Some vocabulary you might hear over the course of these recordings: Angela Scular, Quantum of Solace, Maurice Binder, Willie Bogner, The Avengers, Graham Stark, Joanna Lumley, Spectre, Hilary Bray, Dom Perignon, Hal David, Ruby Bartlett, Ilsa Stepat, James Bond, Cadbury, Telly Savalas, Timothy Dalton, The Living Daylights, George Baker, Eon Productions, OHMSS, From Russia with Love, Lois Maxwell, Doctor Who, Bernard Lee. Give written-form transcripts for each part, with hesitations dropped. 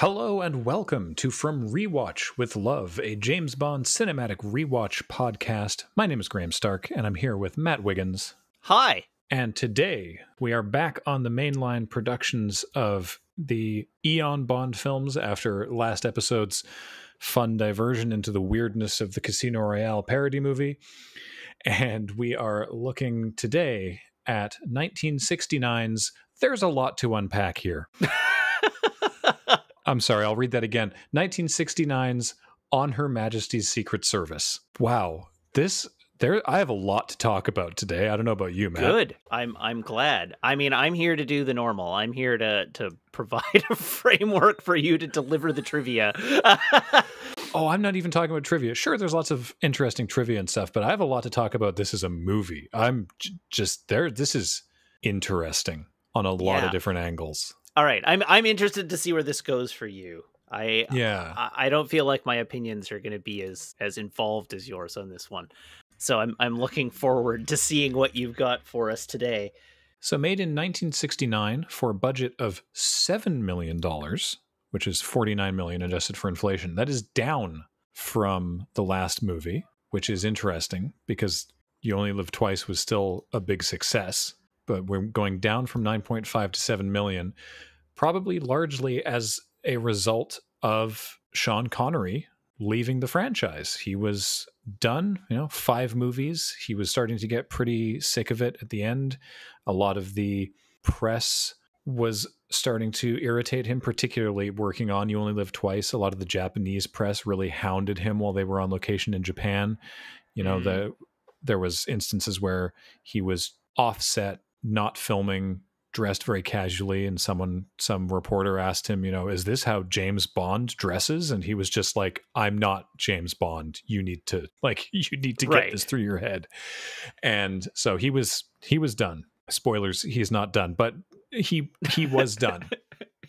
Hello and welcome to From Rewatch with Love, a James Bond cinematic rewatch podcast. My name is Graham Stark, and I'm here with Matt Wiggins. Hi. And today we are back on the mainline productions of the Eon Bond films after last episode's fun diversion into the weirdness of the Casino Royale parody movie. And we are looking today at 1969's There's a Lot to Unpack Here. I'm sorry, I'll read that again. 1969's On Her Majesty's Secret Service. Wow. I have a lot to talk about today. I don't know about you, Matt. Good. I'm glad. I mean, I'm here to do the normal. I'm here to provide a framework for you to deliver the trivia. Oh, I'm not even talking about trivia. Sure, there's lots of interesting trivia and stuff, but I have a lot to talk about. This is a movie. I'm just there. This is interesting on a lot of different angles. All right, I'm interested to see where this goes for you. I don't feel like my opinions are going to be as involved as yours on this one, so I'm looking forward to seeing what you've got for us today. So, made in 1969 for a budget of $7 million, which is $49 million adjusted for inflation. That is down from the last movie, which is interesting because You Only Live Twice was still a big success. But we're going down from 9.5 to 7 million, probably largely as a result of Sean Connery leaving the franchise. He was done, 5 movies. He was starting to get pretty sick of it at the end. A lot of the press was starting to irritate him, particularly working on You Only Live Twice. A lot of the Japanese press really hounded him while they were on location in Japan. There was instances where he was offset, not filming, dressed very casually, and some reporter asked him, is this how James Bond dresses? And he was just like, I'm not James Bond. You need to get this through your head. And so he was done. Spoilers, he's not done, but he was done.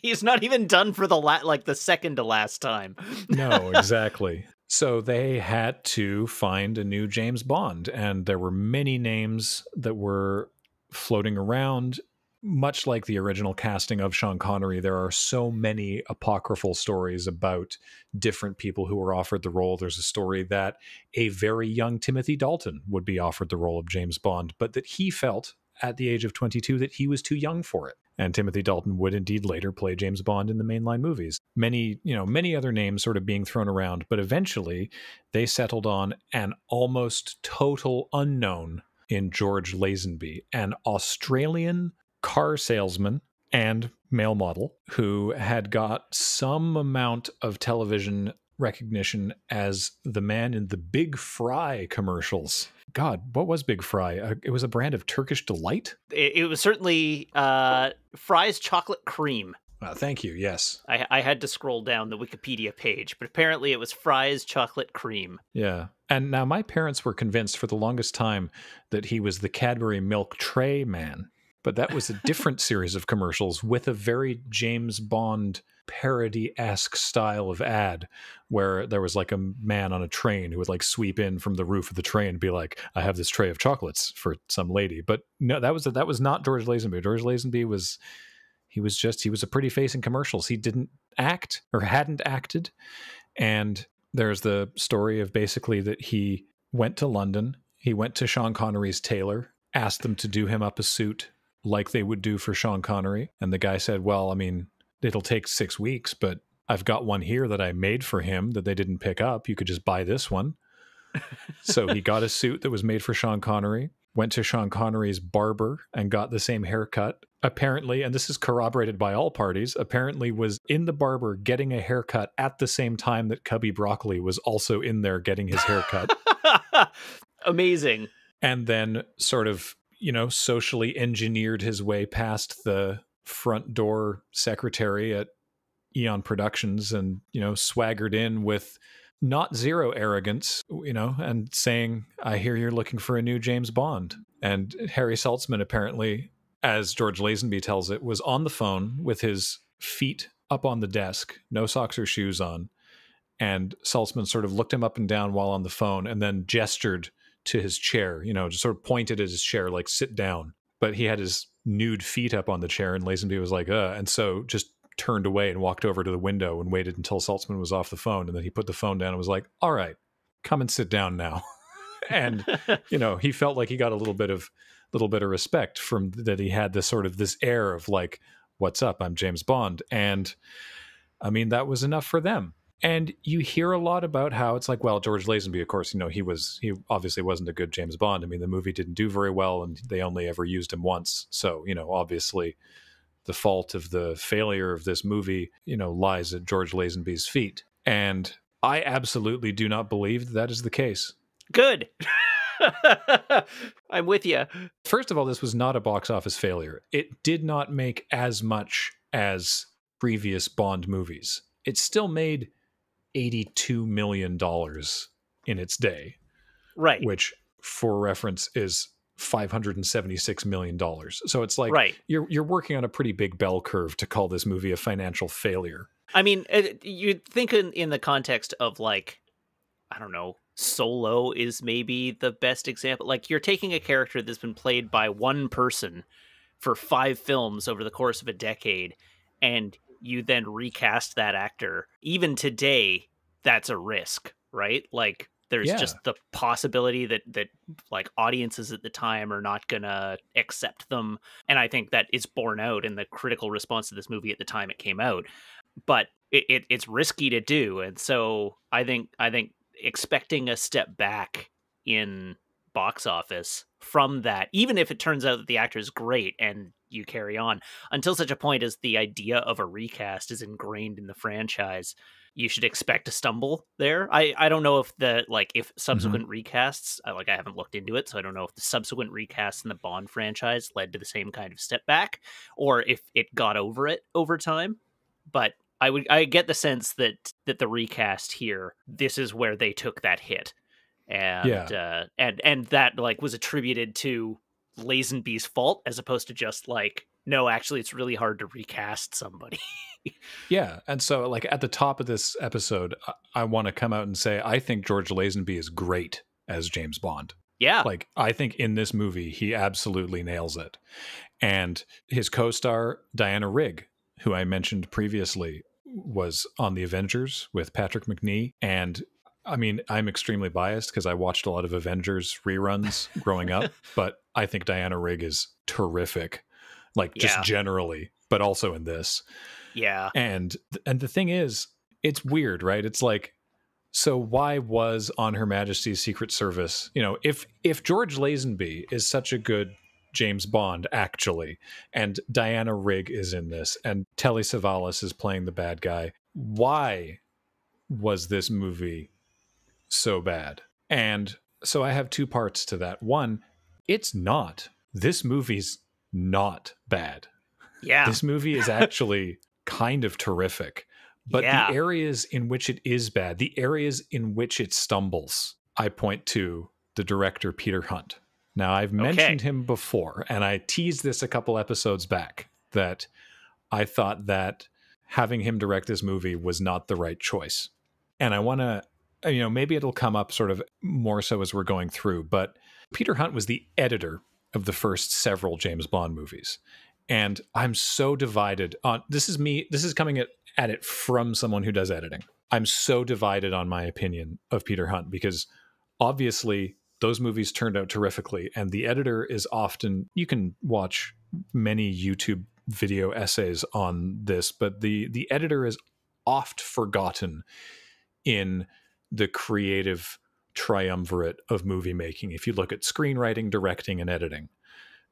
He's not even done for the second to last time. No, exactly. So they had to find a new James Bond, and there were many names that were floating around. Much like the original casting of Sean Connery, there are so many apocryphal stories about different people who were offered the role. There's a story that a very young Timothy Dalton would be offered the role of James Bond, but that he felt at the age of 22 that he was too young for it. And Timothy Dalton would indeed later play James Bond in the mainline movies. Many other names sort of being thrown around, but eventually they settled on an almost total unknown in George Lazenby, an Australian car salesman and male model who had got some amount of television recognition as the man in the Big Fry commercials. God, what was Big Fry? It was a brand of Turkish delight? It was certainly Fry's chocolate cream. Thank you, yes. I had to scroll down the Wikipedia page, but apparently it was Fry's chocolate cream. Yeah. And now my parents were convinced for the longest time that he was the Cadbury milk tray man, but that was a different series of commercials with a very James Bond parody-esque style of ad where there was like a man on a train who would like sweep in from the roof of the train and be like, I have this tray of chocolates for some lady. But no, that was not George Lazenby. George Lazenby was a pretty face in commercials. He didn't act or hadn't acted. And there's the story of basically that he went to London. He went to Sean Connery's tailor, asked them to do him up a suit like they would do for Sean Connery. And the guy said, well, I mean, it'll take 6 weeks, but I've got one here that I made for him that they didn't pick up. You could just buy this one. So he got a suit that was made for Sean Connery, went to Sean Connery's barber and got the same haircut. Apparently, and this is corroborated by all parties, apparently was in the barber getting a haircut at the same time that Cubby Broccoli was also in there getting his haircut. Amazing. And then sort of, socially engineered his way past the front door secretary at Eon Productions and, swaggered in with not zero arrogance, and saying, I hear you're looking for a new James Bond. And Harry Saltzman, apparently, as George Lazenby tells it, was on the phone with his feet up on the desk, no socks or shoes on. And Saltzman sort of looked him up and down while on the phone and then gestured to his chair, just sort of pointed at his chair, like, sit down. But he had his nude feet up on the chair, and Lazenby was like, and so just turned away and walked over to the window and waited until Saltzman was off the phone. And then he put the phone down and was like, all right, come and sit down now. And, you know, he felt like he got a little bit of respect from that. He had this sort of this air of like, what's up? I'm James Bond. And I mean, that was enough for them. And you hear a lot about how it's like, well, George Lazenby, of course, you know, he obviously wasn't a good James Bond. I mean, the movie didn't do very well and they only ever used him once. So, you know, obviously the fault of the failure of this movie, you know, lies at George Lazenby's feet. And I absolutely do not believe that is the case. Good. I'm with you. First of all, this was not a box office failure. It did not make as much as previous Bond movies. It still made $82 million in its day. Right. Which, for reference, is $576 million. So it's like, right, you're working on a pretty big bell curve to call this movie a financial failure. I mean, you'd think in the context of, like, I don't know, Solo is maybe the best example. Like, you're taking a character that's been played by one person for 5 films over the course of a decade, and you then recast that actor. Even today, that's a risk, right? Like, there's just the possibility that like audiences at the time are not gonna accept them. And I think that is borne out in the critical response to this movie at the time it came out. But it's risky to do. And so I think expecting a step back in box office from that, even if it turns out that the actor is great and you carry on, until such a point as the idea of a recast is ingrained in the franchise, you should expect a stumble there. I don't know if if subsequent recasts, like, I haven't looked into it, so I don't know if the subsequent recasts in the Bond franchise led to the same kind of step back, or if it got over it over time. But I get the sense that the recast here, this is where they took that hit. And and that, like, was attributed to Lazenby's fault, as opposed to just like, no, actually it's really hard to recast somebody. Yeah. And so, like, at the top of this episode, I want to come out and say I think George Lazenby is great as James Bond. Yeah. Like, I think in this movie he absolutely nails it. And his co-star Diana Rigg, who I mentioned previously, was on The Avengers with Patrick McNee. And I mean, I'm extremely biased because I watched a lot of Avengers reruns growing up, but I think Diana Rigg is terrific, like, just generally, but also in this. Yeah. And the thing is, it's weird, right? It's like, so why was On Her Majesty's Secret Service, you know, if George Lazenby is such a good James Bond, actually, and Diana Rigg is in this, and Telly Savalas is playing the bad guy, why was this movie so bad? And so I have 2 parts to that. One, it's not. This movie's not bad. Yeah. This movie is actually kind of terrific. But the areas in which it is bad, the areas in which it stumbles, I point to the director, Peter Hunt. Now, I've mentioned him before, and I teased this a couple episodes back, that I thought that having him direct this movie was not the right choice. And I want to, you know, maybe it'll come up sort of more so as we're going through, but Peter Hunt was the editor of the first several James Bond movies. And I'm so divided on, this is coming at it from someone who does editing. I'm so divided on my opinion of Peter Hunt, because obviously those movies turned out terrifically. And the editor is often, you can watch many YouTube video essays on this, but the editor is oft forgotten in the creative triumvirate of movie making. If you look at screenwriting, directing, and editing,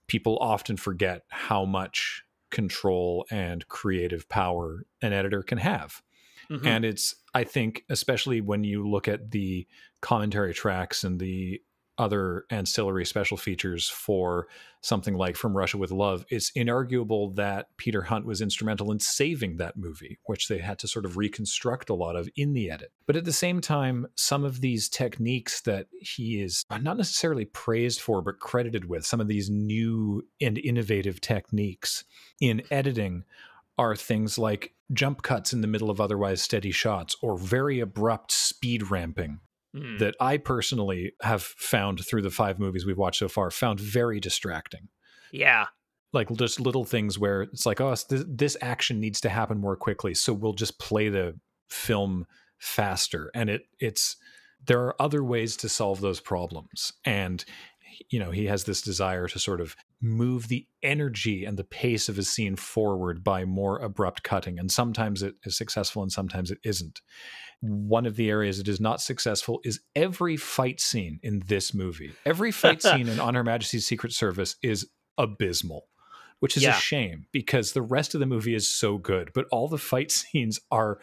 people often forget how much control and creative power an editor can have. Mm-hmm. And it's, I think, especially when you look at the commentary tracks and the other ancillary special features for something like From Russia with Love, it's inarguable that Peter Hunt was instrumental in saving that movie, which they had to sort of reconstruct a lot of in the edit. But at the same time, some of these techniques that he is not necessarily praised for, but credited with, some of these new and innovative techniques in editing are things like jump cuts in the middle of otherwise steady shots, or very abrupt speed ramping. That I personally have found, through the 5 movies we've watched so far, found very distracting. Yeah. like just little things where it's like, oh, this action needs to happen more quickly, so we'll just play the film faster. And there are other ways to solve those problems. And, you know, he has this desire to sort of move the energy and the pace of his scene forward by more abrupt cutting. And sometimes it is successful and sometimes it isn't. One of the areas it is not successful is every fight scene in this movie. Every fight scene in On Her Majesty's Secret Service is abysmal, which is a shame because the rest of the movie is so good, but all the fight scenes are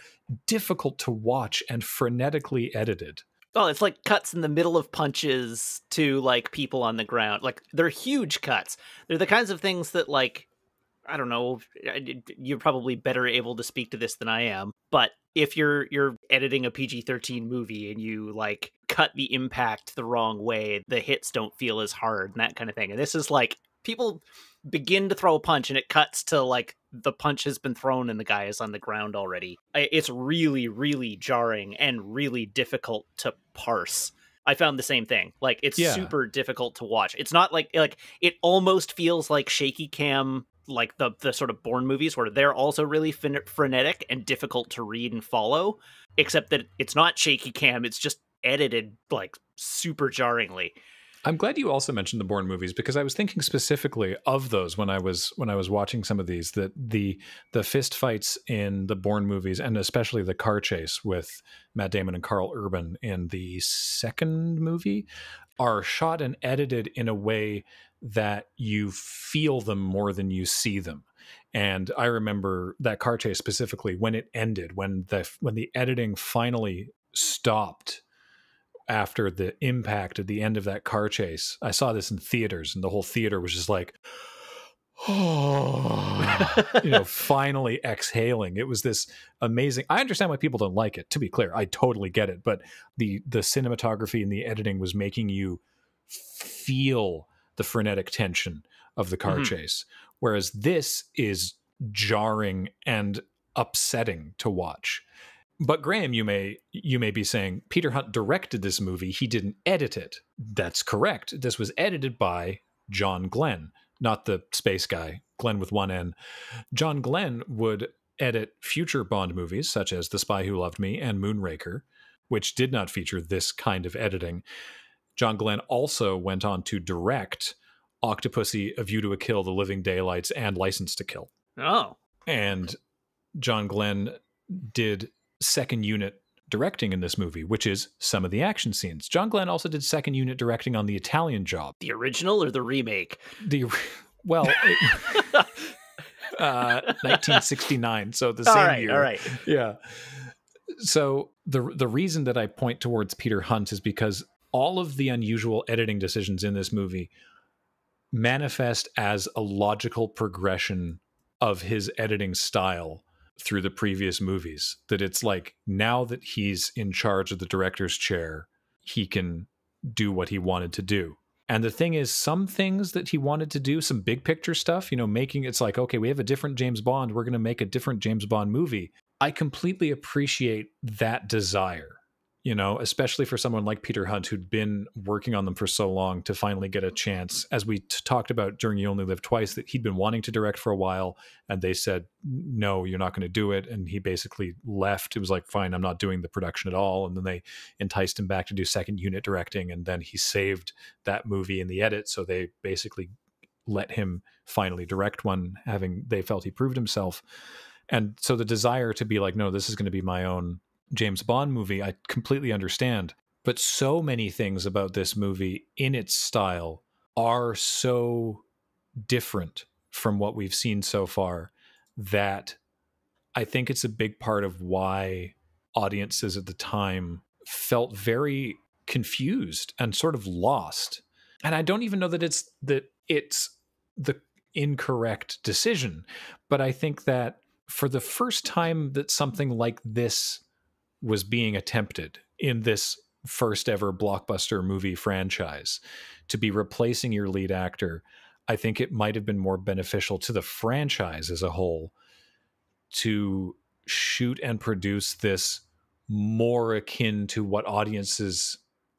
difficult to watch and frenetically edited. Oh, it's like cuts in the middle of punches to like people on the ground. Like they're huge cuts. They're the kinds of things that, like, I don't know, you're probably better able to speak to this than I am. But if you're editing a PG-13 movie and you like cut the impact the wrong way, the hits don't feel as hard and that kind of thing. And this is like people begin to throw a punch and it cuts to like the punch has been thrown and the guy is on the ground already. It's really, really jarring and really difficult to parse. I found the same thing. Like it's super difficult to watch. It's not like it almost feels like shaky cam, like the sort of Bourne movies where they're also really frenetic and difficult to read and follow, except that it's not shaky cam. It's just edited like super jarringly. I'm glad you also mentioned the Bourne movies, because I was thinking specifically of those when I was watching some of these, that the fist fights in the Bourne movies, and especially the car chase with Matt Damon and Carl Urban in the second movie, are shot and edited in a way that you feel them more than you see them. And I remember that car chase specifically when it ended, when the editing finally stopped after the impact at the end of that car chase. I saw this in theaters and the whole theater was just like, oh, you know, finally exhaling. It was this amazing. I understand why people don't like it, to be clear. I totally get it. But the cinematography and the editing was making you feel the frenetic tension of the car chase. Whereas this is jarring and upsetting to watch. But Graham, you may be saying, Peter Hunt directed this movie. He didn't edit it. That's correct. This was edited by John Glen, not the space guy, Glen with one N. John Glen would edit future Bond movies, such as The Spy Who Loved Me and Moonraker, which did not feature this kind of editing. John Glen also went on to direct Octopussy, A View to a Kill, The Living Daylights, and License to Kill. Oh. And John Glen did second unit directing in this movie, which is some of the action scenes. John Glen also did second unit directing on The Italian Job. The original or the remake? Well, 1969. So the same year. All right. Yeah. So the reason that I point towards Peter Hunt is because all of the unusual editing decisions in this movie manifest as a logical progression of his editing style through the previous movies. That it's like, now that he's in charge of the director's chair, he can do what he wanted to do. And the thing is, some things that he wanted to do, some big picture stuff, you know, making, it's like, okay, we have a different James Bond, we're going to make a different James Bond movie. I completely appreciate that desire, you know, especially for someone like Peter Hunt, who'd been working on them for so long, to finally get a chance. As we talked about during You Only Live Twice, that he'd been wanting to direct for a while and they said, no, you're not going to do it. And he basically left. It was like, fine, I'm not doing the production at all. And then they enticed him back to do second unit directing. And then he saved that movie in the edit. So they basically let him finally direct one, having, they felt he proved himself. And so the desire to be like, no, this is going to be my own James Bond movie, I completely understand. But so many things about this movie in its style are so different from what we've seen so far that I think it's a big part of why audiences at the time felt very confused and sort of lost. And I don't even know that it's the incorrect decision, but I think that for the first time that something like this was being attempted in this first ever blockbuster movie franchise, to be replacing your lead actor, I think it might have been more beneficial to the franchise as a whole to shoot and produce this more akin to what audiences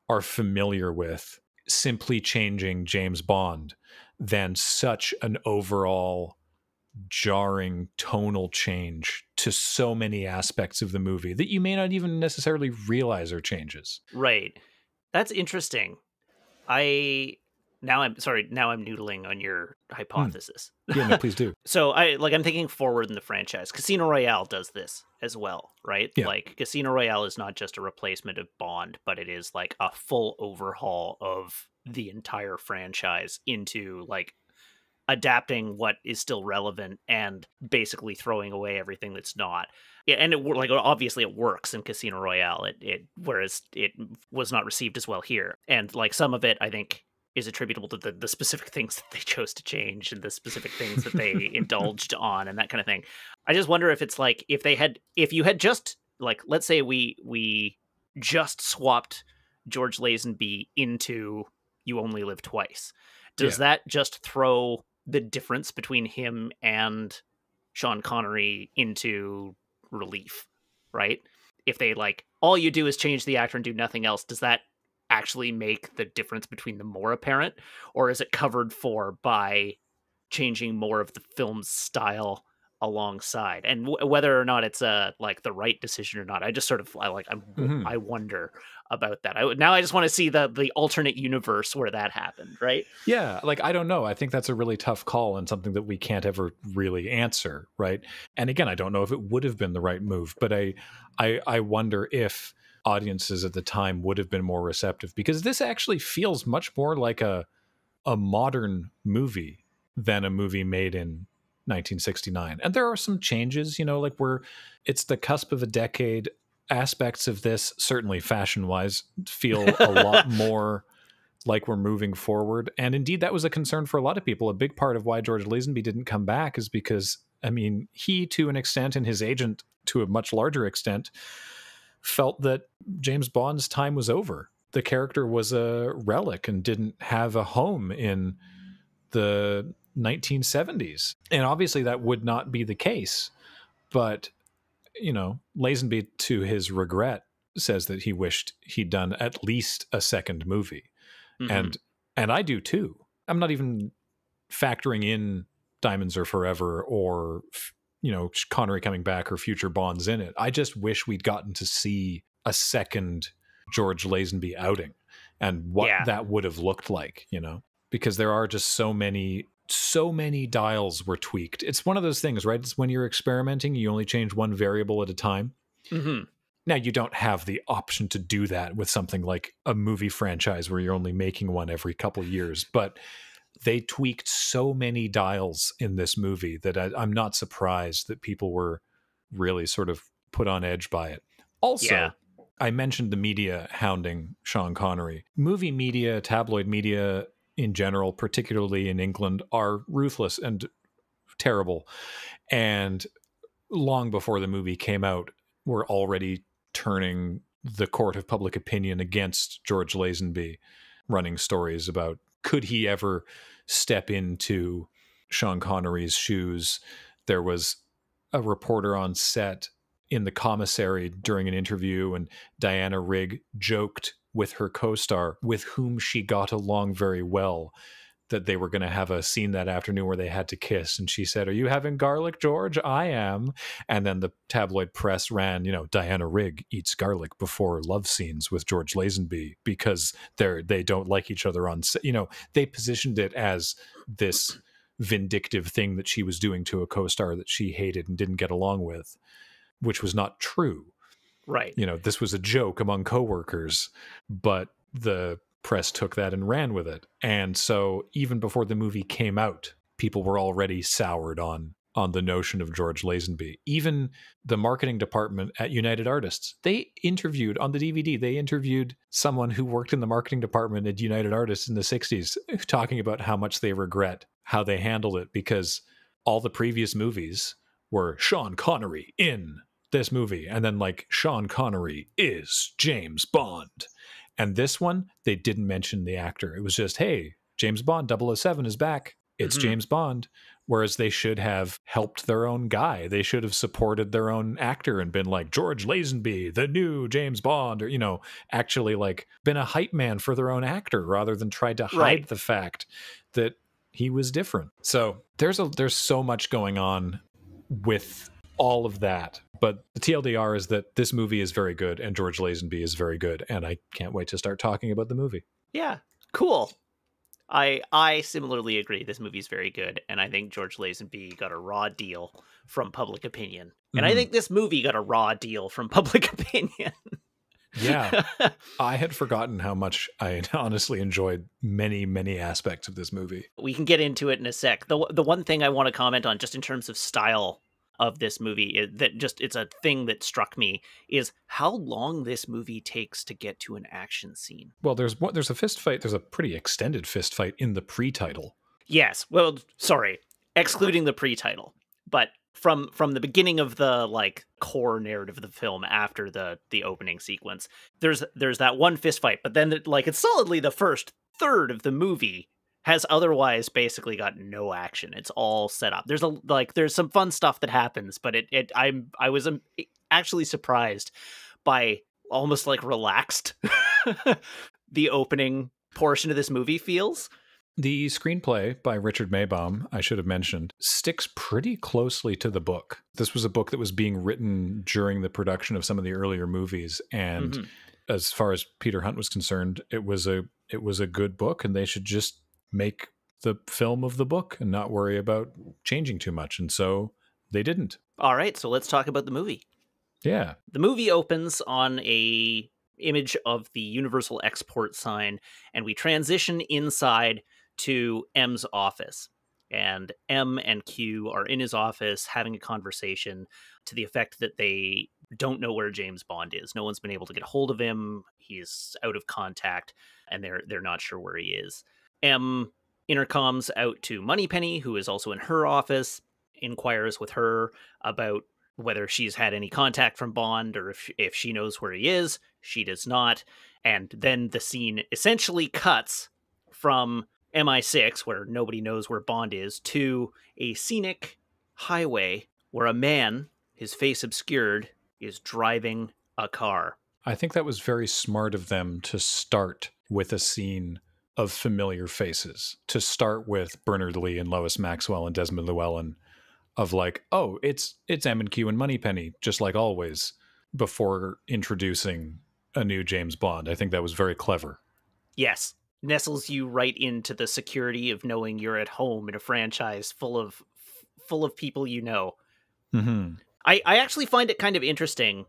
are familiar with, simply changing James Bond, than such an overall jarring tonal change to so many aspects of the movie that you may not even necessarily realize are changes. Right. That's interesting. Now I'm noodling on your hypothesis. Yeah, no, please do. So I'm thinking forward in the franchise. Casino Royale does this as well, right? Yeah. Like Casino Royale is not just a replacement of Bond, but it is like a full overhaul of the entire franchise into like adapting what is still relevant and basically throwing away everything that's not. Yeah, and it, like, obviously it works in Casino Royale. Whereas it was not received as well here, and like some of it, I think, is attributable to the specific things that they chose to change and the specific things that they indulged on and that kind of thing. I just wonder if it's like if you had just like, let's say we just swapped George Lazenby into You Only Live Twice. Does that just throw the difference between him and Sean Connery into relief, right? If they like, all you do is change the actor and do nothing else, does that actually make the difference between them more apparent, or is it covered for by changing more of the film's style alongside? And whether or not it's like the right decision or not, I wonder about that. I just want to see the alternate universe where that happened, right? Yeah, like I don't know. I think that's a really tough call and something that we can't ever really answer, right? And again, I don't know if it would have been the right move, but I wonder if audiences at the time would have been more receptive, because this actually feels much more like a modern movie than a movie made in 1969. And there are some changes, you know, like it's the cusp of a decade. Aspects of this, certainly fashion wise, feel a lot more like we're moving forward. And indeed, that was a concern for a lot of people. A big part of why George Lazenby didn't come back is because, I mean, he to an extent and his agent to a much larger extent felt that James Bond's time was over. The character was a relic and didn't have a home in the 1970s. And obviously that would not be the case. But, you know, Lazenby, to his regret, says that he wished he'd done at least a second movie. Mm-hmm. And I do too. I'm not even factoring in Diamonds Are Forever or, you know, Connery coming back or future Bonds in it. I just wish we'd gotten to see a second George Lazenby outing and what that would have looked like, you know, because there are just so many dials were tweaked. It's one of those things, right? It's when you're experimenting, you only change one variable at a time. Mm-hmm. Now you don't have the option to do that with something like a movie franchise where you're only making one every couple of years, but they tweaked so many dials in this movie that I'm not surprised that people were really sort of put on edge by it. Also, I mentioned the media hounding Sean Connery. Movie media, tabloid media in general, particularly in England, are ruthless and terrible. And long before the movie came out, we're already turning the court of public opinion against George Lazenby, running stories about could he ever step into Sean Connery's shoes. There was a reporter on set in the commissary during an interview, and Diana Rigg joked with her co-star, with whom she got along very well, that they were going to have a scene that afternoon where they had to kiss. And she said, "Are you having garlic, George?" "I am." And then the tabloid press ran, you know, Diana Rigg eats garlic before love scenes with George Lazenby because they don't like each other on, you know, they positioned it as this vindictive thing that she was doing to a co-star that she hated and didn't get along with, which was not true. Right. You know, this was a joke among coworkers, but the press took that and ran with it. And so even before the movie came out, people were already soured on the notion of George Lazenby. Even the marketing department at United Artists, they interviewed on the DVD, they interviewed someone who worked in the marketing department at United Artists in the 60s, talking about how much they regret how they handled it, because all the previous movies were Sean Connery in this movie, and then like Sean Connery is James Bond. And this one, they didn't mention the actor. It was just, hey, James Bond 007 is back. It's James Bond. Whereas they should have helped their own guy. They should have supported their own actor and been like, George Lazenby, the new James Bond, or, you know, actually like been a hype man for their own actor rather than tried to hide the fact that he was different. So there's so much going on with all of that. But the TLDR is that this movie is very good and George Lazenby is very good. And I can't wait to start talking about the movie. Yeah, cool. I similarly agree. This movie is very good. And I think George Lazenby got a raw deal from public opinion. And I think this movie got a raw deal from public opinion. Yeah. I had forgotten how much I honestly enjoyed many, many aspects of this movie. We can get into it in a sec. The one thing I want to comment on just in terms of style of this movie is that just it's a thing that struck me is how long this movie takes to get to an action scene. Well, there's a fist fight. There's a pretty extended fist fight in the pre-title. Yes. Well, sorry, excluding the pre-title, but from the beginning of the like core narrative of the film after the opening sequence, there's that one fist fight, but then like it's solidly the first third of the movie has otherwise basically got no action. It's all set up. There's there's some fun stuff that happens, but I was actually surprised by almost like relaxed the opening portion of this movie feels. The screenplay by Richard Maybaum, I should have mentioned, sticks pretty closely to the book. This was a book that was being written during the production of some of the earlier movies. And as far as Peter Hunt was concerned, it was a good book and they should just make the film of the book and not worry about changing too much. And so they didn't. All right. So let's talk about the movie. Yeah. The movie opens on a image of the Universal export sign and we transition inside to M's office, and M and Q are in his office having a conversation to the effect that they don't know where James Bond is. No one's been able to get a hold of him. He's out of contact and they're not sure where he is. M intercoms out to Moneypenny, who is also in her office, inquires with her about whether she's had any contact from Bond or if she knows where he is. She does not. And then the scene essentially cuts from MI6, where nobody knows where Bond is, to a scenic highway where a man, his face obscured, is driving a car. I think that was very smart of them to start with a scene of familiar faces, to start with Bernard Lee and Lois Maxwell and Desmond Llewellyn, of like, oh, it's M&Q and Moneypenny, just like always, before introducing a new James Bond. I think that was very clever. Yes. Nestles you right into the security of knowing you're at home in a franchise full of people you know. I actually find it kind of interesting,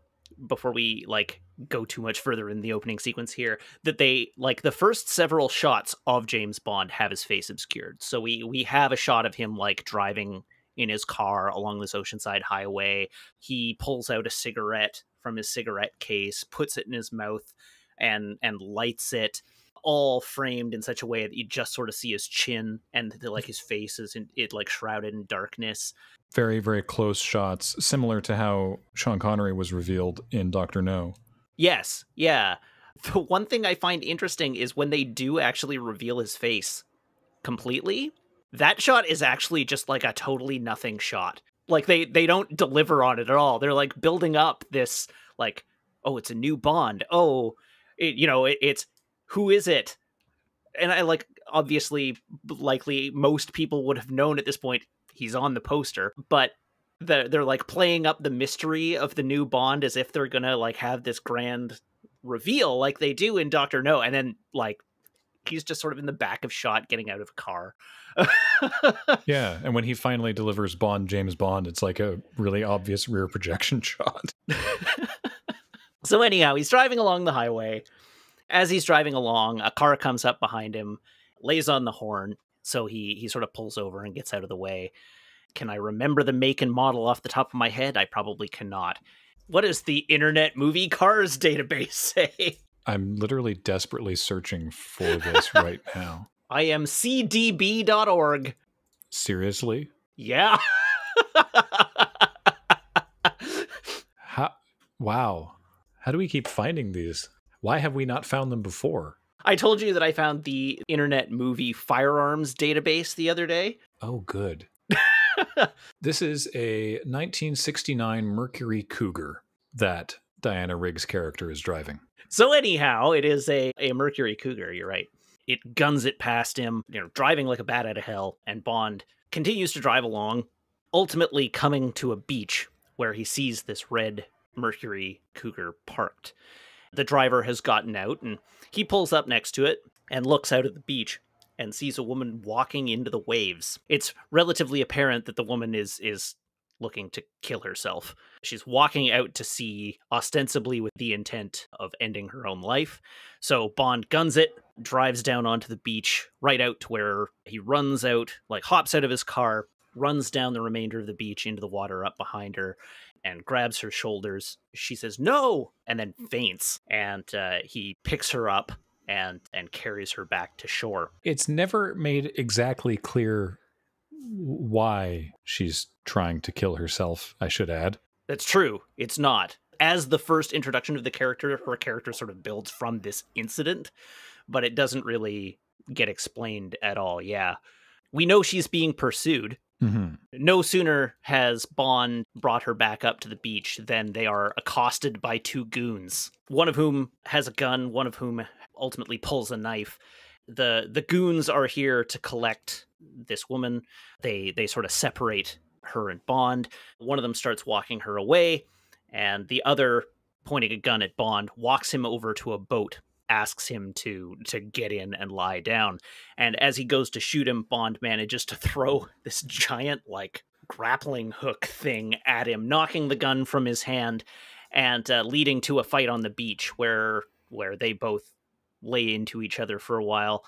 before we like go too much further in the opening sequence here, that they like the first several shots of James Bond have his face obscured. So we have a shot of him like driving in his car along this Oceanside highway. He pulls out a cigarette from his cigarette case, puts it in his mouth and lights it, all framed in such a way that you just sort of see his chin and like his face is like shrouded in darkness. Very, very close shots, similar to how Sean Connery was revealed in Dr. No. Yes. Yeah. The one thing I find interesting is when they do actually reveal his face completely, that shot is actually just like a totally nothing shot. Like they don't deliver on it at all. They're like building up this like, oh, it's a new Bond. Oh, it's who is it? And I like, obviously, likely most people would have known at this point he's on the poster, but they're like playing up the mystery of the new Bond as if they're going to like have this grand reveal like they do in Dr. No. And then like, he's just sort of in the back of shot getting out of a car. Yeah. And when he finally delivers Bond, James Bond, it's like a really obvious rear projection shot. So anyhow, he's driving along the highway. As he's driving along, a car comes up behind him, lays on the horn, so he sort of pulls over and gets out of the way. Can I remember the make and model off the top of my head? I probably cannot. What does the Internet Movie Cars database say? I'm literally desperately searching for this right now. I am cdb.org. Seriously? Yeah. Wow. How do we keep finding these? Why have we not found them before? I told you that I found the Internet Movie Firearms database the other day. Oh, good. This is a 1969 Mercury Cougar that Diana Rigg's character is driving. So anyhow, it is a Mercury Cougar, you're right. It guns it past him, you know, driving like a bat out of hell, and Bond continues to drive along, ultimately coming to a beach where he sees this red Mercury Cougar parked. The driver has gotten out, and he pulls up next to it and looks out at the beach and sees a woman walking into the waves. It's relatively apparent that the woman is looking to kill herself. She's walking out to sea, ostensibly with the intent of ending her own life. So Bond guns it, drives down onto the beach, right out to where he runs out, like hops out of his car, runs down the remainder of the beach into the water up behind her, and grabs her shoulders. She says, "No!" and then faints. And he picks her up and carries her back to shore. It's never made exactly clear why she's trying to kill herself, I should add. That's true. It's not. As the first introduction of the character, her character sort of builds from this incident, but it doesn't really get explained at all. Yeah. We know she's being pursued. Mm-hmm. No sooner has Bond brought her back up to the beach than they are accosted by two goons, one of whom has a gun, one of whom ultimately pulls a knife. The goons are here to collect this woman. They sort of separate her and Bond. One of them starts walking her away, and the other, pointing a gun at Bond, walks him over to a boat, asks him to get in and lie down. And as he goes to shoot him, Bond manages to throw this giant, like, grappling hook thing at him, knocking the gun from his hand and leading to a fight on the beach where they both lay into each other for a while.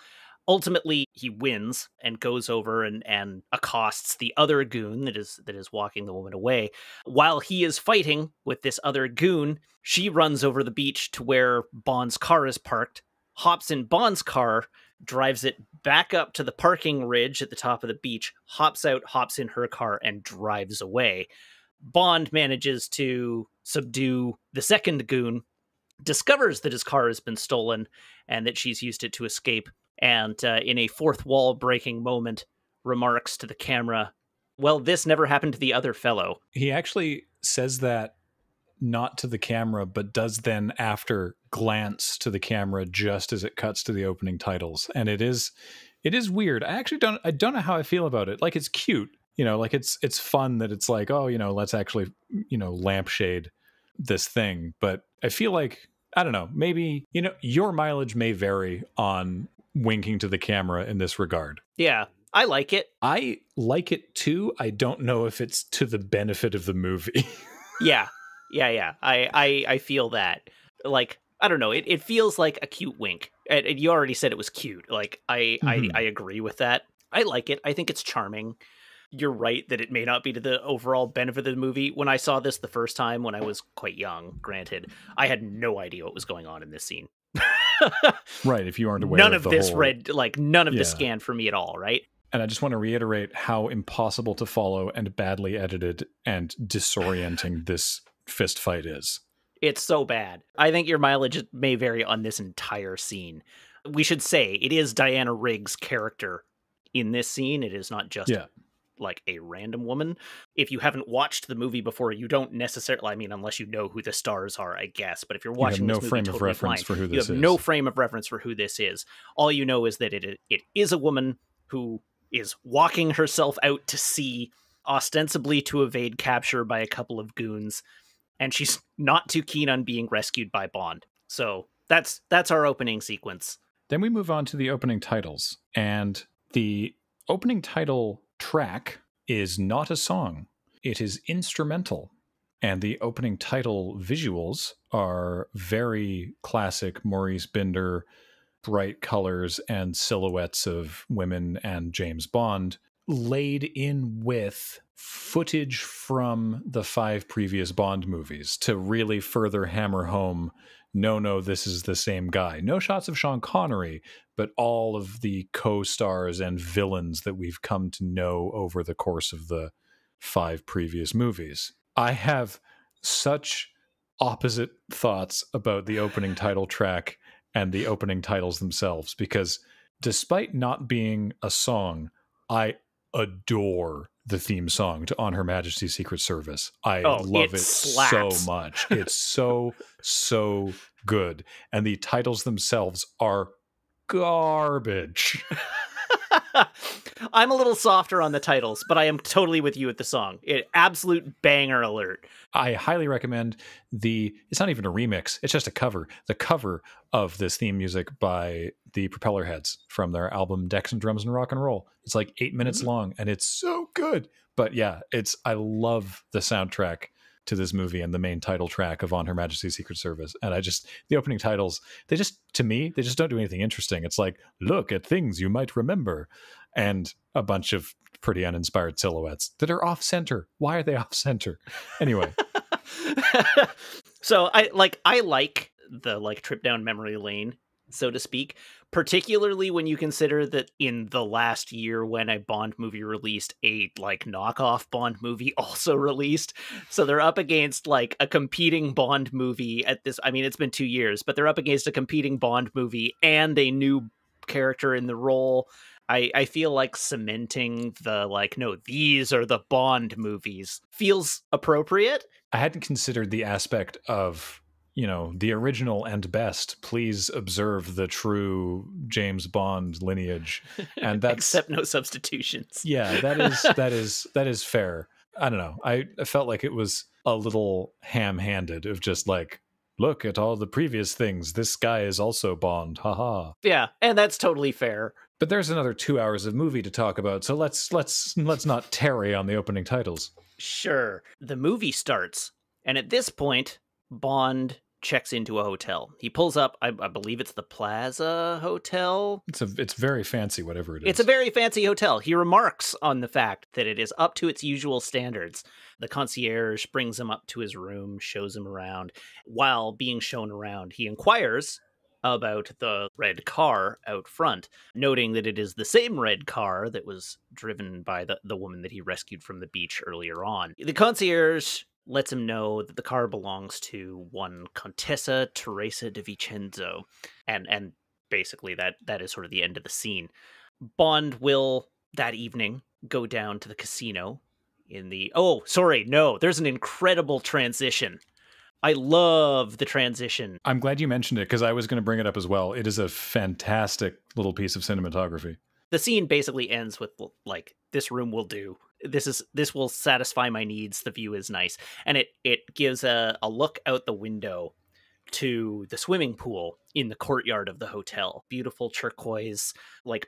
Ultimately, he wins and goes over and accosts the other goon that is walking the woman away. While he is fighting with this other goon, she runs over the beach to where Bond's car is parked, hops in Bond's car, drives it back up to the parking ridge at the top of the beach, hops out, hops in her car, and drives away. Bond manages to subdue the second goon, discovers that his car has been stolen and that she's used it to escape, and in a fourth wall breaking moment, remarks to the camera, "Well, this never happened to the other fellow." He actually says that not to the camera, but does then after glance to the camera just as it cuts to the opening titles. And it is weird. I don't know how I feel about it. Like, it's cute, you know, like it's fun that it's like, oh, you know, let's actually, you know, lampshade this thing. But I feel like, I don't know, maybe, you know, your mileage may vary on winking to the camera in this regard. Yeah, I like it. I like it too. I don't know if it's to the benefit of the movie. Yeah. I feel that. Like, I don't know. It feels like a cute wink. And you already said it was cute. Like, I agree with that. I like it. I think it's charming. You're right that it may not be to the overall benefit of the movie. When I saw this the first time, when I was quite young, granted, I had no idea what was going on in this scene. Right, if you aren't aware, none of this read, like, none of this scanned for me at all, right? And I just want to reiterate how impossible to follow and badly edited and disorienting this fist fight is. It's so bad. I think your mileage may vary on this entire scene. We should say it is Diana Rigg's character in this scene. It is not just like a random woman. If you haven't watched the movie before, you don't necessarily, I mean, unless you know who the stars are, I guess, but if you're watching this movie totally blind, you have no frame of reference for who this is. All you know is that it is a woman who is walking herself out to sea, ostensibly to evade capture by a couple of goons, and she's not too keen on being rescued by Bond. So that's our opening sequence. Then we move on to the opening titles, and the opening title track is not a song. It is instrumental. And the opening title visuals are very classic Maurice Binder, bright colors and silhouettes of women and James Bond, laid in with footage from the 5 previous Bond movies to really further hammer home, no, this is the same guy. No shots of Sean Connery, but all of the co-stars and villains that we've come to know over the course of the 5 previous movies. I have such opposite thoughts about the opening title track and the opening titles themselves, because despite not being a song, I adore the theme song to On Her Majesty's Secret Service. I love it so much. It's so good. And the titles themselves are garbage. I'm a little softer on the titles, but I am totally with you at the song. It absolute banger alert. I highly recommend the, it's not even a remix, it's just a cover. The cover of this theme music by the Propeller Heads from their album Decks and Drums and Rock and Roll. It's like 8 minutes long and it's so good. But yeah, it's, I love the soundtrack to this movie and the main title track of On Her Majesty's Secret Service. And I just, the opening titles, they just, to me, they just don't do anything interesting. It's like, look at things you might remember. And a bunch of pretty uninspired silhouettes that are off center. Why are they off center? Anyway. So I like the trip down memory lane, so to speak, particularly when you consider that in the last year when a Bond movie released, a knockoff Bond movie also released. So they're up against a competing Bond movie at this. I mean, it's been 2 years, but they're up against a competing Bond movie and a new character in the role. I feel like cementing the no, these are the Bond movies feels appropriate. I hadn't considered the aspect of, you know, the original and best. Please observe the true James Bond lineage, and that's accept no substitutions. Yeah, that is fair. I don't know. I felt like it was a little ham-handed of just look at all the previous things. This guy is also Bond. Haha. Yeah, and that's totally fair. But there's another 2 hours of movie to talk about, so let's not tarry on the opening titles. Sure. The movie starts, and at this point, Bond checks into a hotel. He pulls up, I believe it's the Plaza Hotel. It's very fancy, whatever it is. It's a very fancy hotel. He remarks on the fact that it is up to its usual standards. The concierge brings him up to his room, shows him around. While being shown around, he inquires about the red car out front, noting that it is the same red car that was driven by the woman that he rescued from the beach earlier on. The concierge lets him know that the car belongs to one Contessa Teresa de Vicenzo, and basically that is sort of the end of the scene. Bond will, that evening, go down to the casino in the... Oh, sorry, no, there's an incredible transition. I love the transition. I'm glad you mentioned it because I was going to bring it up as well. It is a fantastic little piece of cinematography. The scene basically ends with this room will do. This will satisfy my needs. The view is nice. And it gives a look out the window to the swimming pool in the courtyard of the hotel. Beautiful turquoise,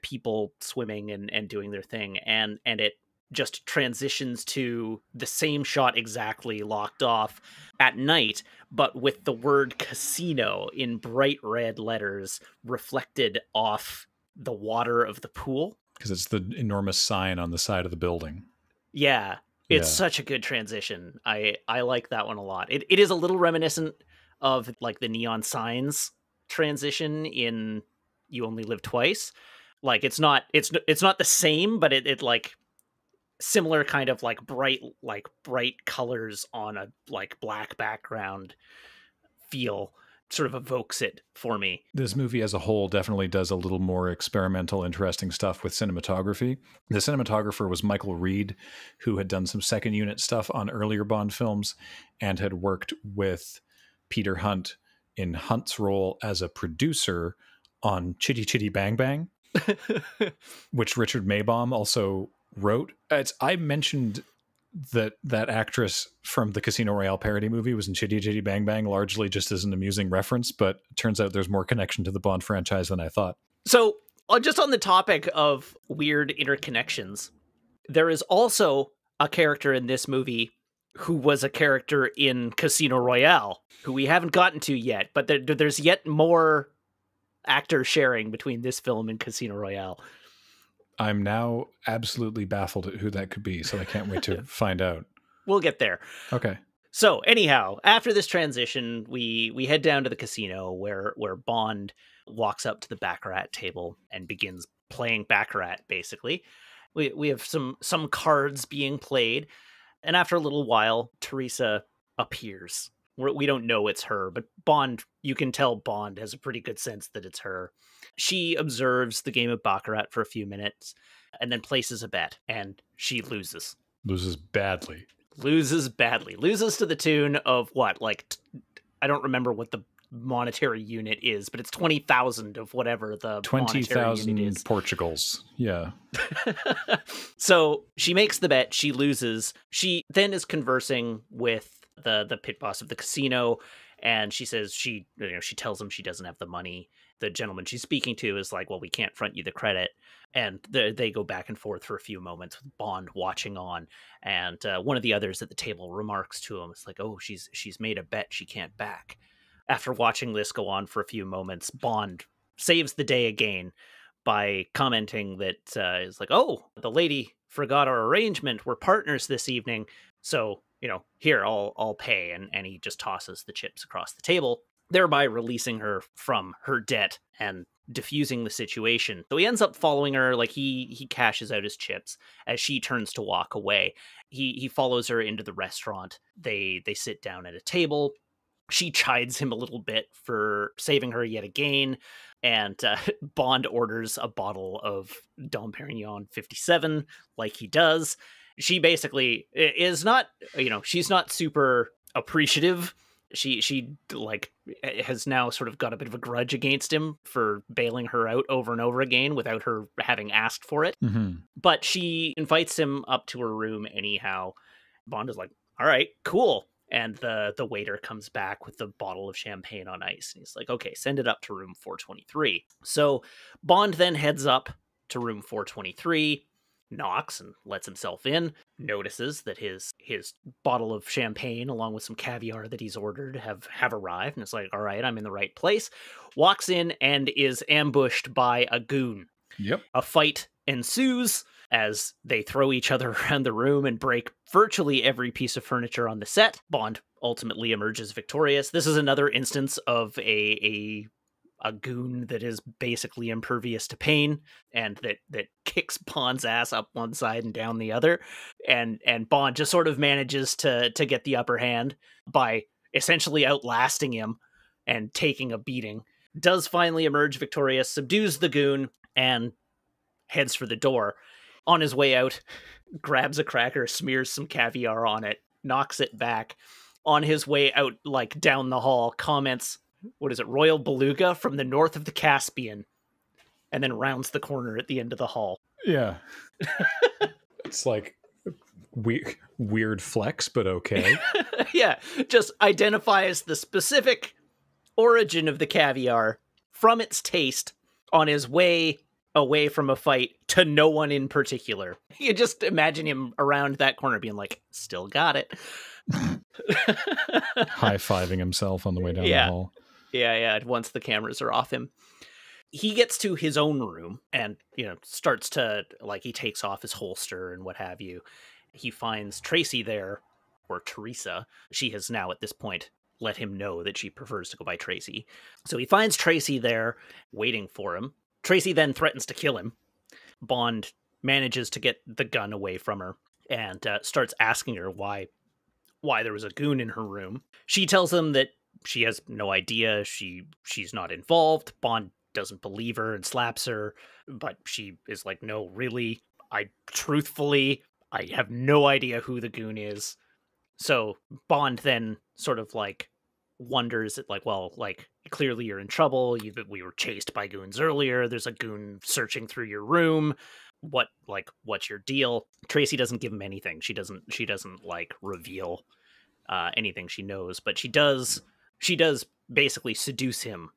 people swimming and doing their thing. And it just transitions to the same shot exactly, locked off at night, but with the word casino in bright red letters reflected off the water of the pool. Because it's the enormous sign on the side of the building. Yeah, it's such a good transition. I like that one a lot. It is a little reminiscent of the neon signs transition in You Only Live Twice. It's not the same, but it similar kind of bright colors on a black background feel sort of evokes it for me. This movie as a whole definitely does a little more experimental, interesting stuff with cinematography. The cinematographer was Michael Reed, who had done some second unit stuff on earlier Bond films and had worked with Peter Hunt in Hunt's role as a producer on Chitty Chitty Bang Bang, which Richard Maybaum also wrote. I mentioned that actress from the Casino Royale parody movie was in Chitty Chitty Bang Bang largely just as an amusing reference, but it turns out there's more connection to the Bond franchise than I thought. So just on the topic of weird interconnections, there is also a character in this movie who was a character in Casino Royale who we haven't gotten to yet, but there's yet more actor sharing between this film and Casino Royale. I'm now absolutely baffled at who that could be, so I can't wait to find out. We'll get there. Okay. So anyhow, after this transition, we head down to the casino where Bond walks up to the Baccarat table and begins playing Baccarat, basically. We have some cards being played, and after a little while, Teresa appears. We don't know it's her, but Bond, you can tell Bond has a pretty good sense that it's her. She observes the game of Baccarat for a few minutes and then places a bet, and she loses. Loses badly. Loses badly. Loses to the tune of what? I don't remember what the monetary unit is, but it's 20,000 of whatever the 20,000 Portugals. Yeah. So she makes the bet. She loses. She then is conversing with the pit boss of the casino, and she says she tells him she doesn't have the money. The gentleman she's speaking to is like, well, we can't front you the credit. And they go back and forth for a few moments with Bond watching on. And one of the others at the table remarks to him, it's like, oh, she's made a bet she can't back. After watching this go on for a few moments, Bond saves the day again by commenting that it's like, oh, the lady forgot our arrangement. We're partners this evening. So, here, I'll pay. And he just tosses the chips across the table, thereby releasing her from her debt and diffusing the situation. So he ends up following her, like he cashes out his chips as she turns to walk away. He follows her into the restaurant. They sit down at a table. She chides him a little bit for saving her yet again, and Bond orders a bottle of Dom Perignon 57, like he does. She basically is not, she's not super appreciative. She like has now sort of got a bit of a grudge against him for bailing her out over and over again without her having asked for it. Mm-hmm. But she invites him up to her room anyhow. Bond is like, all right, cool. And the waiter comes back with the bottle of champagne on ice. And he's like, okay, send it up to room 423. So Bond then heads up to room 423, knocks and lets himself in, notices that his bottle of champagne along with some caviar that he's ordered have arrived, and it's like, all right, I'm in the right place. Walks in and is ambushed by a goon. Yep. A fight ensues as they throw each other around the room and break virtually every piece of furniture on the set. Bond ultimately emerges victorious. This is another instance of a goon that is basically impervious to pain, and that kicks Bond's ass up one side and down the other, and Bond just sort of manages to get the upper hand by essentially outlasting him and taking a beating. Does finally emerge victorious, subdues the goon, and heads for the door. On his way out, grabs a cracker, smears some caviar on it, knocks it back. On his way out, like down the hall, comments, what is it, Royal Beluga from the north of the Caspian, and then rounds the corner at the end of the hall. Yeah. It's like weird flex, but okay. Yeah, just identifies the specific origin of the caviar from its taste on his way away from a fight to no one in particular. You just imagine him around that corner being like, still got it. High-fiving himself on the way down the hall. Yeah, once the cameras are off him. He gets to his own room and, starts to, like, he takes off his holster and what have you. He finds Tracy there, or Teresa. She has now, at this point, let him know that she prefers to go by Tracy. So he finds Tracy there, waiting for him. Tracy then threatens to kill him. Bond manages to get the gun away from her and starts asking her why there was a goon in her room. She tells him that she has no idea, she's not involved. Bond doesn't believe her and slaps her, but she is like, no, really, I have no idea who the goon is. So Bond then sort of like wonders at like, well, like, clearly you're in trouble. We were chased by goons earlier. There's a goon searching through your room. What's your deal? Tracy doesn't give him anything. She doesn't like reveal anything she knows, but she does basically seduce him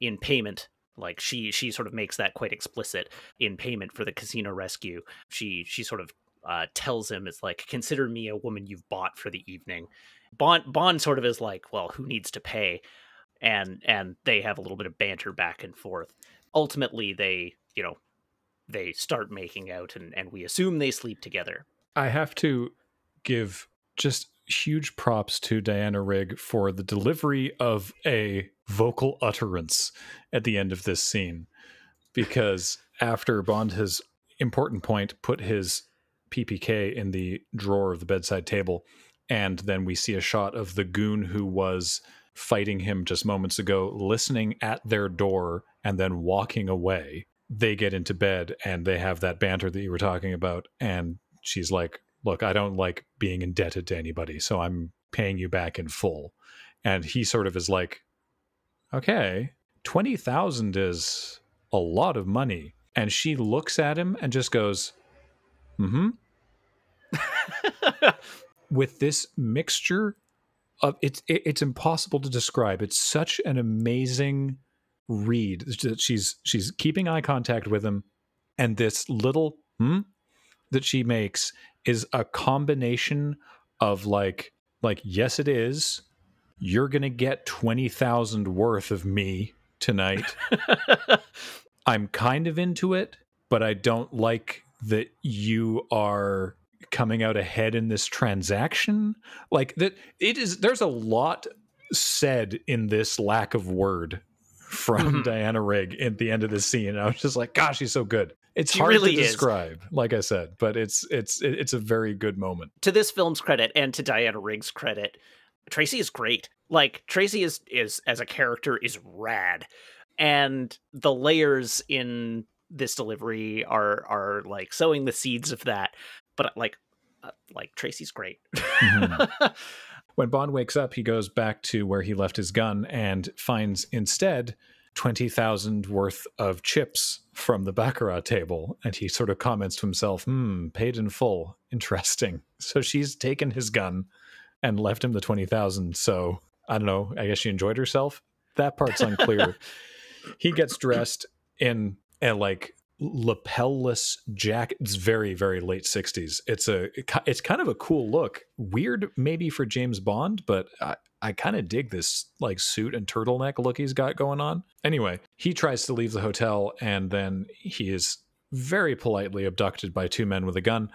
in payment. Like she sort of makes that quite explicit in payment for the casino rescue. She sort of tells him, it's like, consider me a woman you've bought for the evening. Bond sort of is like, well, who needs to pay? And they have a little bit of banter back and forth. Ultimately, they start making out, and we assume they sleep together. I have to give just huge props to Diana Rigg for the delivery of a vocal utterance at the end of this scene, because after Bond has, important point, put his PPK in the drawer of the bedside table, and then we see a shot of the goon who was fighting him just moments ago, listening at their door and then walking away. They get into bed and they have that banter that you were talking about. And she's like, look, I don't like being indebted to anybody, so I'm paying you back in full. And he sort of is like, okay, 20,000 is a lot of money. And she looks at him and just goes, with this mixture of, it's impossible to describe. It's such an amazing read. She's keeping eye contact with him, and this little that she makes is a combination of like, yes, it is. You're going to get 20,000 worth of me tonight. I'm kind of into it, but I don't like that you are coming out ahead in this transaction. Like that, it is. There's a lot said in this lack of word from Diana Rigg at the end of the scene. I was just like, gosh, she's so good. It's hard really to describe, like I said, but it's a very good moment. To this film's credit and to Diana Rigg's credit, Tracy is great. Like Tracy is as a character is rad. And the layers in this delivery are like sowing the seeds of that. But like Tracy's great. When Bond wakes up, he goes back to where he left his gun and finds instead 20,000 worth of chips from the baccarat table. And he sort of comments to himself, paid in full. Interesting. So she's taken his gun and left him the 20,000. So I don't know. I guess she enjoyed herself. That part's unclear. He gets dressed in a like lapel-less jacket. It's very, very late 60s. It's kind of a cool look. Weird maybe for James Bond, but I kind of dig this like suit and turtleneck look he's got going on. Anyway, he tries to leave the hotel, and then he is very politely abducted by two men with a gun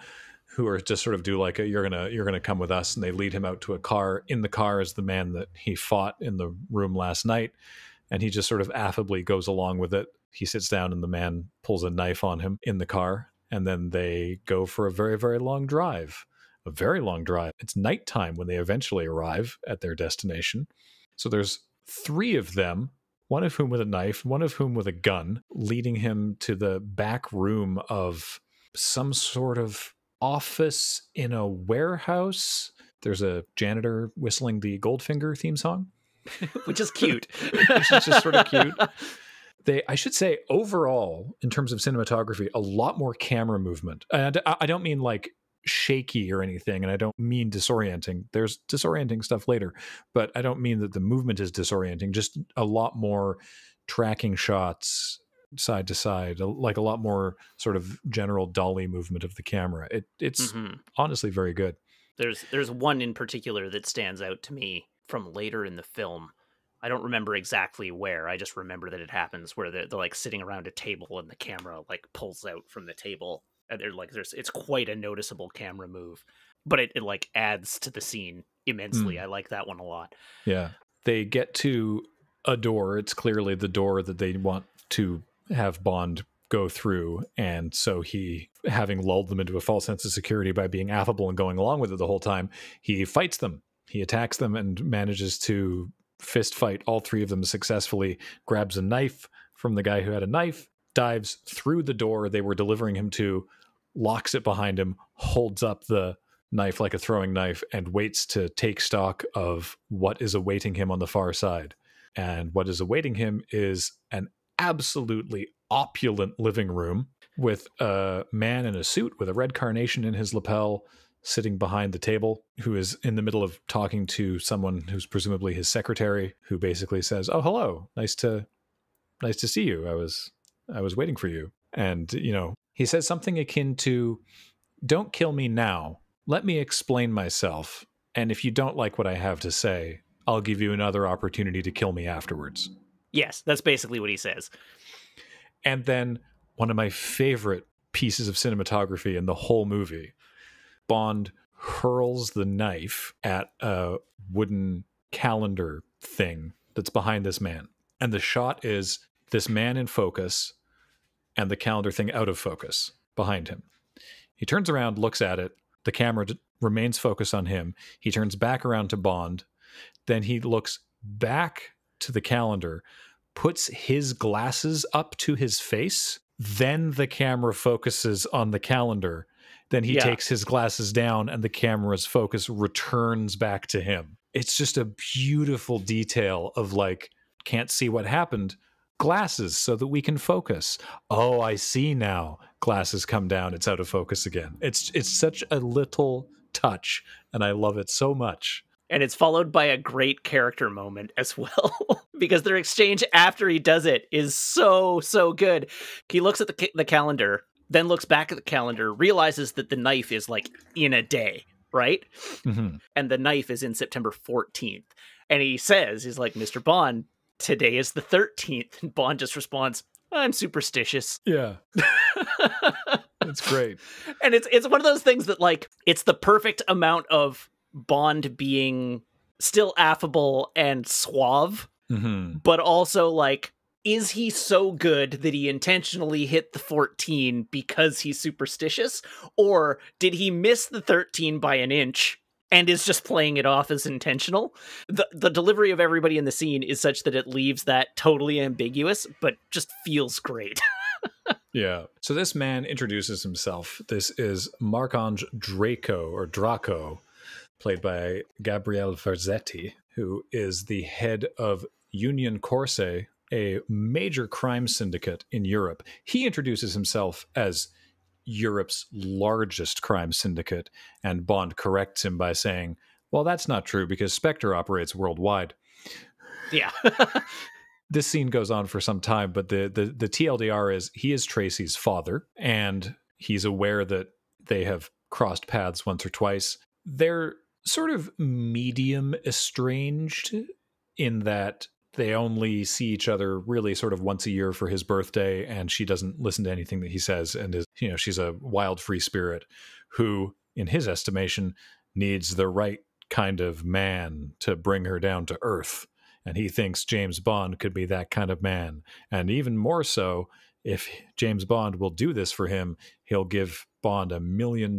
who are just sort of do like a, you're gonna come with us, and they lead him out to a car. In the car is the man that he fought in the room last night, and he just sort of affably goes along with it. He sits down, and the man pulls a knife on him in the car, and then they go for a very, very long drive. A very long drive. It's nighttime when they eventually arrive at their destination. So there's three of them, one of whom with a knife, one of whom with a gun, leading him to the back room of some sort of office in a warehouse. There's a janitor whistling the Goldfinger theme song. Which is cute. Which is just sort of cute. I should say, overall, in terms of cinematography, a lot more camera movement. And I don't mean like shaky or anything, and I don't mean disorienting. There's disorienting stuff later, but I don't mean that the movement is disorienting. Just a lot more tracking shots side to side, like a lot more sort of general dolly movement of the camera. It's honestly very good. There's one in particular that stands out to me from later in the film. I don't remember exactly where. I just remember that it happens where they're like sitting around a table, and the camera like pulls out from the table, and they're like, it's quite a noticeable camera move, but it like adds to the scene immensely. I like that one a lot. Yeah. They get to a door. It's clearly the door that they want to have Bond go through. And so he, having lulled them into a false sense of security by being affable and going along with it the whole time, he fights them. He attacks them and manages to fist fight all three of them successfully, grabs a knife from the guy who had a knife, dives through the door they were delivering him to, locks it behind him, holds up the knife like a throwing knife, and waits to take stock of what is awaiting him on the far side. And what is awaiting him is an absolutely opulent living room with a man in a suit with a red carnation in his lapel, sitting behind the table, who is in the middle of talking to someone who's presumably his secretary, who basically says, "Oh, hello, nice to see you. I was waiting for you." And, you know, he says something akin to, "Don't kill me now. Let me explain myself. And if you don't like what I have to say, I'll give you another opportunity to kill me afterwards." Yes, that's basically what he says. And then one of my favorite pieces of cinematography in the whole movie, Bond hurls the knife at a wooden calendar thing that's behind this man. And the shot is this man in focus and the calendar thing out of focus behind him. He turns around, looks at it. The camera remains focused on him. He turns back around to Bond. Then he looks back to the calendar, puts his glasses up to his face. Then the camera focuses on the calendar. Then he takes his glasses down, and the camera's focus returns back to him. It's just a beautiful detail of like can't see what happened. Glasses so that we can focus. Oh, I see now. Glasses come down. It's out of focus again. It's such a little touch, and I love it so much. And it's followed by a great character moment as well, because their exchange after he does it is so, so good. He looks at the calendar, then looks back at the calendar, realizes that the knife is like in a day, right? Mm-hmm. And the knife is in September 14th. And he says, he's like, Mr. Bond, today is the 13th. And Bond just responds, I'm superstitious. Yeah. That's great. And it's one of those things that, like, it's the perfect amount of Bond being still affable and suave, mm-hmm. but also like, is he so good that he intentionally hit the 14 because he's superstitious, or did he miss the 13 by an inch and is just playing it off as intentional? The delivery of everybody in the scene is such that it leaves that totally ambiguous, but just feels great. Yeah. So this man introduces himself. This is Marc-Ange Draco, or Draco, played by Gabriele Verzetti, who is the head of Union Corse, a major crime syndicate in Europe. He introduces himself as Europe's largest crime syndicate, and Bond corrects him by saying, well, that's not true because Spectre operates worldwide. Yeah. This scene goes on for some time, but the TLDR is he is Tracy's father, and he's aware that they have crossed paths once or twice. They're sort of medium estranged in that they only see each other really sort of once a year for his birthday, and she doesn't listen to anything that he says, and is, you know, she's a wild free spirit who, in his estimation, needs the right kind of man to bring her down to earth. And he thinks James Bond could be that kind of man. And even more so, if James Bond will do this for him, he'll give Bond $1 million.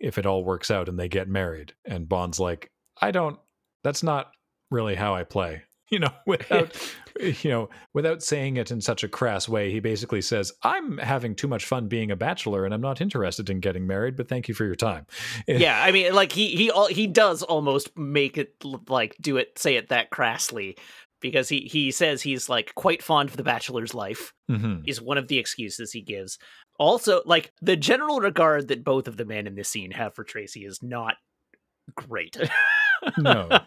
If it all works out and they get married. And Bond's like, that's not really how I play, you know, without, you know, without saying it in such a crass way. He basically says, I'm having too much fun being a bachelor and I'm not interested in getting married, but thank you for your time. Yeah. I mean, like he does almost make it like, say it that crassly, because he says he's like quite fond of the bachelor's life, mm-hmm. is one of the excuses he gives. Also, like, the general regard that both of the men in this scene have for Tracy is not great. No.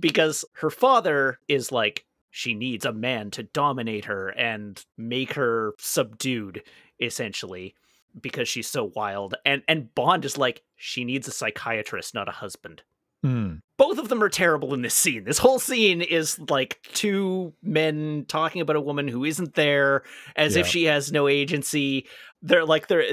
Because her father is like, she needs a man to dominate her and make her subdued, essentially, because she's so wild. And Bond is like, she needs a psychiatrist, not a husband. Mm. Both of them are terrible in this scene. This whole scene is like two men talking about a woman who isn't there, as if she has no agency. They're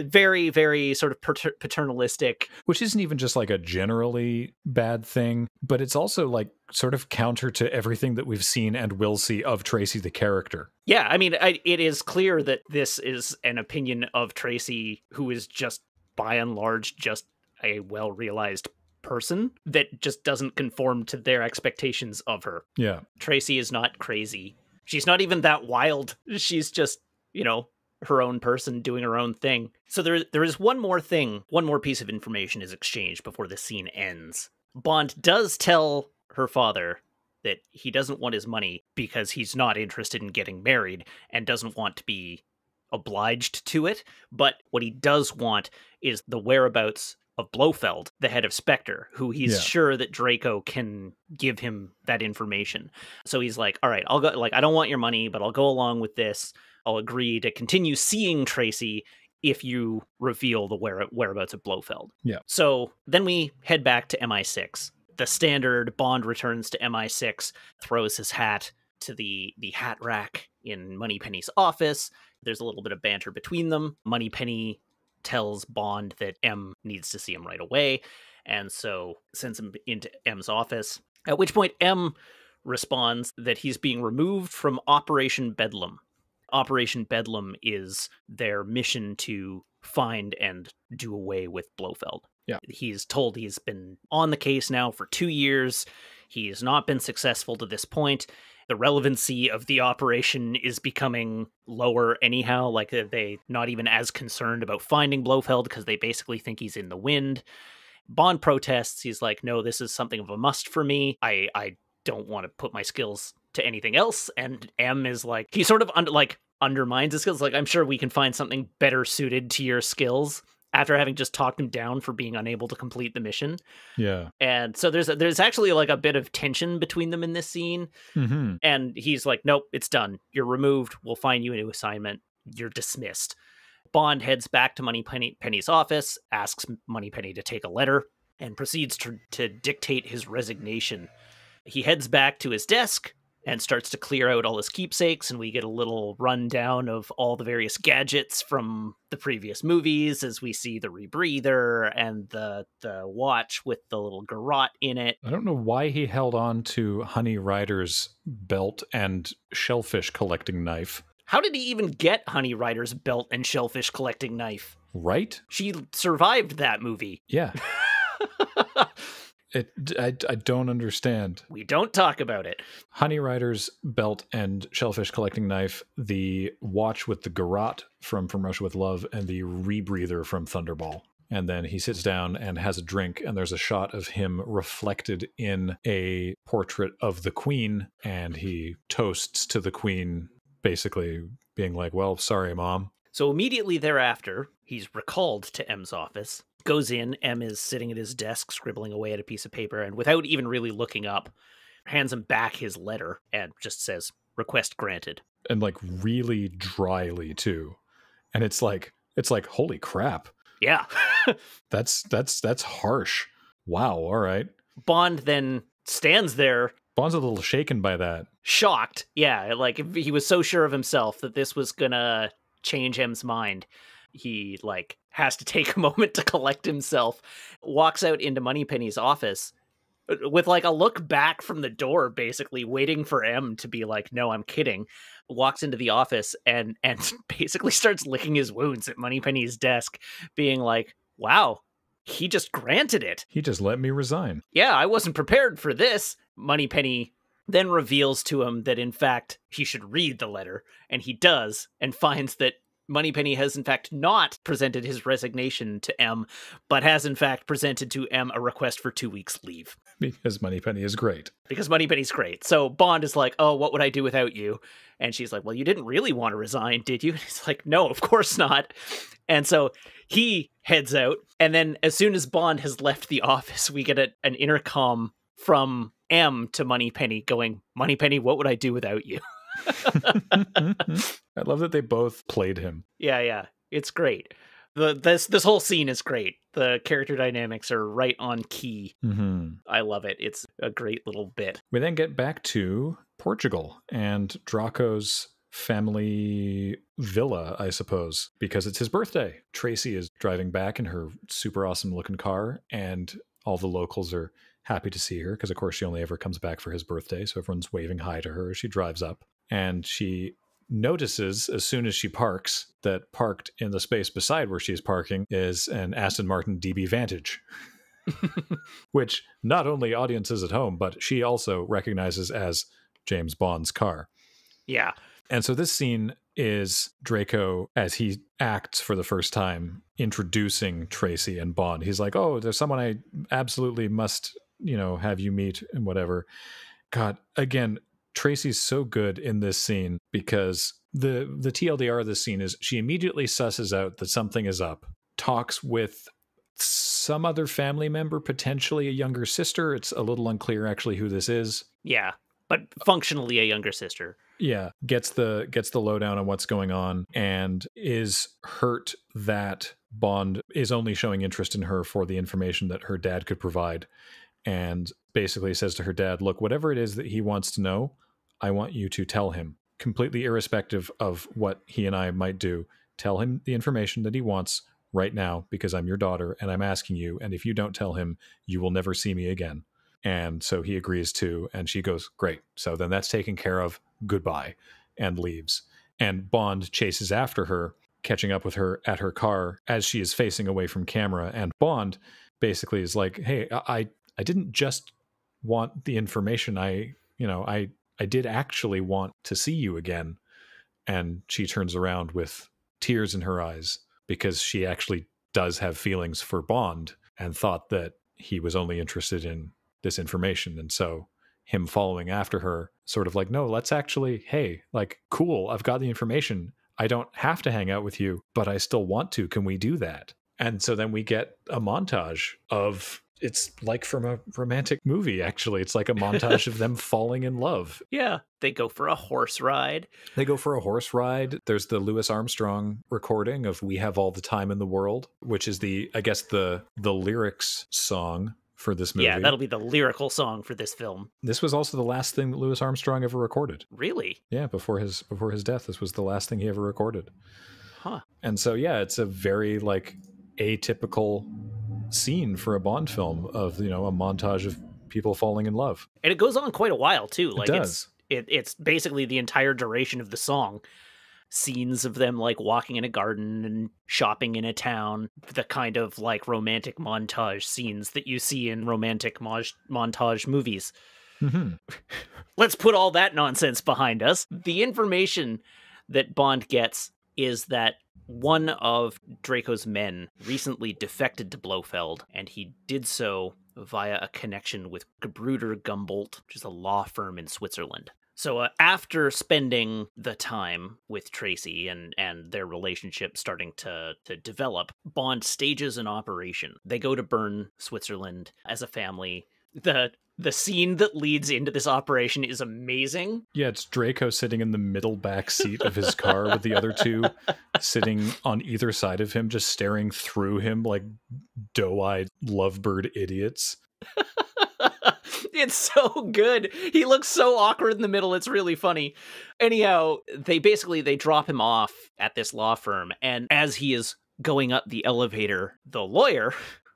very, very sort of paternalistic, which isn't even just like a generally bad thing, but it's also like sort of counter to everything that we've seen and will see of Tracy the character. Yeah, I mean, it is clear that this is an opinion of Tracy, who is just by and large just a well-realized person that just doesn't conform to their expectations of her. Yeah. Tracy is not crazy. She's not even that wild. She's just, you know, her own person doing her own thing. So there is one more thing. One more piece of information is exchanged before the scene ends. Bond does tell her father that he doesn't want his money because he's not interested in getting married and doesn't want to be obliged to it. But what he does want is the whereabouts of Blofeld, the head of Spectre, who he's sure that Draco can give him that information. So he's like, all right, I'll go, like, I don't want your money, but I'll go along with this. I'll agree to continue seeing Tracy if you reveal the whereabouts of Blofeld. Yeah. So then we head back to MI6. The standard Bond returns to MI6, throws his hat to the hat rack in Moneypenny's office. There's a little bit of banter between them. Moneypenny tells Bond that M needs to see him right away, and so sends him into M's office, at which point M responds that he's being removed from Operation Bedlam. Operation Bedlam is their mission to find and do away with Blofeld. Yeah. He's told he's been on the case now for 2 years. He has not been successful to this point. The relevancy of the operation is becoming lower anyhow. Like, they're not even as concerned about finding Blofeld because they basically think he's in the wind. Bond protests. He's like, no, this is something of a must for me. I don't want to put my skills to anything else. And M is like, he sort of undermines his skills. Like, I'm sure we can find something better suited to your skills, after having just talked him down for being unable to complete the mission. Yeah. And so there's actually like a bit of tension between them in this scene. Mm-hmm. And he's like, nope, it's done. You're removed. We'll find you a new assignment. You're dismissed. Bond heads back to Moneypenny's office, asks Moneypenny to take a letter, and proceeds to dictate his resignation. He heads back to his desk and starts to clear out all his keepsakes, and we get a little rundown of all the various gadgets from the previous movies as we see the rebreather and the watch with the little garrote in it. I don't know why he held on to Honey Rider's belt and shellfish collecting knife. How did he even get Honey Rider's belt and shellfish collecting knife? Right? She survived that movie. Yeah. I don't understand. We don't talk about it. Honey Rider's belt and shellfish collecting knife, the watch with the garrote from Russia with Love, and the rebreather from Thunderball. And then he sits down and has a drink, and there's a shot of him reflected in a portrait of the Queen, and he toasts to the Queen, basically being like, well, sorry, Mom. So immediately thereafter, he's recalled to M's office. Goes in, M is sitting at his desk, scribbling away at a piece of paper, and without even really looking up, hands him back his letter and just says, request granted. And like really dryly too. And it's like, holy crap. Yeah. that's harsh. Wow. All right. Bond then stands there. Bond's a little shaken by that. Shocked. Yeah. Like he was so sure of himself that this was gonna change M's mind. He like has to take a moment to collect himself, walks out into Moneypenny's office with like a look back from the door, basically waiting for M to be like, no, I'm kidding. Walks into the office and basically starts licking his wounds at Moneypenny's desk, being like, wow, he just granted it. He just let me resign. Yeah, I wasn't prepared for this. Moneypenny then reveals to him that, in fact, he should read the letter. And he does, and finds that Moneypenny has, in fact, not presented his resignation to M, but has, in fact, presented to M a request for 2 weeks leave. Because Moneypenny is great. Because Moneypenny's great. So Bond is like, oh, what would I do without you? And she's like, well, you didn't really want to resign, did you? And he's like, no, of course not. And so he heads out. And then as soon as Bond has left the office, we get an intercom from M to Moneypenny going, Moneypenny, what would I do without you? I love that they both played him. Yeah, it's great. This whole scene is great. The character dynamics are right on key. Mm-hmm. I love it. It's a great little bit. We then get back to Portugal and Draco's family villa, I suppose, because it's his birthday. Tracy is driving back in her super awesome looking car, and all the locals are happy to see her because, of course, she only ever comes back for his birthday, so everyone's waving hi to her as she drives up. And she notices as soon as she parks that parked in the space beside where she's parking is an Aston Martin DB Vantage, which not only audiences at home, but she also recognizes as James Bond's car. Yeah. And so this scene is Draco, as he acts for the first time, introducing Tracy and Bond. He's like, oh, there's someone I absolutely must, have you meet and whatever. God, again, Tracy's so good in this scene, because the TLDR of this scene is she immediately susses out that something is up, talks with some other family member, potentially a younger sister. It's a little unclear actually who this is. Yeah, but functionally a younger sister. Yeah, gets the lowdown on what's going on and is hurt that Bond is only showing interest in her for the information that her dad could provide, and basically says to her dad, look, whatever it is that he wants to know, I want you to tell him, completely irrespective of what he and I might do. Tell him the information that he wants right now, because I'm your daughter and I'm asking you. And if you don't tell him, you will never see me again. And so he agrees to, and she goes, great. So then that's taken care of. Goodbye. And leaves. And Bond chases after her, catching up with her at her car as she is facing away from camera. And Bond basically is like, hey, I didn't just want the information. I did actually want to see you again. And she turns around with tears in her eyes, because she actually does have feelings for Bond and thought that he was only interested in this information. And so him following after her, sort of like, no, let's actually, hey, like, cool, I've got the information. I don't have to hang out with you, but I still want to. Can we do that? And so then we get a montage of, it's like from a romantic movie, actually. It's like a montage of them falling in love. Yeah. They go for a horse ride. They go for a horse ride. There's the Louis Armstrong recording of We Have All the Time in the World, which is the, I guess, the lyrics song for this movie. Yeah, that'll be the lyrical song for this film. This was also the last thing that Louis Armstrong ever recorded. Really? Yeah, before his death, this was the last thing he ever recorded. Huh. And so, yeah, it's a very, like, atypical scene for a Bond film of, you know, a montage of people falling in love. And it goes on quite a while, too. Like, it does. It's basically the entire duration of the song. Scenes of them, like, walking in a garden and shopping in a town, the kind of, like, romantic montage scenes that you see in romantic montage movies. Mm-hmm. Let's put all that nonsense behind us. The information that Bond gets is that one of Draco's men recently defected to Blofeld, and he did so via a connection with Gebruder Gumboldt, which is a law firm in Switzerland. So after spending the time with Tracy and their relationship starting to develop, Bond stages an operation. They go to Bern, Switzerland, as a family. The scene that leads into this operation is amazing. Yeah, it's Draco sitting in the middle back seat of his car with the other two sitting on either side of him, just staring through him like doe-eyed lovebird idiots. It's so good. He looks so awkward in the middle. It's really funny. Anyhow, they drop him off at this law firm. And as he is going up the elevator, the lawyer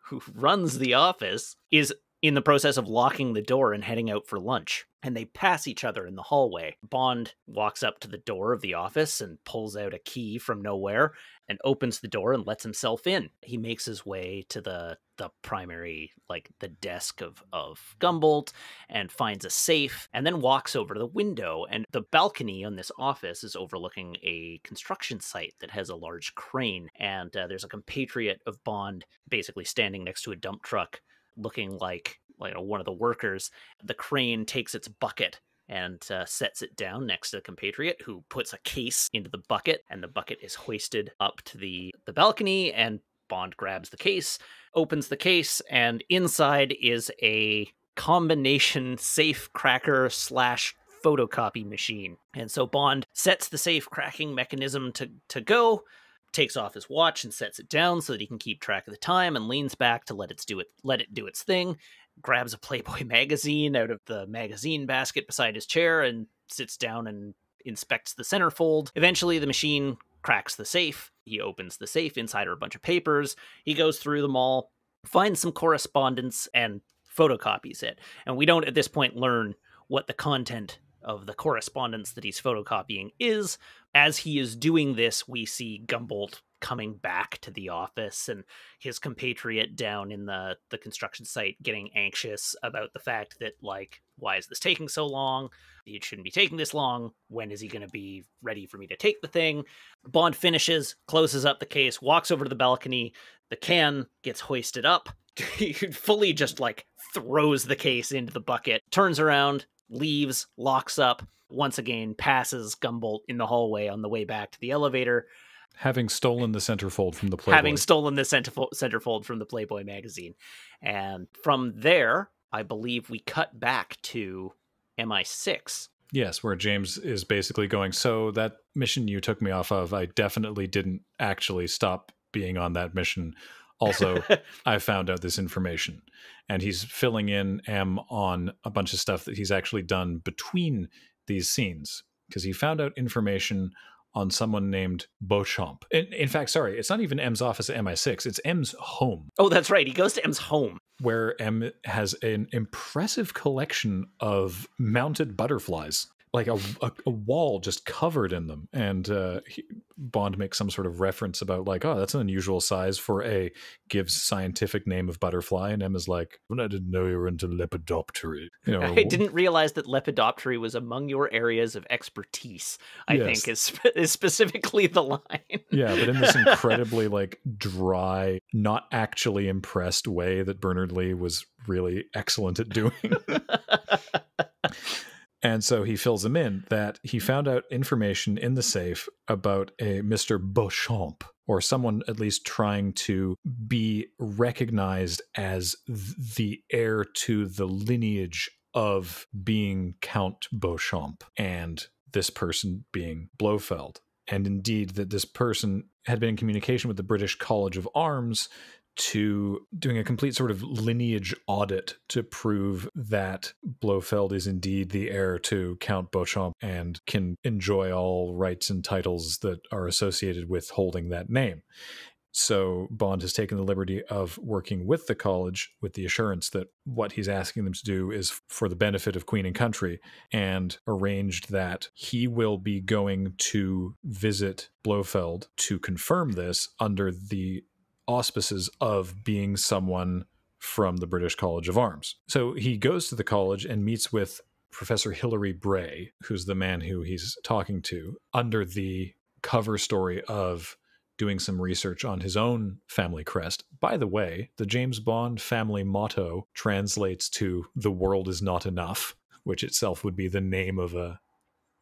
who runs the office is in the process of locking the door and heading out for lunch. And they pass each other in the hallway. Bond walks up to the door of the office and pulls out a key from nowhere and opens the door and lets himself in. He makes his way to the primary, like, the desk of Gumboldt, and finds a safe, and then walks over to the window. And the balcony on this office is overlooking a construction site that has a large crane. And there's a compatriot of Bond basically standing next to a dump truck, looking like, you know, one of the workers. The crane takes its bucket and sets it down next to the compatriot, who puts a case into the bucket, and the bucket is hoisted up to the balcony, and Bond grabs the case, opens the case, and inside is a combination safe cracker / photocopy machine. And so Bond sets the safe cracking mechanism to go, takes off his watch and sets it down so that he can keep track of the time, and leans back to let it do its thing, grabs a Playboy magazine out of the magazine basket beside his chair, and sits down and inspects the centerfold. Eventually, the machine cracks the safe. He opens the safe. Inside are a bunch of papers. He goes through them all, finds some correspondence, and photocopies it. And we don't at this point learn what the content of the correspondence that he's photocopying is. As he is doing this, we see Gumboldt coming back to the office, and his compatriot down in the construction site getting anxious about the fact that, like, why is this taking so long? It shouldn't be taking this long. When is he going to be ready for me to take the thing? Bond finishes, closes up the case, walks over to the balcony. The can gets hoisted up. He fully just, like, throws the case into the bucket, turns around, leaves, locks up, once again passes Gumboldt in the hallway on the way back to the elevator, having stolen the centerfold from the Playboy. Magazine. And from there, I believe we cut back to MI6. Yes, where James is basically going, so that mission you took me off of, I definitely didn't actually stop being on that mission. Also, I found out this information. And he's filling in M on a bunch of stuff that he's actually done between these scenes, because he found out information on someone named Beauchamp. In fact, sorry, it's not even M's office at MI6. It's M's home. Oh, that's right. He goes to M's home, where M has an impressive collection of mounted butterflies, like a wall just covered in them. And Bond makes some sort of reference about, like, oh, that's an unusual size for a, gives scientific name of butterfly. And M is like, I didn't know you were into lepidoptery. You know, I didn't realize that lepidoptery was among your areas of expertise, I think is specifically the line. Yeah, but in this incredibly, like, dry, not actually impressed way that Bernard Lee was really excellent at doing. And so he fills him in that he found out information in the safe about a Mr. Beauchamp, or someone at least trying to be recognized as the heir to the lineage of being Count Beauchamp, and this person being Blofeld. And indeed, that this person had been in communication with the British College of Arms to doing a complete sort of lineage audit to prove that Blofeld is indeed the heir to Count Beauchamp and can enjoy all rights and titles that are associated with holding that name. So Bond has taken the liberty of working with the college with the assurance that what he's asking them to do is for the benefit of Queen and country, and arranged that he will be going to visit Blofeld to confirm this under the auspices of being someone from the British College of Arms. So he goes to the college and meets with Professor Hilary Bray, who's the man who he's talking to, under the cover story of doing some research on his own family crest. By the way, the James Bond family motto translates to "the world is not enough," which itself would be the name of a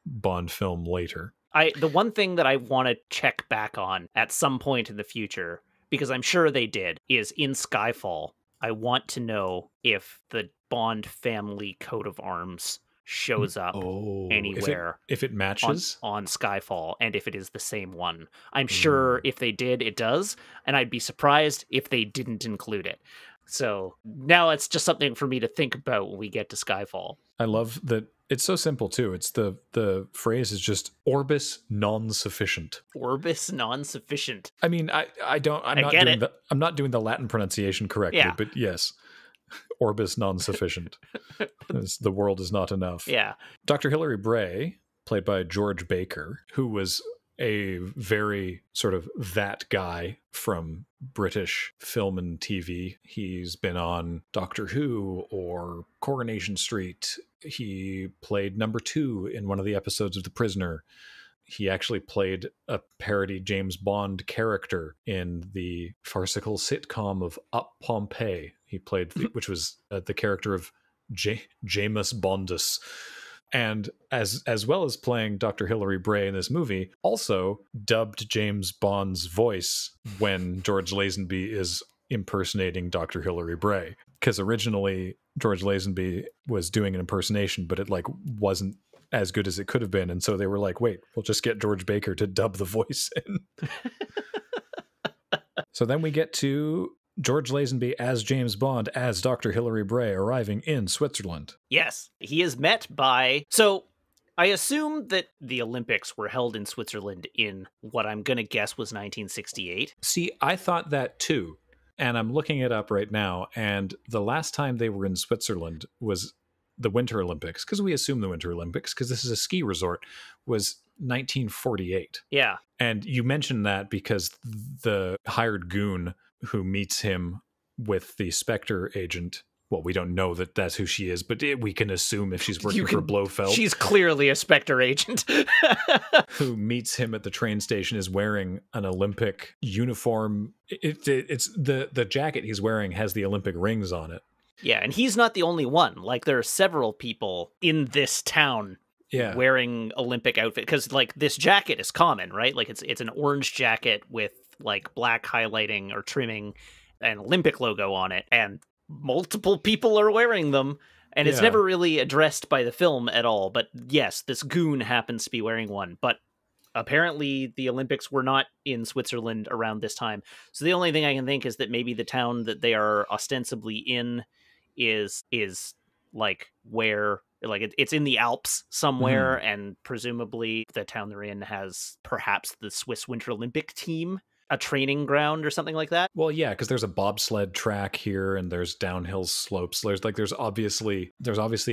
Bond film later. The one thing that I want to check back on at some point in the future, because I'm sure they did, is in Skyfall, I want to know if the Bond family coat of arms shows up anywhere. If it matches? On Skyfall, and if it is the same one. I'm sure if they did, it does, and I'd be surprised if they didn't include it. So now it's just something for me to think about when we get to Skyfall. I love that. It's so simple, too. It's the phrase is just "orbis non-sufficient." Orbis non-sufficient. I mean, I'm not doing the Latin pronunciation correctly, yeah. But yes, orbis non-sufficient. The world is not enough. Yeah. Dr. Hilary Bray, played by George Baker, who was a very sort of that guy from British film and TV. He's been on Doctor Who or Coronation Street. He played number 2 in one of the episodes of The Prisoner. He actually played a parody James Bond character in the farcical sitcom of Up Pompeii. He played, which was the character of Jameis Bondus. And as well as playing Dr. Hilary Bray in this movie, also dubbed James Bond's voice when George Lazenby is impersonating Dr. Hilary Bray. Because originally George Lazenby was doing an impersonation, but it like wasn't as good as it could have been. And so they were like, wait, we'll just get George Baker to dub the voice in. So then we get to George Lazenby as James Bond, as Dr. Hilary Bray, arriving in Switzerland. Yes, he is met by... So I assume that the Olympics were held in Switzerland in what I'm going to guess was 1968. See, I thought that too. And I'm looking it up right now. And the last time they were in Switzerland was the Winter Olympics, because we assume the Winter Olympics, because this is a ski resort, was 1948. Yeah. And you mentioned that because the hired goon who meets him with the Spectre agent. Well, we don't know that that's who she is, but we can assume if she's working for Blofeld. She's clearly a Spectre agent. Who meets him at the train station is wearing an Olympic uniform. It's the jacket he's wearing has the Olympic rings on it. Yeah, and he's not the only one. Like, there are several people in this town wearing Olympic outfit. Because, like, this jacket is common, right? Like, it's an orange jacket with like black highlighting or trimming an Olympic logo on it, and multiple people are wearing them, and it's never really addressed by the film at all. But yes, this goon happens to be wearing one, but apparently the Olympics were not in Switzerland around this time. So the only thing I can think is that maybe the town that they are ostensibly in is like where... Like, it's in the Alps somewhere, and presumably the town they're in has perhaps the Swiss Winter Olympic team, a training ground or something like that. Well, yeah, because there's a bobsled track here, and there's downhill slopes. There's obviously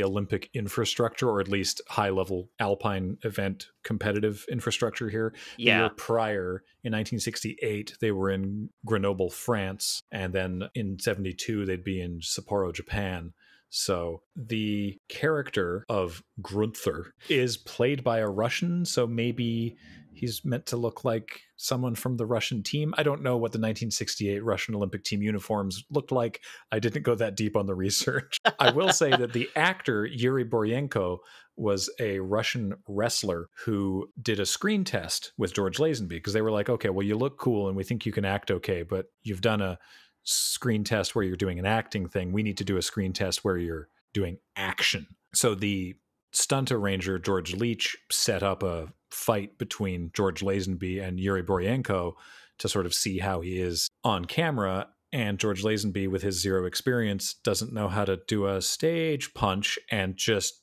Olympic infrastructure, or at least high level alpine event competitive infrastructure here. Yeah. The year prior, in 1968, they were in Grenoble, France, and then in 1972 they'd be in Sapporo, Japan. So the character of Grunther is played by a Russian, so maybe He's meant to look like someone from the Russian team. I don't know what the 1968 Russian Olympic team uniforms looked like. I didn't go that deep on the research. I will say that the actor Yuri Borienko was a Russian wrestler who did a screen test with George Lazenby, because they were like, okay, well, you look cool and we think you can act okay, but you've done a screen test where you're doing an acting thing. We need to do a screen test where you're doing action. So the stunt arranger George Leach set up a fight between George Lazenby and Yuri Borienko to sort of see how he is on camera. And George Lazenby, with his zero experience, doesn't know how to do a stage punch and just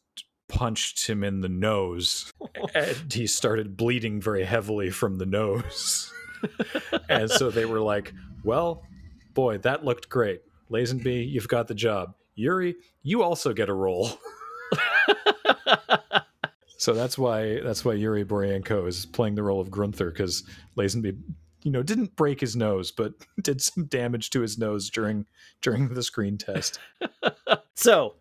punched him in the nose. And he started bleeding very heavily from the nose. And so they were like, well, boy, that looked great. Lazenby, you've got the job. Yuri, you also get a role. So that's why Yuri Borienko is playing the role of Grunther, because Lazenby, didn't break his nose, but did some damage to his nose during the screen test. So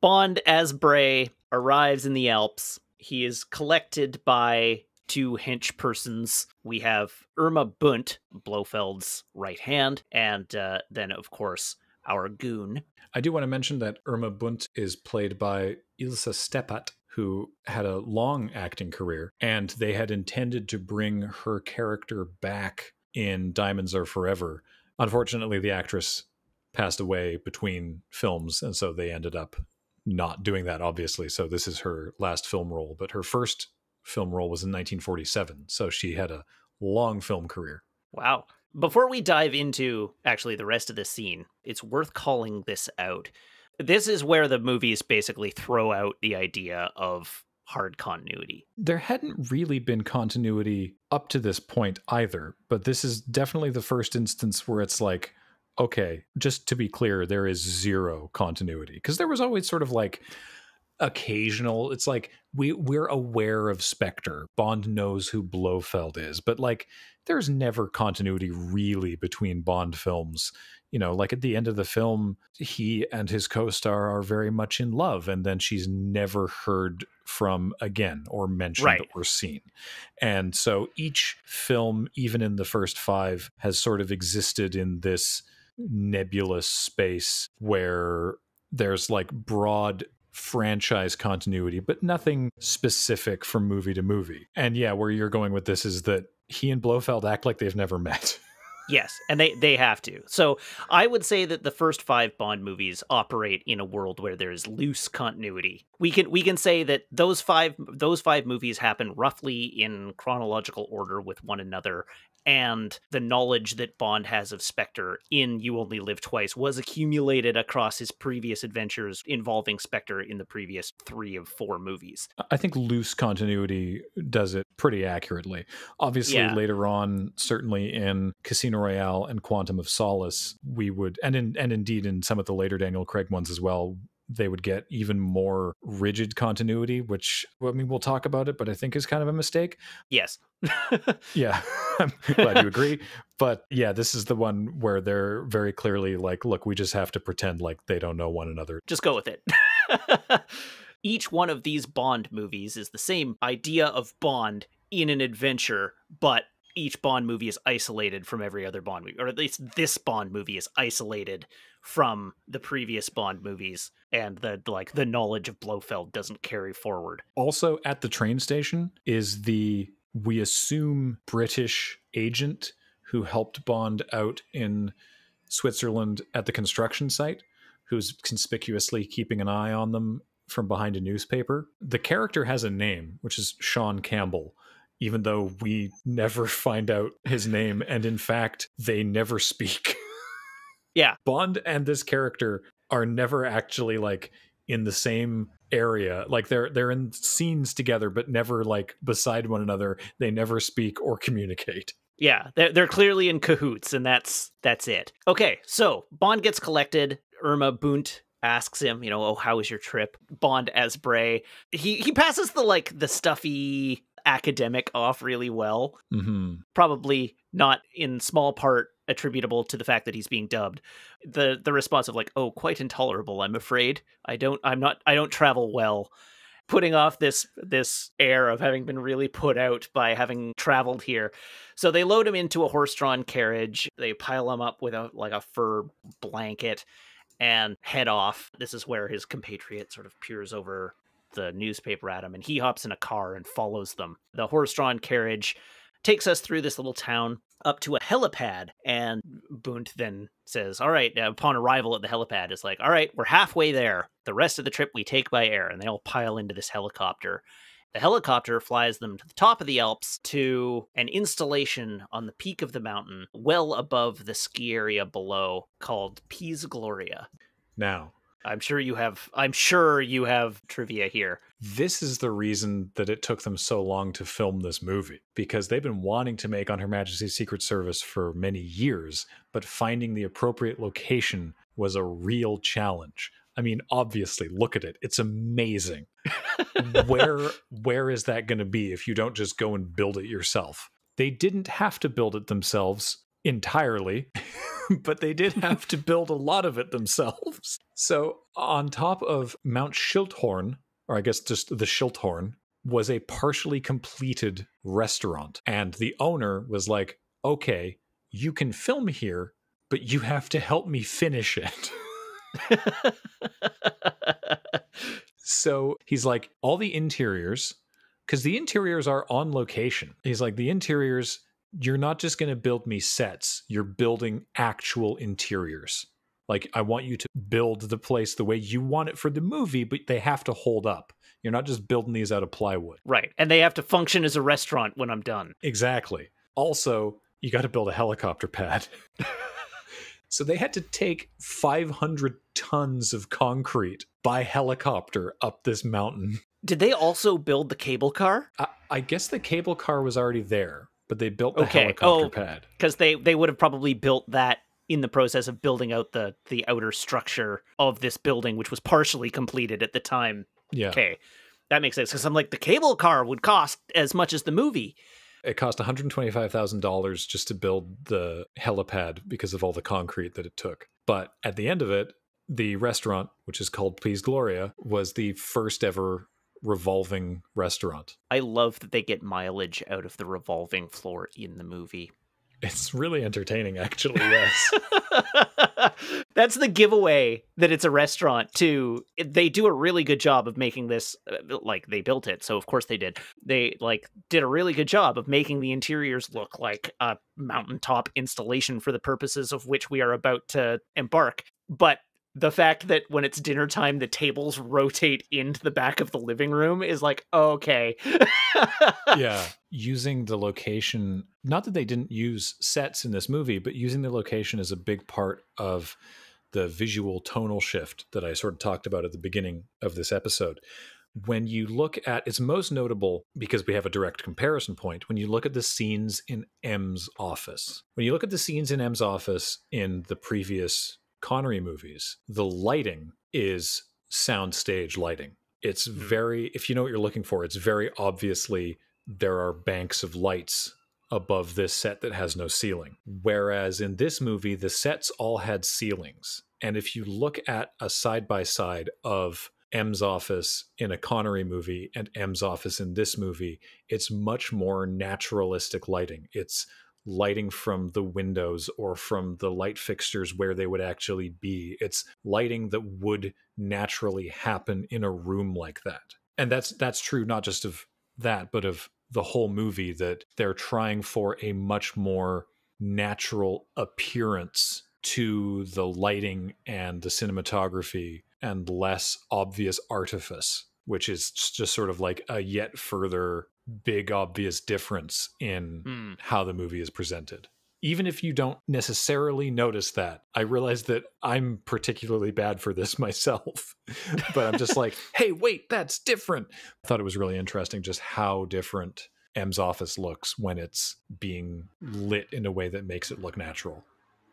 Bond as Bray arrives in the Alps. He is collected by two hench persons. We have Irma Bunt, Blofeld's right hand, and then, of course, our goon. I do want to mention that Irma Bunt is played by Ilsa Stepat, who had a long acting career, and they had intended to bring her character back in Diamonds Are Forever. Unfortunately, the actress passed away between films, and so they ended up not doing that, obviously. So this is her last film role, but her first film role was in 1947, so she had a long film career. Wow. Before we dive into, actually, the rest of the scene, it's worth calling this out. This is where the movies basically throw out the idea of hard continuity. There hadn't really been continuity up to this point either, but this is definitely the first instance where it's like, okay, just to be clear, there is zero continuity. Because there was always sort of like occasional, it's like we're aware of Spectre. Bond knows who Blofeld is, but like there's never continuity really between Bond films. Like at the end of the film, he and his co-star are very much in love, and then she's never heard from again or mentioned or seen. And so each film, even in the first five, has sort of existed in this nebulous space where there's like broad franchise continuity, but nothing specific from movie to movie. And yeah, where you're going with this is that he and Blofeld act like they've never met. Yes, and they have to. So I would say that the first five Bond movies operate in a world where there is loose continuity. We can say that those five movies happen roughly in chronological order with one another, and the knowledge that Bond has of Spectre in You Only Live Twice was accumulated across his previous adventures involving Spectre in the previous 3 of 4 movies. I think loose continuity does it pretty accurately. Obviously, later on, certainly in Casino Royale and Quantum of Solace, we would, and indeed in some of the later Daniel Craig ones as well, they would get even more rigid continuity, which, we'll talk about it, but I think is kind of a mistake. Yes. Yeah, I'm glad you agree. But yeah, this is the one where they're very clearly like, look, we just have to pretend like they don't know one another. Just go with it. Each one of these Bond movies is the same idea of Bond in an adventure, but each Bond movie is isolated from every other Bond movie, or at least this Bond movie is isolated from the previous Bond movies, and the knowledge of Blofeld doesn't carry forward. Also at the train station is the, we assume, British agent who helped Bond out in Switzerland at the construction site, who's conspicuously keeping an eye on them from behind a newspaper. The character has a name, which is Sean Campbell, even though we never find out his name. And in fact, they never speak. Yeah. Bond and this character are never actually like in the same area. Like they're in scenes together, but never like beside one another. They never speak or communicate. Yeah, they're clearly in cahoots, and that's it. Okay, so Bond gets collected. Irma Bunt asks him, oh, how was your trip? Bond as Bray, he passes the stuffy academic off really well. Mm-hmm. Probably not in small part attributable to the fact that he's being dubbed. The response of like, oh, quite intolerable, I'm afraid. I don't travel well. putting off this air of having been really put out by having traveled here. So they load him into a horse-drawn carriage. They pile him up with a, like a fur blanket and head off. This is where his compatriot sort of peers over the newspaper at him, and he hops in a car and follows them. The horse-drawn carriage takes us through this little town up to a helipad, and Bunt then says, all right, upon arrival at the helipad, it's like, all right, we're halfway there. The rest of the trip we take by air, and they all pile into this helicopter. The helicopter flies them to the top of the Alps to an installation on the peak of the mountain, well above the ski area below, called Piz Gloria. Now, I'm sure you have trivia here. This is the reason that it took them so long to film this movie, because they've been wanting to make On Her Majesty's Secret Service for many years, but finding the appropriate location was a real challenge. I mean, obviously, look at it. It's amazing. Where is that going to be if you don't just go and build it yourself? They didn't have to build it themselves entirely, but they did have to build a lot of it themselves. So on top of Mount Schilthorn, or I guess just the Schilthorn, was a partially completed restaurant. And the owner was like, okay, you can film here, but you have to help me finish it. So he's like, all the interiors, because the interiors are on location. He's like, the interiors, you're not just going to build me sets. You're building actual interiors. Like, I want you to build the place the way you want it for the movie, but they have to hold up. You're not just building these out of plywood. Right. And they have to function as a restaurant when I'm done. Exactly. Also, you got to build a helicopter pad. So they had to take 500 tons of concrete by helicopter up this mountain. Did they also build the cable car? I guess the cable car was already there, but they built the helicopter pad. Because they would have probably built that in the process of building out the outer structure of this building, which was partially completed at the time. Yeah. Okay, that makes sense. Because I'm like, the cable car would cost as much as the movie. It cost $125,000 just to build the helipad because of all the concrete that it took. But at the end of it, the restaurant, which is called Piz Gloria, was the first ever revolving restaurant. I love that they get mileage out of the revolving floor in the movie. It's really entertaining, actually, yes. That's the giveaway that it's a restaurant, too. They do a really good job of making this, like, they built it, so of course they did. They, like, did a really good job of making the interiors look like a mountaintop installation for the purposes of which we are about to embark. But the fact that when it's dinner time, the tables rotate into the back of the living room is like, okay. Yeah. Using the location, not that they didn't use sets in this movie, but using the location is a big part of the visual tonal shift that I sort of talked about at the beginning of this episode. When you look at, it's most notable because we have a direct comparison point, when you look at the scenes in M's office. When you look at the scenes in M's office in the previous Connery movies, the lighting is soundstage lighting. It's very, if you know what you're looking for, it's very obviously there are banks of lights above this set that has no ceiling. Whereas in this movie, the sets all had ceilings. And if you look at a side-by-side of M's office in a Connery movie and M's office in this movie, it's much more naturalistic lighting. It's lighting from the windows or from the light fixtures where they would actually be. It's lighting that would naturally happen in a room like that. And that's true not just of that, but of the whole movie, that they're trying for a much more natural appearance to the lighting and the cinematography and less obvious artifice, which is just sort of like a yet further big obvious difference in how the movie is presented. Even if you don't necessarily notice that, I realize that I'm particularly bad for this myself, but I'm just like, hey, wait, that's different. I thought it was really interesting just how different M's office looks when it's being lit in a way that makes it look natural.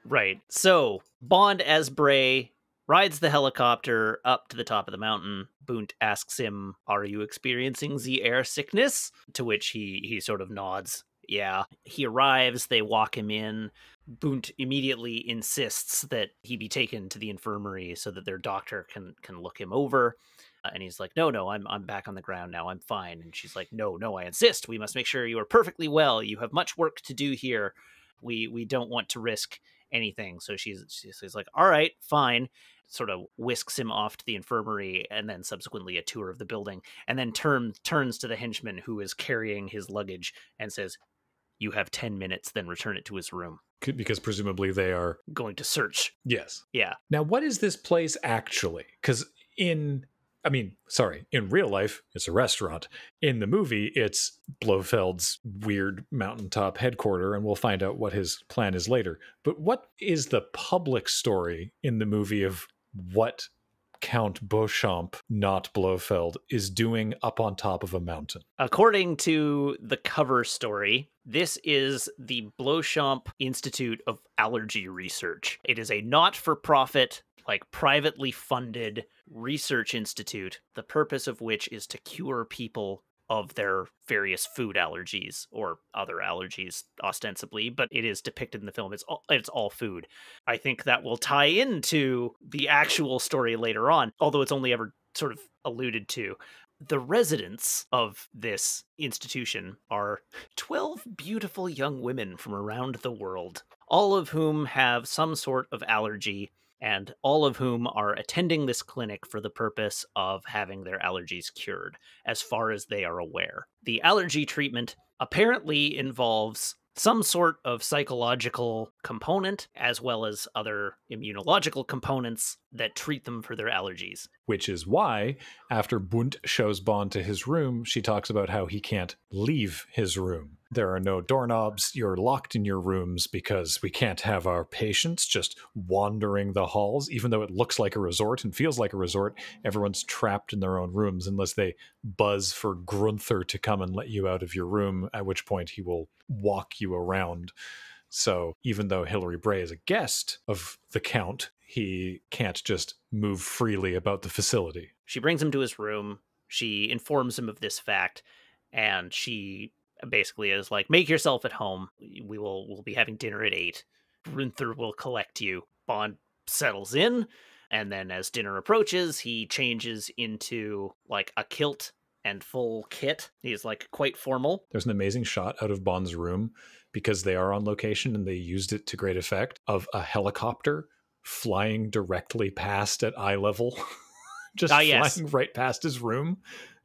Right. So Bond as Bray rides the helicopter up to the top of the mountain. Bunt asks him, are you experiencing the air sickness? To which he sort of nods Yeah. He arrives, they walk him in. Bunt immediately insists that he be taken to the infirmary so that their doctor can look him over. And he's like, no, I'm back on the ground now. I'm fine. And she's like, no, I insist. We must make sure you are perfectly well. You have much work to do here. We don't want to risk anything. So she's like, all right, fine. Sort of whisks him off to the infirmary and then subsequently a tour of the building. And then turns to the henchman who is carrying his luggage and says, you have 10 minutes, then return it to his room. Because presumably they are going to search. Yes. Yeah. Now, what is this place actually? Because in real life, it's a restaurant. In the movie, it's Blofeld's weird mountaintop headquarters, and we'll find out what his plan is later. But what is the public story in the movie of what Count Beauchamp, not Blofeld, is doing up on top of a mountain? According to the cover story, this is the Beauchamp Institute of Allergy Research. It is a not-for-profit, like privately funded research institute, the purpose of which is to cure people of their various food allergies or other allergies, ostensibly, but it is depicted in the film. It's all food. I think that will tie into the actual story later on, although it's only ever sort of alluded to. The residents of this institution are 12 beautiful young women from around the world, all of whom have some sort of allergy, and all of whom are attending this clinic for the purpose of having their allergies cured, as far as they are aware. The allergy treatment apparently involves some sort of psychological component, as well as other immunological components that treat them for their allergies. Which is why, after Bunt shows Bond to his room, she talks about how he can't leave his room. There are no doorknobs. You're locked in your rooms because we can't have our patients just wandering the halls. Even though it looks like a resort and feels like a resort, everyone's trapped in their own rooms unless they buzz for Grunther to come and let you out of your room, at which point he will walk you around. So even though Hilary Bray is a guest of the Count, he can't just move freely about the facility. She brings him to his room. She informs him of this fact, and she basically is like, make yourself at home. We'll be having dinner at 8. Grunther will collect you. Bond settles in, and then as dinner approaches, he changes into like a kilt and full kit. He's like quite formal. There's an amazing shot out of Bond's room, because they are on location and they used it to great effect, of a helicopter flying directly past at eye level. Just flying right past his room.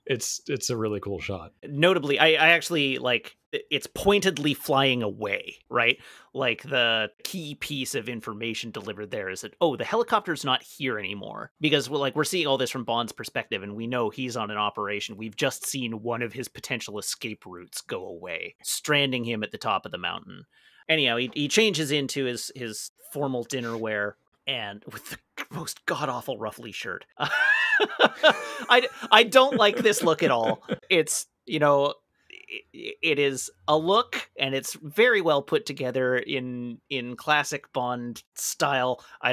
It's a really cool shot. Notably, I actually like, it's pointedly flying away, right? Like the key piece of information delivered there is that, oh, the helicopter's not here anymore, because we're seeing all this from Bond's perspective and we know he's on an operation. We've just seen one of his potential escape routes go away, stranding him at the top of the mountain. Anyhow, he changes into his formal dinnerware, and with the most god-awful Ruffly shirt. I don't like this look at all. It's, it is a look, and it's very well put together in classic Bond style. I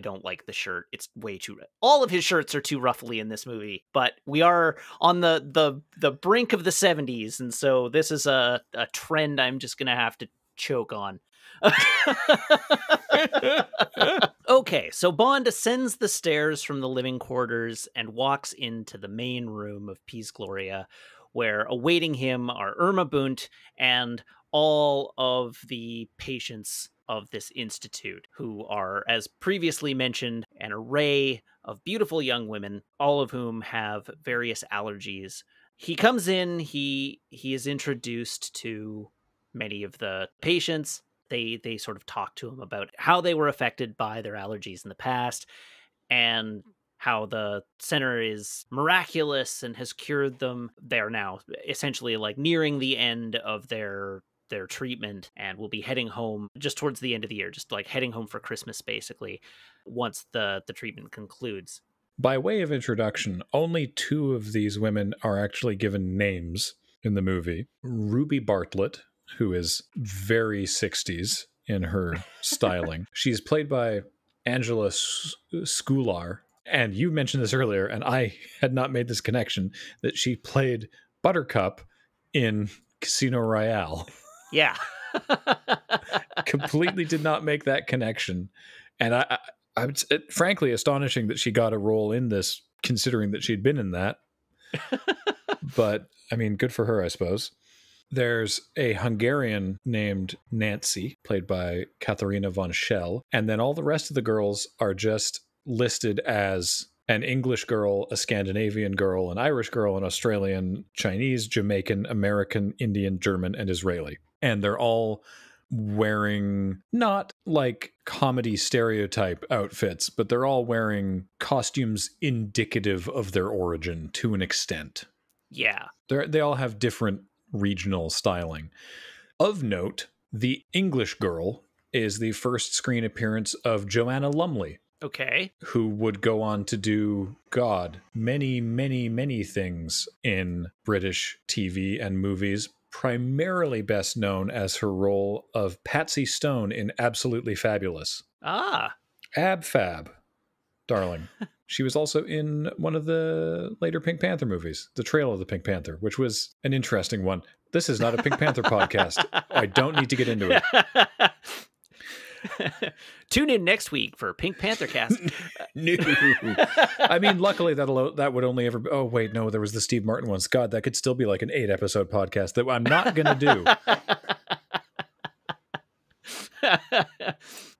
don't like the shirt. It's way too, all of his shirts are too Ruffly in this movie, but we are on the brink of the 70s, and so this is a trend I'm just going to have to choke on. Okay, so Bond ascends the stairs from the living quarters and walks into the main room of Piz Gloria, where awaiting him are Irma Bunt and all of the patients of this institute, who are, as previously mentioned, an array of beautiful young women, all of whom have various allergies. He comes in, he is introduced to many of the patients. They sort of talk to him about how they were affected by their allergies in the past and how the center is miraculous and has cured them. They are now essentially like nearing the end of their treatment and will be heading home just towards the end of the year, just like heading home for Christmas, basically, once the treatment concludes. By way of introduction, only 2 of these women are actually given names in the movie. Ruby Bartlett, who is very 60s in her styling. She's played by Angela Scular. And you mentioned this earlier, and I had not made this connection, that she played Buttercup in Casino Royale. Yeah. Completely did not make that connection. And it's frankly astonishing that she got a role in this, considering that she'd been in that. But, I mean, good for her, I suppose. There's a Hungarian named Nancy, played by Katharina von Schell. And then all the rest of the girls are just listed as an English girl, a Scandinavian girl, an Irish girl, an Australian, Chinese, Jamaican, American, Indian, German, and Israeli. And they're all wearing not like comedy stereotype outfits, but they're all wearing costumes indicative of their origin to an extent. Yeah. They all have different regional styling. Of note, the English girl is the first screen appearance of Joanna Lumley. Okay. Who would go on to do, God, many, many, many things in British TV and movies, primarily best known as her role of Patsy Stone in Absolutely Fabulous. Ah. Ab Fab, darling. She was also in one of the later Pink Panther movies, The Trail of the Pink Panther, which was an interesting one. This is not a Pink Panther podcast. I don't need to get into it. Tune in next week for Pink Panther Cast. No. I mean, luckily that would only ever. Oh wait, no, there was the Steve Martin ones. God, that could still be like an 8-episode podcast that I'm not gonna do.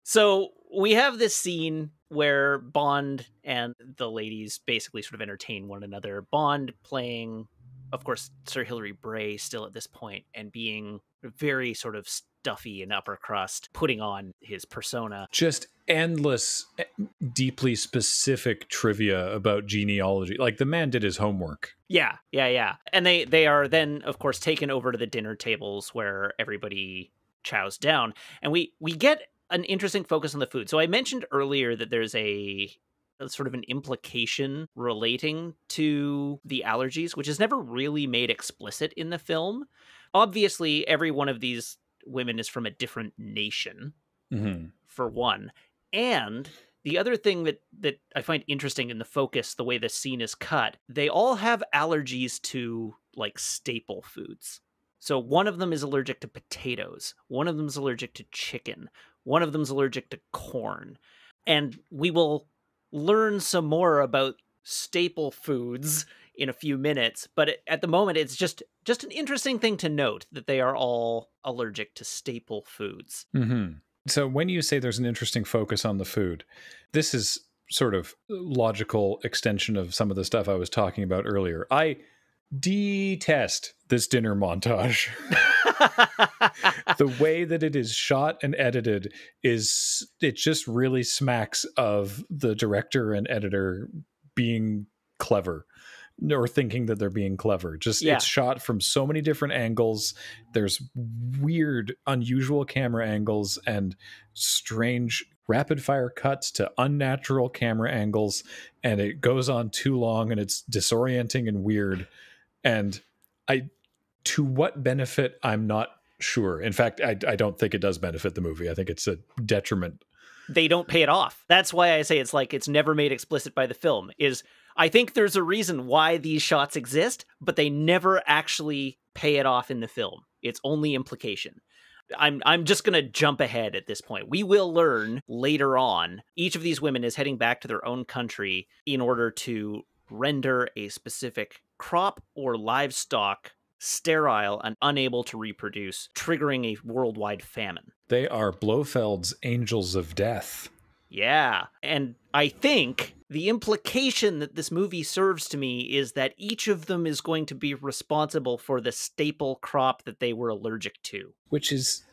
So we have this scene where Bond and the ladies basically sort of entertain one another. Bond playing, of course, Sir Hilary Bray still at this point, and being very sort of stuffy and upper crust, putting on his persona. Just endless, deeply specific trivia about genealogy. Like, the man did his homework. Yeah. And they are then, of course, taken over to the dinner tables where everybody chows down. And we get an interesting focus on the food. So I mentioned earlier that there's a sort of an implication relating to the allergies, which is never really made explicit in the film. Obviously, every one of these women is from a different nation, mm-hmm. for one. And the other thing that I find interesting in the focus, the way the scene is cut, they all have allergies to, like, staple foods. So one of them is allergic to potatoes. One of them's allergic to chicken. One of them's allergic to corn. And we will learn some more about staple foods in a few minutes, but at the moment it's just an interesting thing to note that they are all allergic to staple foods. Mm-hmm. So when you say there's an interesting focus on the food, this is sort of logical extension of some of the stuff I was talking about earlier. I detest this dinner montage. The way that it is shot and edited it just really smacks of the director and editor being clever, or thinking that they're being clever. Just, yeah. It's shot from so many different angles. There's weird, unusual camera angles and strange rapid fire cuts to unnatural camera angles. And it goes on too long and it's disorienting and weird. And to what benefit, I'm not sure. In fact, I don't think it does benefit the movie. I think it's a detriment. They don't pay it off. That's why I say it's like, it's never made explicit by the film. I think there's a reason why these shots exist, but they never actually pay it off in the film. It's only implication. I'm just going to jump ahead at this point. We will learn later on, each of these women is heading back to their own country in order to render a specific crop or livestock sterile and unable to reproduce, triggering a worldwide famine. They are Blofeld's angels of death. Yeah, and I think the implication that this movie serves to me is that each of them is going to be responsible for the staple crop that they were allergic to. Which is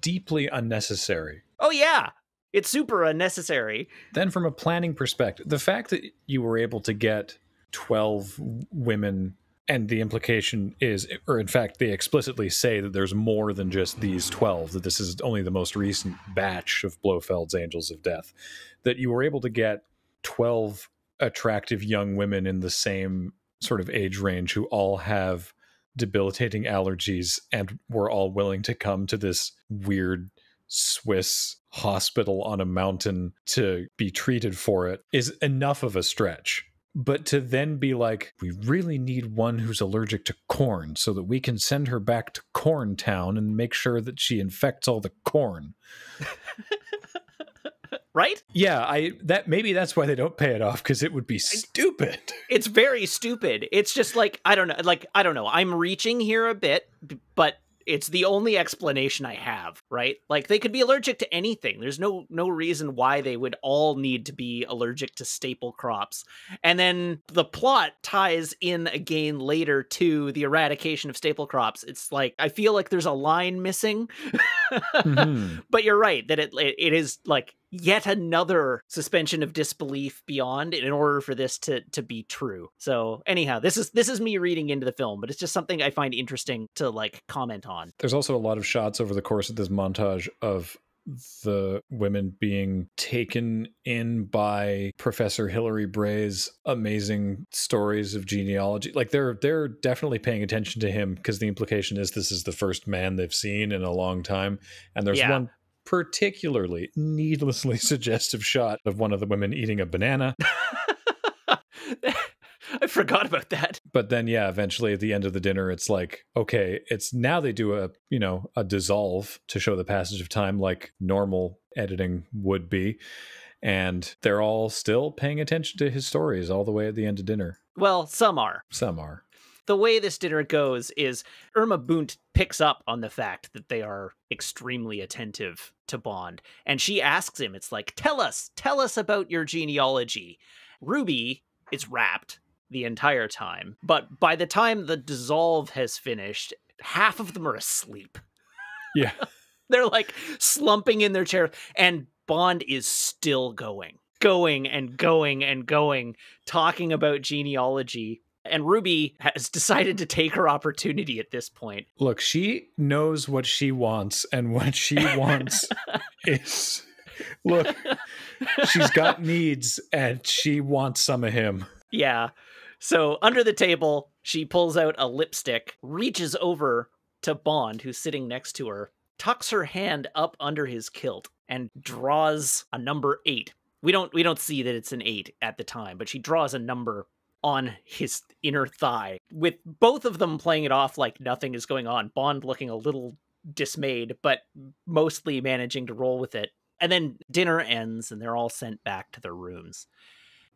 deeply unnecessary. Oh yeah, it's super unnecessary. Then from a planning perspective, the fact that you were able to get 12 women, and the implication is, or in fact, they explicitly say that there's more than just these 12, that this is only the most recent batch of Blofeld's Angels of Death, that you were able to get 12 attractive young women in the same sort of age range who all have debilitating allergies and were all willing to come to this weird Swiss hospital on a mountain to be treated for it, is enough of a stretch. But to then be like, we really need one who's allergic to corn so that we can send her back to Corn Town and make sure that she infects all the corn. Right? Yeah, maybe that's why they don't pay it off, because it would be stupid. It's very stupid. It's just like, I don't know. I'm reaching here a bit, but it's the only explanation I have, right? Like, they could be allergic to anything. There's no reason why they would all need to be allergic to staple crops. And then the plot ties in again later to the eradication of staple crops. It's like, I feel like there's a line missing. Mm-hmm. But you're right that it is like yet another suspension of disbelief beyond in order for this to be true. So anyhow, this is me reading into the film, but it's just something I find interesting to like comment on. There's also a lot of shots over the course of this montage of the women being taken in by Professor Hilary Bray's amazing stories of genealogy. Like they're definitely paying attention to him, because the implication is this is the first man they've seen in a long time. And there's one particularly needlessly suggestive shot of one of the women eating a banana. I forgot about that. But then, yeah, eventually at the end of the dinner, it's like, okay, it's now they do a dissolve to show the passage of time like normal editing would be. And they're all still paying attention to his stories all the way at the end of dinner. Well, some are. Some are. The way this dinner goes is Irma Bunt picks up on the fact that they are extremely attentive to Bond. And she asks him, it's like, tell us about your genealogy. Ruby is wrapped the entire time, but by the time the dissolve has finished, half of them are asleep. Yeah. They're like slumping in their chair, and Bond is still going, talking about genealogy. And Ruby has decided to take her opportunity at this point. Look, she knows what she wants, and what she wants is... Look, she's got needs, and she wants some of him. Yeah. So under the table, she pulls out a lipstick, reaches over to Bond, who's sitting next to her, tucks her hand up under his kilt, and draws a number 8. We don't see that it's an 8 at the time, but she draws a number on his inner thigh, with both of them playing it off like nothing is going on. Bond looking a little dismayed, but mostly managing to roll with it. And then dinner ends, and they're all sent back to their rooms.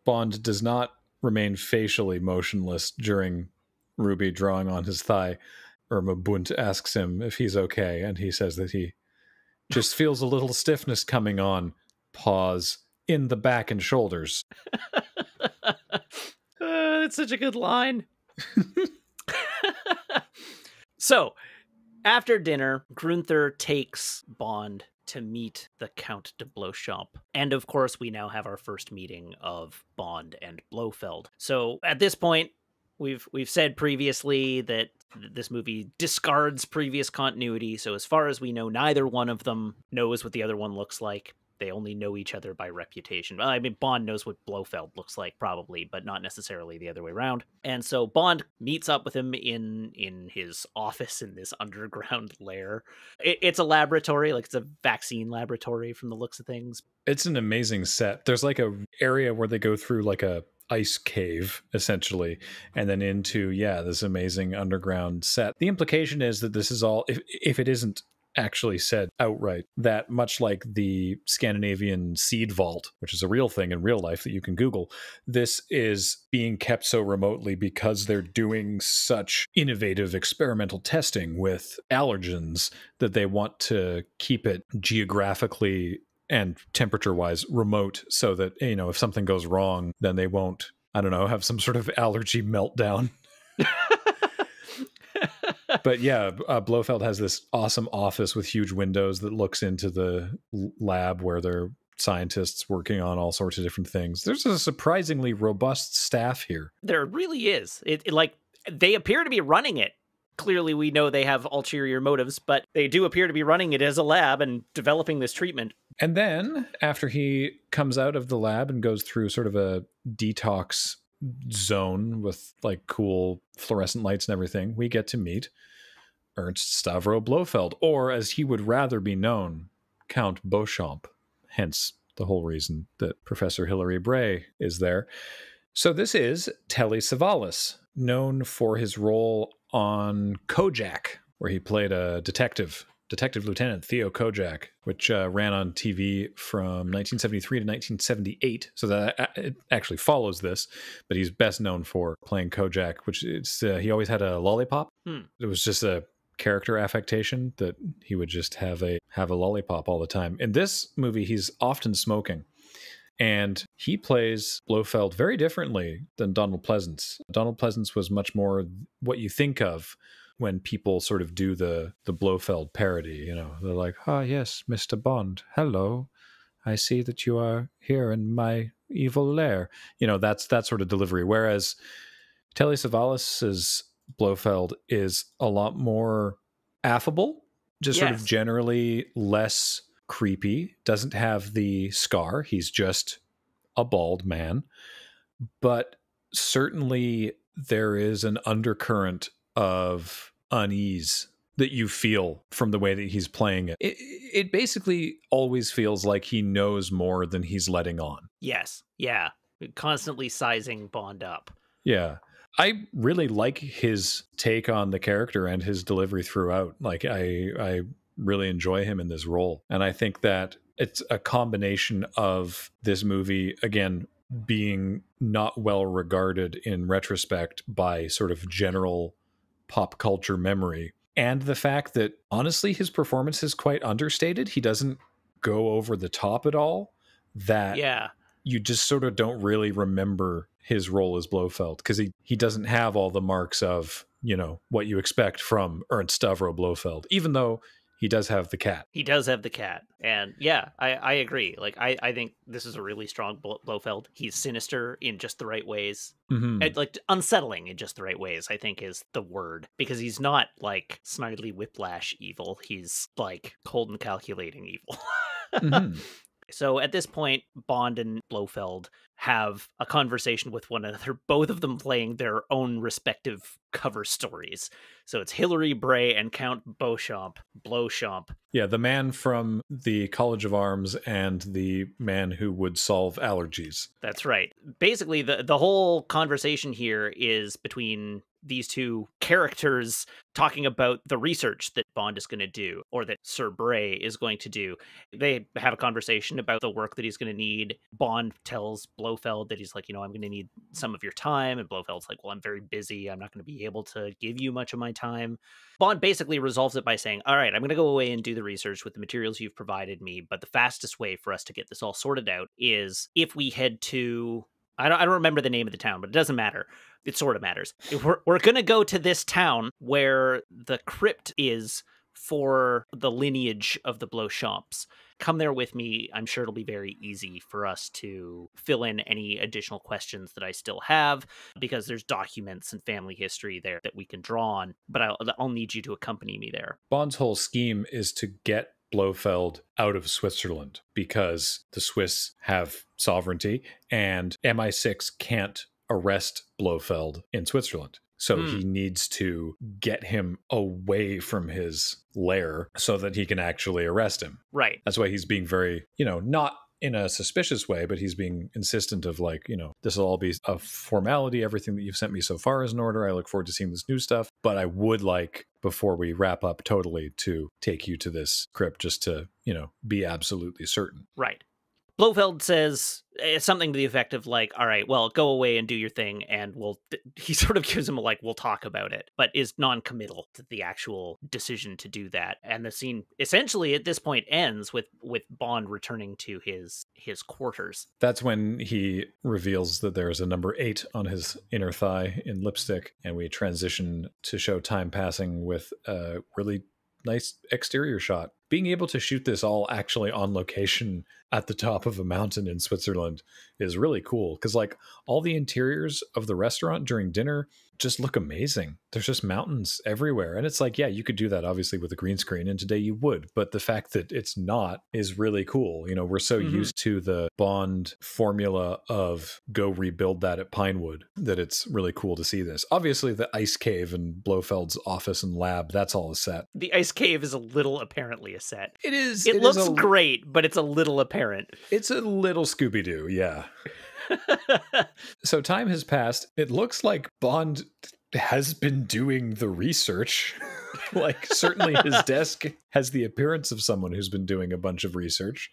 Bond does not remain facially motionless during Ruby drawing on his thigh. Irma Bunt asks him if he's okay, and he says that he just feels a little stiffness coming on. Pause. In the back and shoulders. That's such a good line. So, after dinner, Grunther takes Bond to meet the Count de Blochamp. And of course, we now have our first meeting of Bond and Blofeld. So at this point, we've said previously that this movie discards previous continuity. So as far as we know, neither one of them knows what the other one looks like. They only know each other by reputation. Well, I mean, Bond knows what Blofeld looks like, probably, but not necessarily the other way around. And so Bond meets up with him in his office in this underground lair. It's a laboratory, like it's a vaccine laboratory from the looks of things. It's an amazing set. There's like a area where they go through like a ice cave, essentially, and then into, yeah, this amazing underground set. The implication is that this is all, if it isn't actually said outright, that much like the Scandinavian seed vault, which is a real thing in real life that you can Google, this is being kept so remotely because they're doing such innovative experimental testing with allergens that they want to keep it geographically and temperature-wise remote so that, you know, if something goes wrong, then they won't, I don't know, have some sort of allergy meltdown. But yeah, Blofeld has this awesome office with huge windows that looks into the lab where there are scientists working on all sorts of different things. There's a surprisingly robust staff here. There really is. Like, they appear to be running it. Clearly, we know they have ulterior motives, but they do appear to be running it as a lab and developing this treatment. And then after he comes out of the lab and goes through sort of a detox zone with like cool fluorescent lights and everything, we get to meet Ernst Stavro Blofeld, or as he would rather be known, Count Beauchamp, hence the whole reason that Professor Hilary Bray is there. So this is Telly Savalas, known for his role on Kojak, where he played a detective lieutenant Theo Kojak, which ran on TV from 1973 to 1978. So that it actually follows this, but he's best known for playing Kojak, which is he always had a lollipop. It was just a character affectation that he would just have a lollipop all the time. In this movie, he's often smoking. And he plays Blofeld very differently than Donald Pleasance. Donald Pleasance was much more what you think of when people sort of do the Blofeld parody. You know, they're like, "Ah, yes, Mr. Bond. Hello. I see that you are here in my evil lair." You know, that's that sort of delivery. Whereas Telly Savalas's Blofeld is a lot more affable, just sort of generally less creepy, doesn't have the scar. He's just a bald man. But certainly there is an undercurrent of unease that you feel from the way that he's playing it. It basically always feels like he knows more than he's letting on. Yes. Yeah. Constantly sizing Bond up. Yeah. I really like his take on the character and his delivery throughout. Like, I really enjoy him in this role. And I think that it's a combination of this movie, again, being not well regarded in retrospect by sort of general pop culture memory, and the fact that, honestly, his performance is quite understated. He doesn't go over the top at all. That you just sort of don't really remember his role as Blofeld, because he doesn't have all the marks of, you know, what you expect from Ernst Stavro Blofeld, even though he does have the cat. He does have the cat. And yeah, I agree. Like, I think this is a really strong Blofeld. He's sinister in just the right ways. And, like, unsettling in just the right ways, I think, is the word. Because he's not, like, Snidely Whiplash evil. He's, like, cold and calculating evil. So at this point, Bond and Blofeld have a conversation with one another, both of them playing their own respective cover stories. So it's Hilary Bray and Count Beauchamp. Yeah, the man from the College of Arms and the man who would solve allergies. That's right. Basically, the whole conversation here is between these two characters talking about the research that Bond is going to do, or that Sir Bray is going to do. They have a conversation about the work that he's going to need. Bond tells Blofeld that he's like, you know, I'm going to need some of your time. And Blofeld's like, well, I'm very busy. I'm not going to be able to give you much of my time. Bond basically resolves it by saying, all right, I'm going to go away and do the research with the materials you've provided me. But the fastest way for us to get this all sorted out is if we head to, I don't remember the name of the town, but it doesn't matter. It sort of matters. We're going to go to this town where the crypt is for the lineage of the Beauchamps. Come there with me. I'm sure it'll be very easy for us to fill in any additional questions that I still have, because there's documents and family history there that we can draw on, but I'll need you to accompany me there. Bond's whole scheme is to get Blofeld out of Switzerland because the Swiss have sovereignty and MI6 can't arrest Blofeld in Switzerland. So he needs to get him away from his lair so that he can actually arrest him. Right. That's why he's being very, you know, not in a suspicious way, but he's being insistent of, like, you know, this will all be a formality. Everything that you've sent me so far is in order. I look forward to seeing this new stuff, but I would like, before we wrap up totally, to take you to this crypt just to, you know, be absolutely certain. Right. Blofeld says something to the effect of, like, all right, well, go away and do your thing, and we'll, he sort of gives him a, like, we'll talk about it, but is non-committal to the actual decision to do that. And the scene essentially at this point ends with Bond returning to his quarters. That's when he reveals that there is a number 8 on his inner thigh in lipstick, and we transition to show time passing with a really nice exterior shot. Being able to shoot this all actually on location at the top of a mountain in Switzerland is really cool, because, like, all the interiors of the restaurant during dinner just look amazing. There's just mountains everywhere. And it's like, yeah, you could do that obviously with a green screen, and today you would, but the fact that it's not is really cool. You know, we're so used to the Bond formula of go rebuild that at Pinewood that it's really cool to see this. Obviously the ice cave and Blofeld's office and lab, that's all a set. The ice cave is a little apparently a set. It is. It looks great, but it's a little apparent. It's a little Scooby-Doo, yeah. So time has passed. It looks like Bond has been doing the research. Like, certainly his desk has the appearance of someone who's been doing a bunch of research.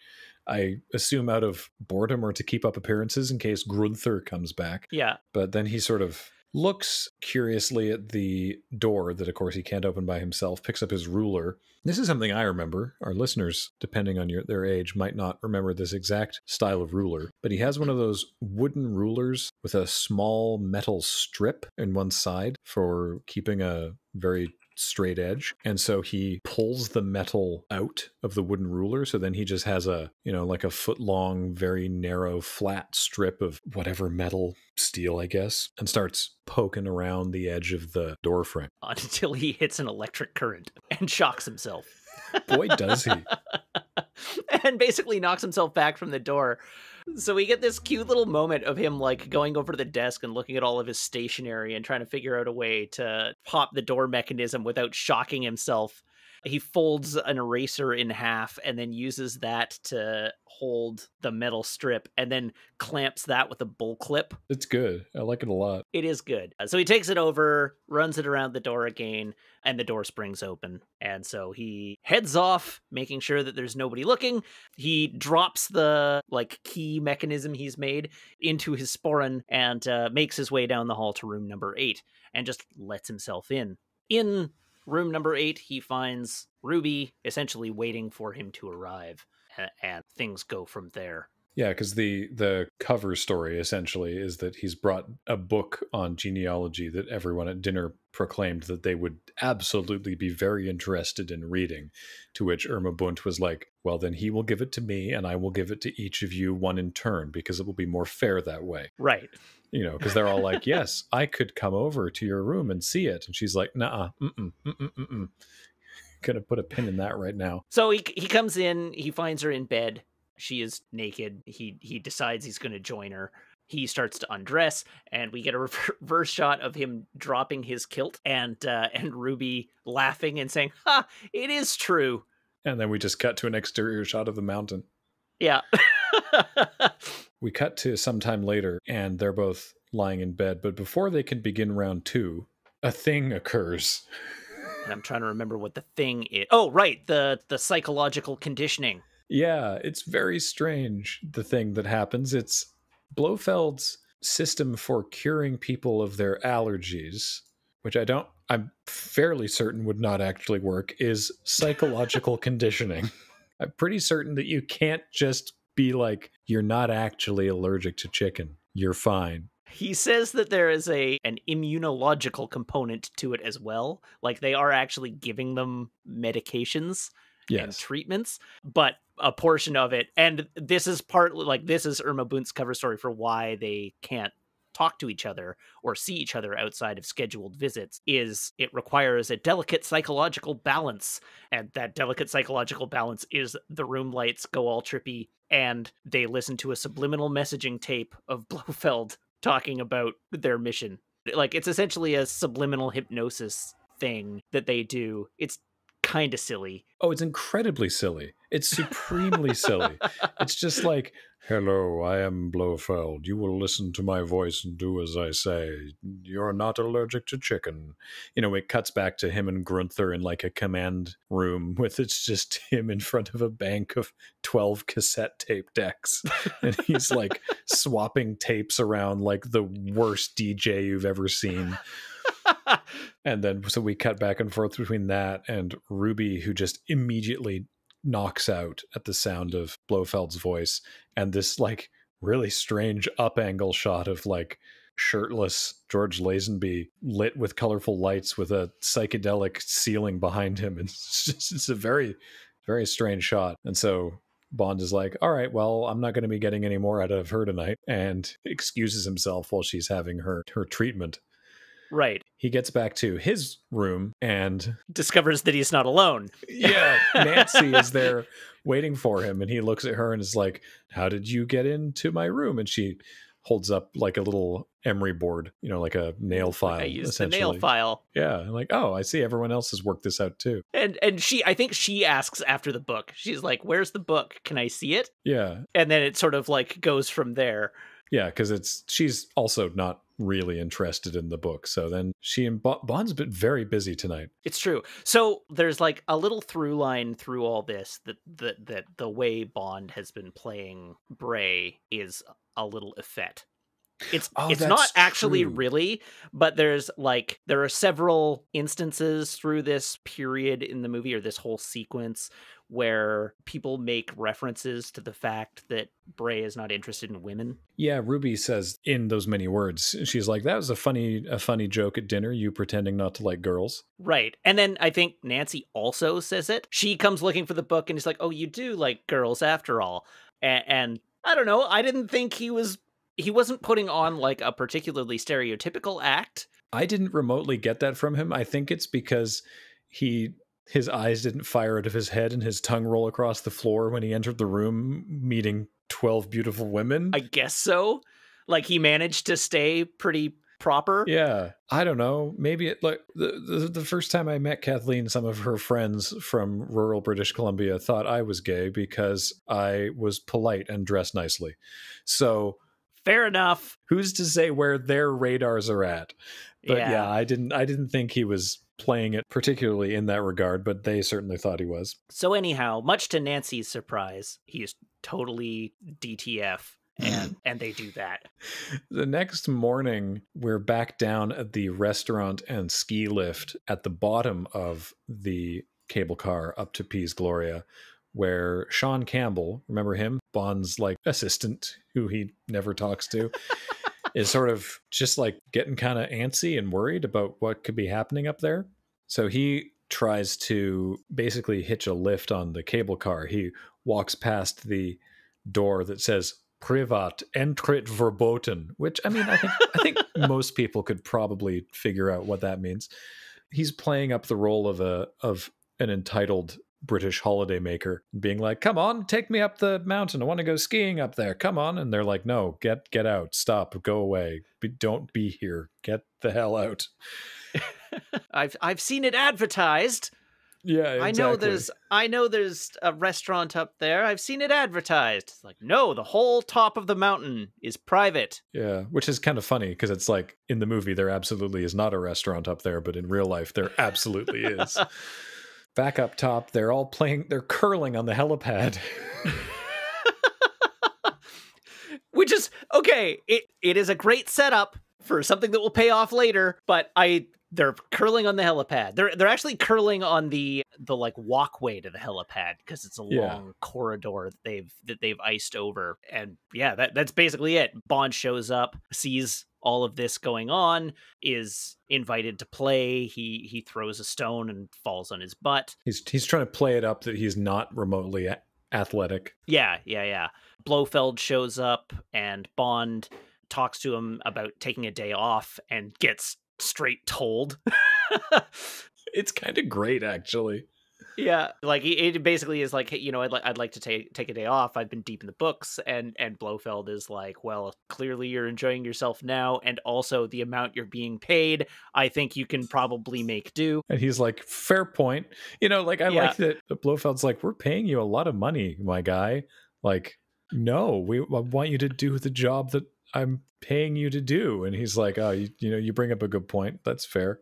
I assume out of boredom or to keep up appearances in case Grunther comes back. Yeah. But then he sort of looks curiously at the door that, of course, he can't open by himself, picks up his ruler. This is something I remember. Our listeners, depending on their age, might not remember this exact style of ruler, but he has one of those wooden rulers with a small metal strip in one side for keeping a very straight edge. And so he pulls the metal out of the wooden ruler. So then he just has a, you know, like a foot long, very narrow, flat strip of whatever metal, steel, I guess, and starts poking around the edge of the door frame. Until he hits an electric current and shocks himself. Boy, does he. And basically knocks himself back from the door. So we get this cute little moment of him like going over to the desk and looking at all of his stationery and trying to figure out a way to pop the door mechanism without shocking himself. He folds an eraser in half and then uses that to hold the metal strip and then clamps that with a bull clip. It's good. I like it a lot. It is good. So he takes it over, runs it around the door again, and the door springs open. And so he heads off, making sure that there's nobody looking. He drops the like key mechanism he's made into his sporran and makes his way down the hall to room number 8 and just lets himself in. In room number 8, he finds Ruby essentially waiting for him to arrive, and things go from there. Yeah, because the cover story essentially is that he's brought a book on genealogy that everyone at dinner proclaimed that they would absolutely be very interested in reading, to which Irma Bunt was like, well, then he will give it to me and I will give it to each of you one in turn because it will be more fair that way. Right. You know, because they're all like, yes, I could come over to your room and see it. And she's like, nah, gonna put a pin in that right now. So he comes in, he finds her in bed. She is naked. He decides he's going to join her. He starts to undress, and we get a reverse shot of him dropping his kilt and Ruby laughing and saying, ha, it is true. And then we just cut to an exterior shot of the mountain. Yeah. We cut to sometime later, and they're both lying in bed. But before they can begin round 2, a thing occurs. And I'm trying to remember what the thing is. Oh, right. The psychological conditioning. Yeah, it's very strange, the thing that happens. It's Blofeld's system for curing people of their allergies, which I'm fairly certain would not actually work, is psychological conditioning. I'm pretty certain that you can't just be like, you're not actually allergic to chicken. You're fine. He says that there is an immunological component to it as well. Like, they are actually giving them medications. Yes. And treatments, but a portion of it. And this is partly like, this is Irma Bunt's cover story for why they can't talk to each other or see each other outside of scheduled visits, is it requires a delicate psychological balance. And that delicate psychological balance is the room lights go all trippy and they listen to a subliminal messaging tape of Blofeld talking about their mission. Like, it's essentially a subliminal hypnosis thing that they do. It's kind of silly. Oh, it's incredibly silly. It's supremely silly. It's just like, hello, I am Blofeld. You will listen to my voice and do as I say. You're not allergic to chicken. You know, it cuts back to him and Grunther in like a command room with it's just him in front of a bank of 12 cassette tape decks. And he's like swapping tapes around like the worst DJ you've ever seen. And then so we cut back and forth between that and Ruby, who just immediately knocks out at the sound of Blofeld's voice, and this like really strange up angle shot of like shirtless George Lazenby lit with colorful lights with a psychedelic ceiling behind him. And it's a very, very strange shot. And so Bond is like, all right, well, I'm not going to be getting any more out of her tonight, and excuses himself while she's having her treatment. Right. He gets back to his room and discovers that he's not alone. Yeah. Nancy is there waiting for him, and he looks at her and is like, how did you get into my room? And she holds up like a little emery board, you know, like a nail file. I use the nail file. Yeah. I'm like, oh, I see everyone else has worked this out too. And she, I think she asks after the book. She's like, where's the book? Can I see it? Yeah. And then it sort of like goes from there. Yeah, because she's also not really interested in the book. So then she and Bond's been very busy tonight. It's true. So there's like a little through line through all this that the way Bond has been playing Bray is a little effete. It's not actually true. Really, but there are several instances through this period in the movie, or this whole sequence, where people make references to the fact that Bray is not interested in women. Yeah, Ruby says in those many words, she's like, that was a funny joke at dinner, you pretending not to like girls. Right. And then I think Nancy also says it. She comes looking for the book and is like, oh, you do like girls after all. And I don't know, I didn't think he wasn't putting on like a particularly stereotypical act. I didn't remotely get that from him. I think it's because his eyes didn't fire out of his head and his tongue roll across the floor when he entered the room, meeting 12 beautiful women. I guess so. Like, he managed to stay pretty proper. Yeah. I don't know. Maybe the first time I met Kathleen, some of her friends from rural British Columbia thought I was gay because I was polite and dressed nicely. So... fair enough. Who's to say where their radars are at? But yeah, I didn't think he was playing it particularly in that regard, but they certainly thought he was. So anyhow, much to Nancy's surprise, he's totally DTF, and they do that. The next morning, we're back down at the restaurant and ski lift at the bottom of the cable car up to Piz Gloria, where Sean Campbell, remember him? Bond's like assistant who he never talks to, is sort of just like getting kind of antsy and worried about what could be happening up there. So he tries to basically hitch a lift on the cable car. He walks past the door that says Privat Entrit Verboten, which, I mean, I think most people could probably figure out what that means. He's playing up the role of an entitled British holidaymaker, being like, come on, take me up the mountain, I want to go skiing up there, come on. And they're like, no, get out, stop, go away, don't be here, get the hell out. I've seen it advertised. Yeah, exactly. I know there's a restaurant up there, I've seen it advertised. It's like, no, the whole top of the mountain is private. Yeah, which is kind of funny because it's like, in the movie there absolutely is not a restaurant up there, but in real life there absolutely is. Back up top, they're all playing, they're curling on the helipad. Which is, okay, it is a great setup for something that will pay off later, but they're curling on the helipad. They're actually curling on the like walkway to the helipad, because it's a long corridor that they've iced over. And yeah, that's basically it. Bond shows up, sees all of this going on, is invited to play. He throws a stone and falls on his butt. He's trying to play it up that he's not remotely athletic. Yeah. Blofeld shows up and Bond talks to him about taking a day off and gets straight told. It's kind of great, actually. Yeah, like it basically is like, hey, you know, I'd like to take a day off, I've been deep in the books, and Blofeld is like, well, clearly you're enjoying yourself now, and also the amount you're being paid, I think you can probably make do. And he's like, fair point. You know, like, I like that Blofeld's like, we're paying you a lot of money, my guy. Like, no, I want you to do the job that I'm paying you to do. And he's like, oh, you know, you bring up a good point, that's fair.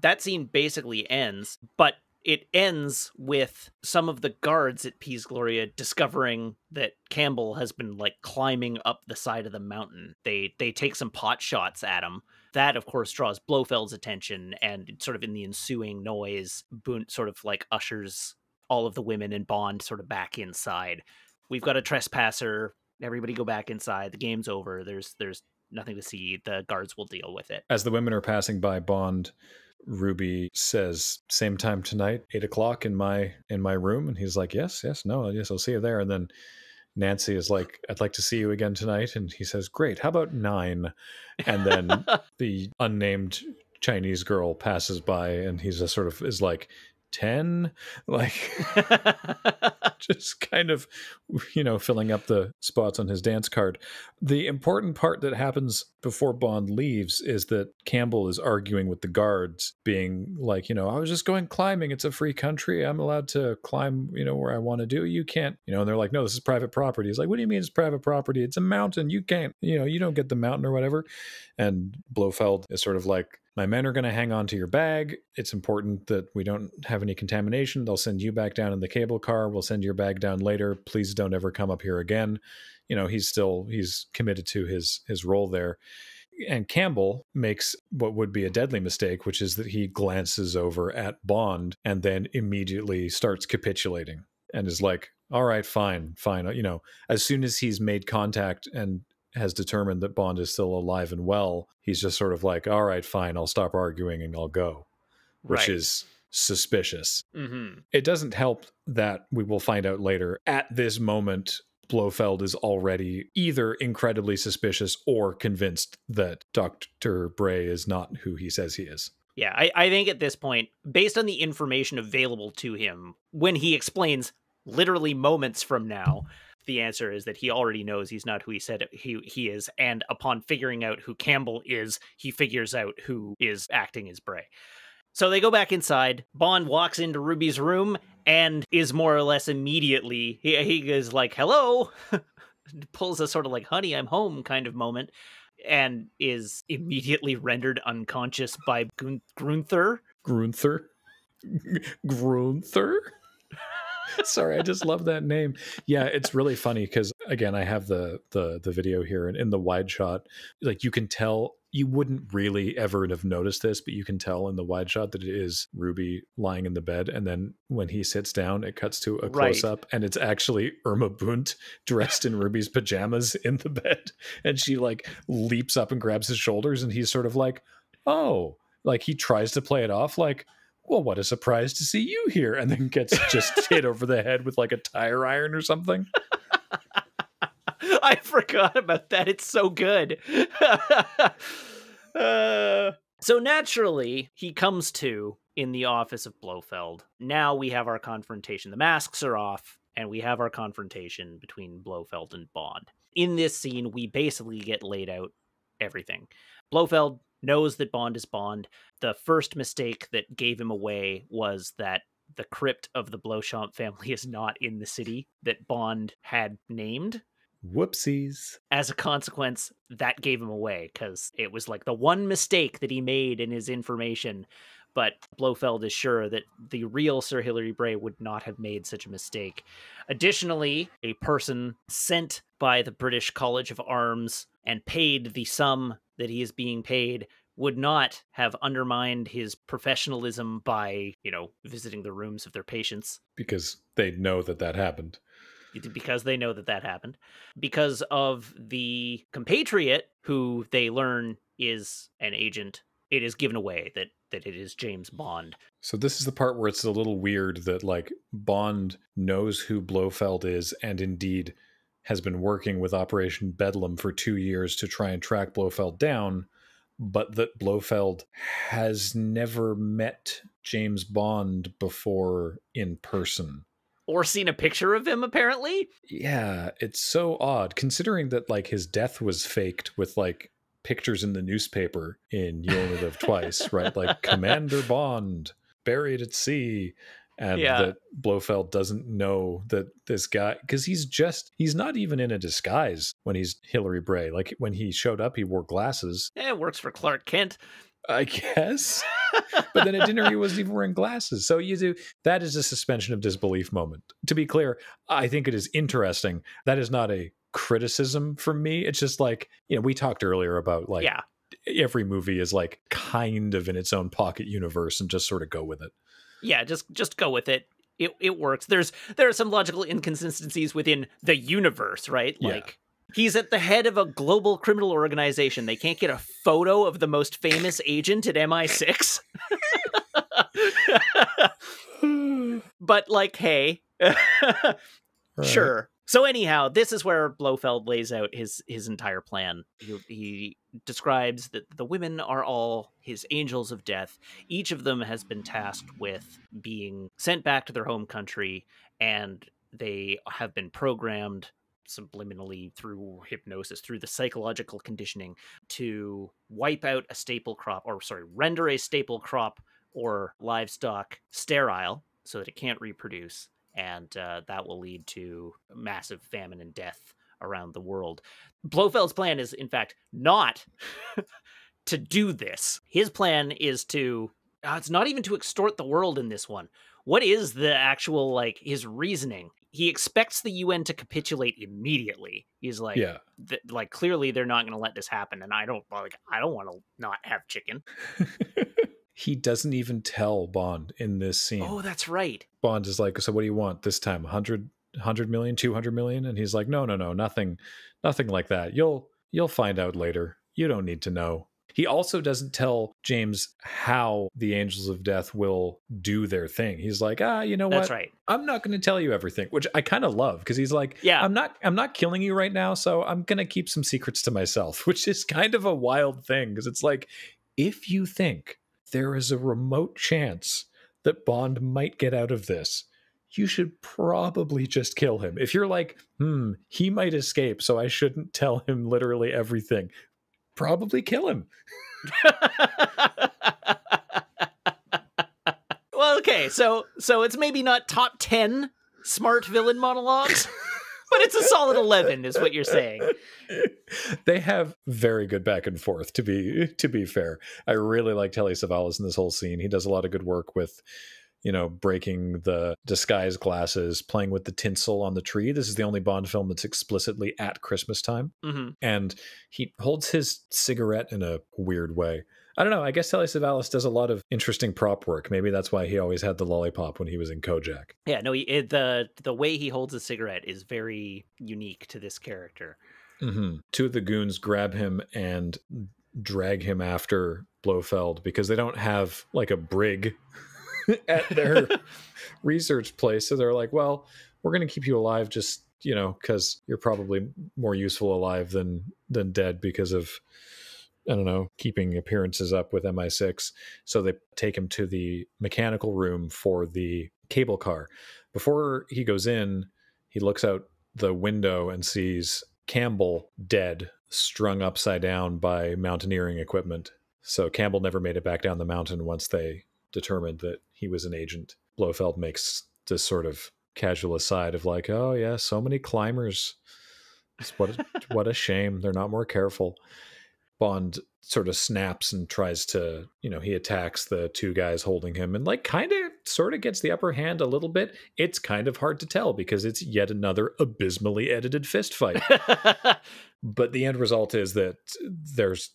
That scene basically ends, but it ends with some of the guards at Piz Gloria discovering that Campbell has been like climbing up the side of the mountain. They take some pot shots at him. That, of course, draws Blofeld's attention, and sort of in the ensuing noise, Boone sort of like ushers all of the women and Bond sort of back inside. We've got a trespasser. Everybody go back inside. The game's over. There's nothing to see. The guards will deal with it. As the women are passing by Bond, Ruby says, same time tonight, 8 o'clock in my room. And he's like, yes, I'll see you there. And then Nancy is like, I'd like to see you again tonight. And he says, great, how about 9? And then the unnamed Chinese girl passes by and he's just sort of is like, 10, like just kind of, you know, filling up the spots on his dance card. The important part that happens before Bond leaves is that Campbell is arguing with the guards, being like, you know, I was just going climbing. It's a free country. I'm allowed to climb, you know, where I want to do. You can't, you know, and they're like, no, this is private property. He's like, what do you mean it's private property? It's a mountain. You can't, you know, you don't get the mountain or whatever. And Blofeld is sort of like, my men are going to hang on to your bag. It's important that we don't have any contamination. They'll send you back down in the cable car. We'll send your bag down later. Please don't ever come up here again. You know, he's committed to his role there. And Campbell makes what would be a deadly mistake, which is that he glances over at Bond and then immediately starts capitulating and is like, all right, fine, fine. You know, as soon as he's made contact and has determined that Bond is still alive and well, he's just sort of like, all right, fine, I'll stop arguing and I'll go, which is suspicious. Mm-hmm. It doesn't help that we will find out later, at this moment, Blofeld is already either incredibly suspicious or convinced that Dr. Bray is not who he says he is. Yeah, I think at this point, based on the information available to him, when he explains literally moments from now, the answer is that he already knows he's not who he said he is, and upon figuring out who Campbell is, he figures out who is acting as Bray. So they go back inside, Bond walks into Ruby's room, and is more or less immediately, he is like, hello, pulls a sort of like, honey, I'm home kind of moment, and is immediately rendered unconscious by Grunther? Sorry, I just love that name. Yeah, it's really funny because, again, I have the video here, and in the wide shot, like, you can tell, you wouldn't really ever have noticed this, but you can tell in the wide shot that it is Ruby lying in the bed. And then when he sits down, it cuts to a close up and it's actually Irma Bunt dressed in Ruby's pajamas in the bed. And she like leaps up and grabs his shoulders, and he's sort of like, oh, like he tries to play it off like, well, what a surprise to see you here, and then gets just hit over the head with like a tire iron or something. I forgot about that. It's so good. So naturally, he comes to in the office of Blofeld. Now we have our confrontation. The masks are off, and we have our confrontation between Blofeld and Bond. In this scene, we basically get laid out everything. Blofeld knows that Bond is Bond. The first mistake that gave him away was that the crypt of the Beauchamp family is not in the city that Bond had named. Whoopsies. As a consequence, that gave him away, because it was like the one mistake that he made in his information. But Blofeld is sure that the real Sir Hilary Bray would not have made such a mistake. Additionally, a person sent by the British College of Arms and paid the sum that he is being paid would not have undermined his professionalism by, you know, visiting the rooms of their patients. Because they know that that happened. Because they know that that happened. Because of the compatriot, who they learn is an agent, it is given away that it is James Bond. So this is the part where it's a little weird that, like, Bond knows who Blofeld is and indeed has been working with Operation Bedlam for 2 years to try and track Blofeld down, but that Blofeld has never met James Bond before in person. Or seen a picture of him, apparently. Yeah, it's so odd, considering that, like, his death was faked with, like, pictures in the newspaper in You Only Live Twice, right? Like, Commander Bond, buried at sea. And that Blofeld doesn't know that this guy, because he's not even in a disguise when he's Hilary Bray. Like, when he showed up, he wore glasses. Yeah, it works for Clark Kent, I guess. But then at dinner, he wasn't even wearing glasses. So that is a suspension of disbelief moment. To be clear, I think it is interesting. That is not a criticism from me. It's just like, you know, we talked earlier about, like, every movie is, like, kind of in its own pocket universe and just sort of go with it. Yeah, just go with it. It works. There are some logical inconsistencies within the universe, right? Like, he's at the head of a global criminal organization. They can't get a photo of the most famous agent at MI6. But, like, hey, sure. So anyhow, this is where Blofeld lays out his entire plan. He describes that the women are all his angels of death. Each of them has been tasked with being sent back to their home country, and they have been programmed subliminally through hypnosis, through the psychological conditioning, to wipe out a staple crop, or sorry, render a staple crop or livestock sterile so that it can't reproduce. And that will lead to massive famine and death around the world. Blofeld's plan is, in fact, not to do this. His plan is to, it's not even to extort the world in this one. What is the actual, like, his reasoning? He expects the UN to capitulate immediately. He's like, yeah. Like, clearly they're not going to let this happen. And I don't want to not have chicken. He doesn't even tell Bond in this scene. Oh, that's right. Bond is like, so what do you want this time? 100 million, 200 million? And he's like, no, nothing like that. You'll find out later. You don't need to know. He also doesn't tell James how the Angels of Death will do their thing. He's like, you know what? That's right. I'm not going to tell you everything, which I kind of love, because he's like, yeah, I'm not killing you right now, so I'm going to keep some secrets to myself, which is kind of a wild thing, because it's like, if you think there is a remote chance that Bond might get out of this, you should probably just kill him. If you're like, he might escape, so I shouldn't tell him literally everything, probably kill him. Well, okay, so it's maybe not top 10 smart villain monologues, but it's a solid 11 is what you're saying. They have very good back and forth, to be fair. I really like Telly Savalas in this whole scene. He does a lot of good work with, breaking the disguise glasses, playing with the tinsel on the tree. This is the only Bond film that's explicitly at Christmas time. Mm-hmm. And he holds his cigarette in a weird way. I don't know. I guess Telly Savalas does a lot of interesting prop work. Maybe that's why he always had the lollipop when he was in Kojak. Yeah, no, the way he holds a cigarette is very unique to this character. Mm-hmm. Two of the goons grab him and drag him after Blofeld because they don't have like a brig at their research place. So they're like, well, we're going to keep you alive just, because you're probably more useful alive than dead because of, I don't know, keeping appearances up with MI6. So they take him to the mechanical room for the cable car. Before he goes in, he looks out the window and sees Campbell dead, strung upside down by mountaineering equipment. So Campbell never made it back down the mountain once they determined that he was an agent. Blofeld makes this sort of casual aside of like, oh yeah, so many climbers. What a shame. They're not more careful. Bond sort of snaps and tries to, he attacks the two guys holding him and like kind of sort of gets the upper hand a little bit. It's kind of hard to tell because it's yet another abysmally edited fist fight. But the end result is that there's,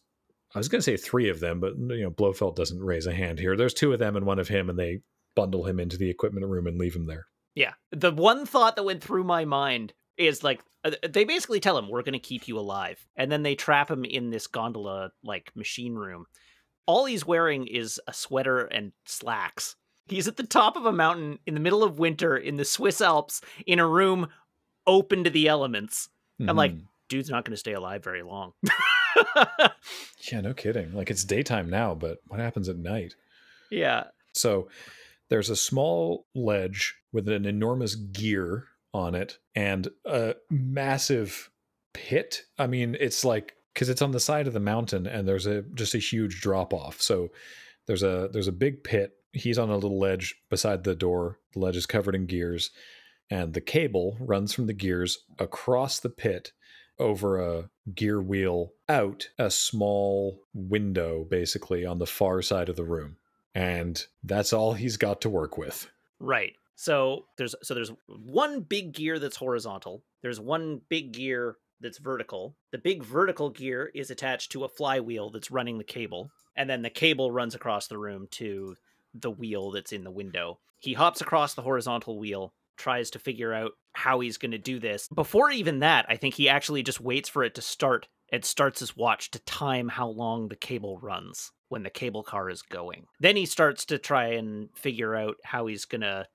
I was going to say three of them, but Blofeld doesn't raise a hand here. There's two of them and one of him, and they bundle him into the equipment room and leave him there. Yeah. The one thought that went through my mind is like, they basically tell him, we're going to keep you alive. And then they trap him in this gondola, like, machine room. All he's wearing is a sweater and slacks. He's at the top of a mountain in the middle of winter in the Swiss Alps in a room open to the elements. Mm-hmm. I'm like, dude's not going to stay alive very long. Yeah, no kidding. Like, it's daytime now, but what happens at night? Yeah. So there's a small ledge with an enormous gear on it and a massive pit. I mean, it's like, because it's on the side of the mountain and there's just a huge drop off. So there's a big pit. He's on a little ledge beside the door. The ledge is covered in gears and the cable runs from the gears across the pit over a gear wheel out a small window, basically on the far side of the room. And that's all he's got to work with. Right. So there's one big gear that's horizontal. There's one big gear that's vertical. The big vertical gear is attached to a flywheel that's running the cable. And then the cable runs across the room to the wheel that's in the window. He hops across the horizontal wheel, tries to figure out how he's going to do this. Before even that, I think he actually just waits for it to start. It starts his watch to time how long the cable runs when the cable car is going. Then he starts to try and figure out how he's going to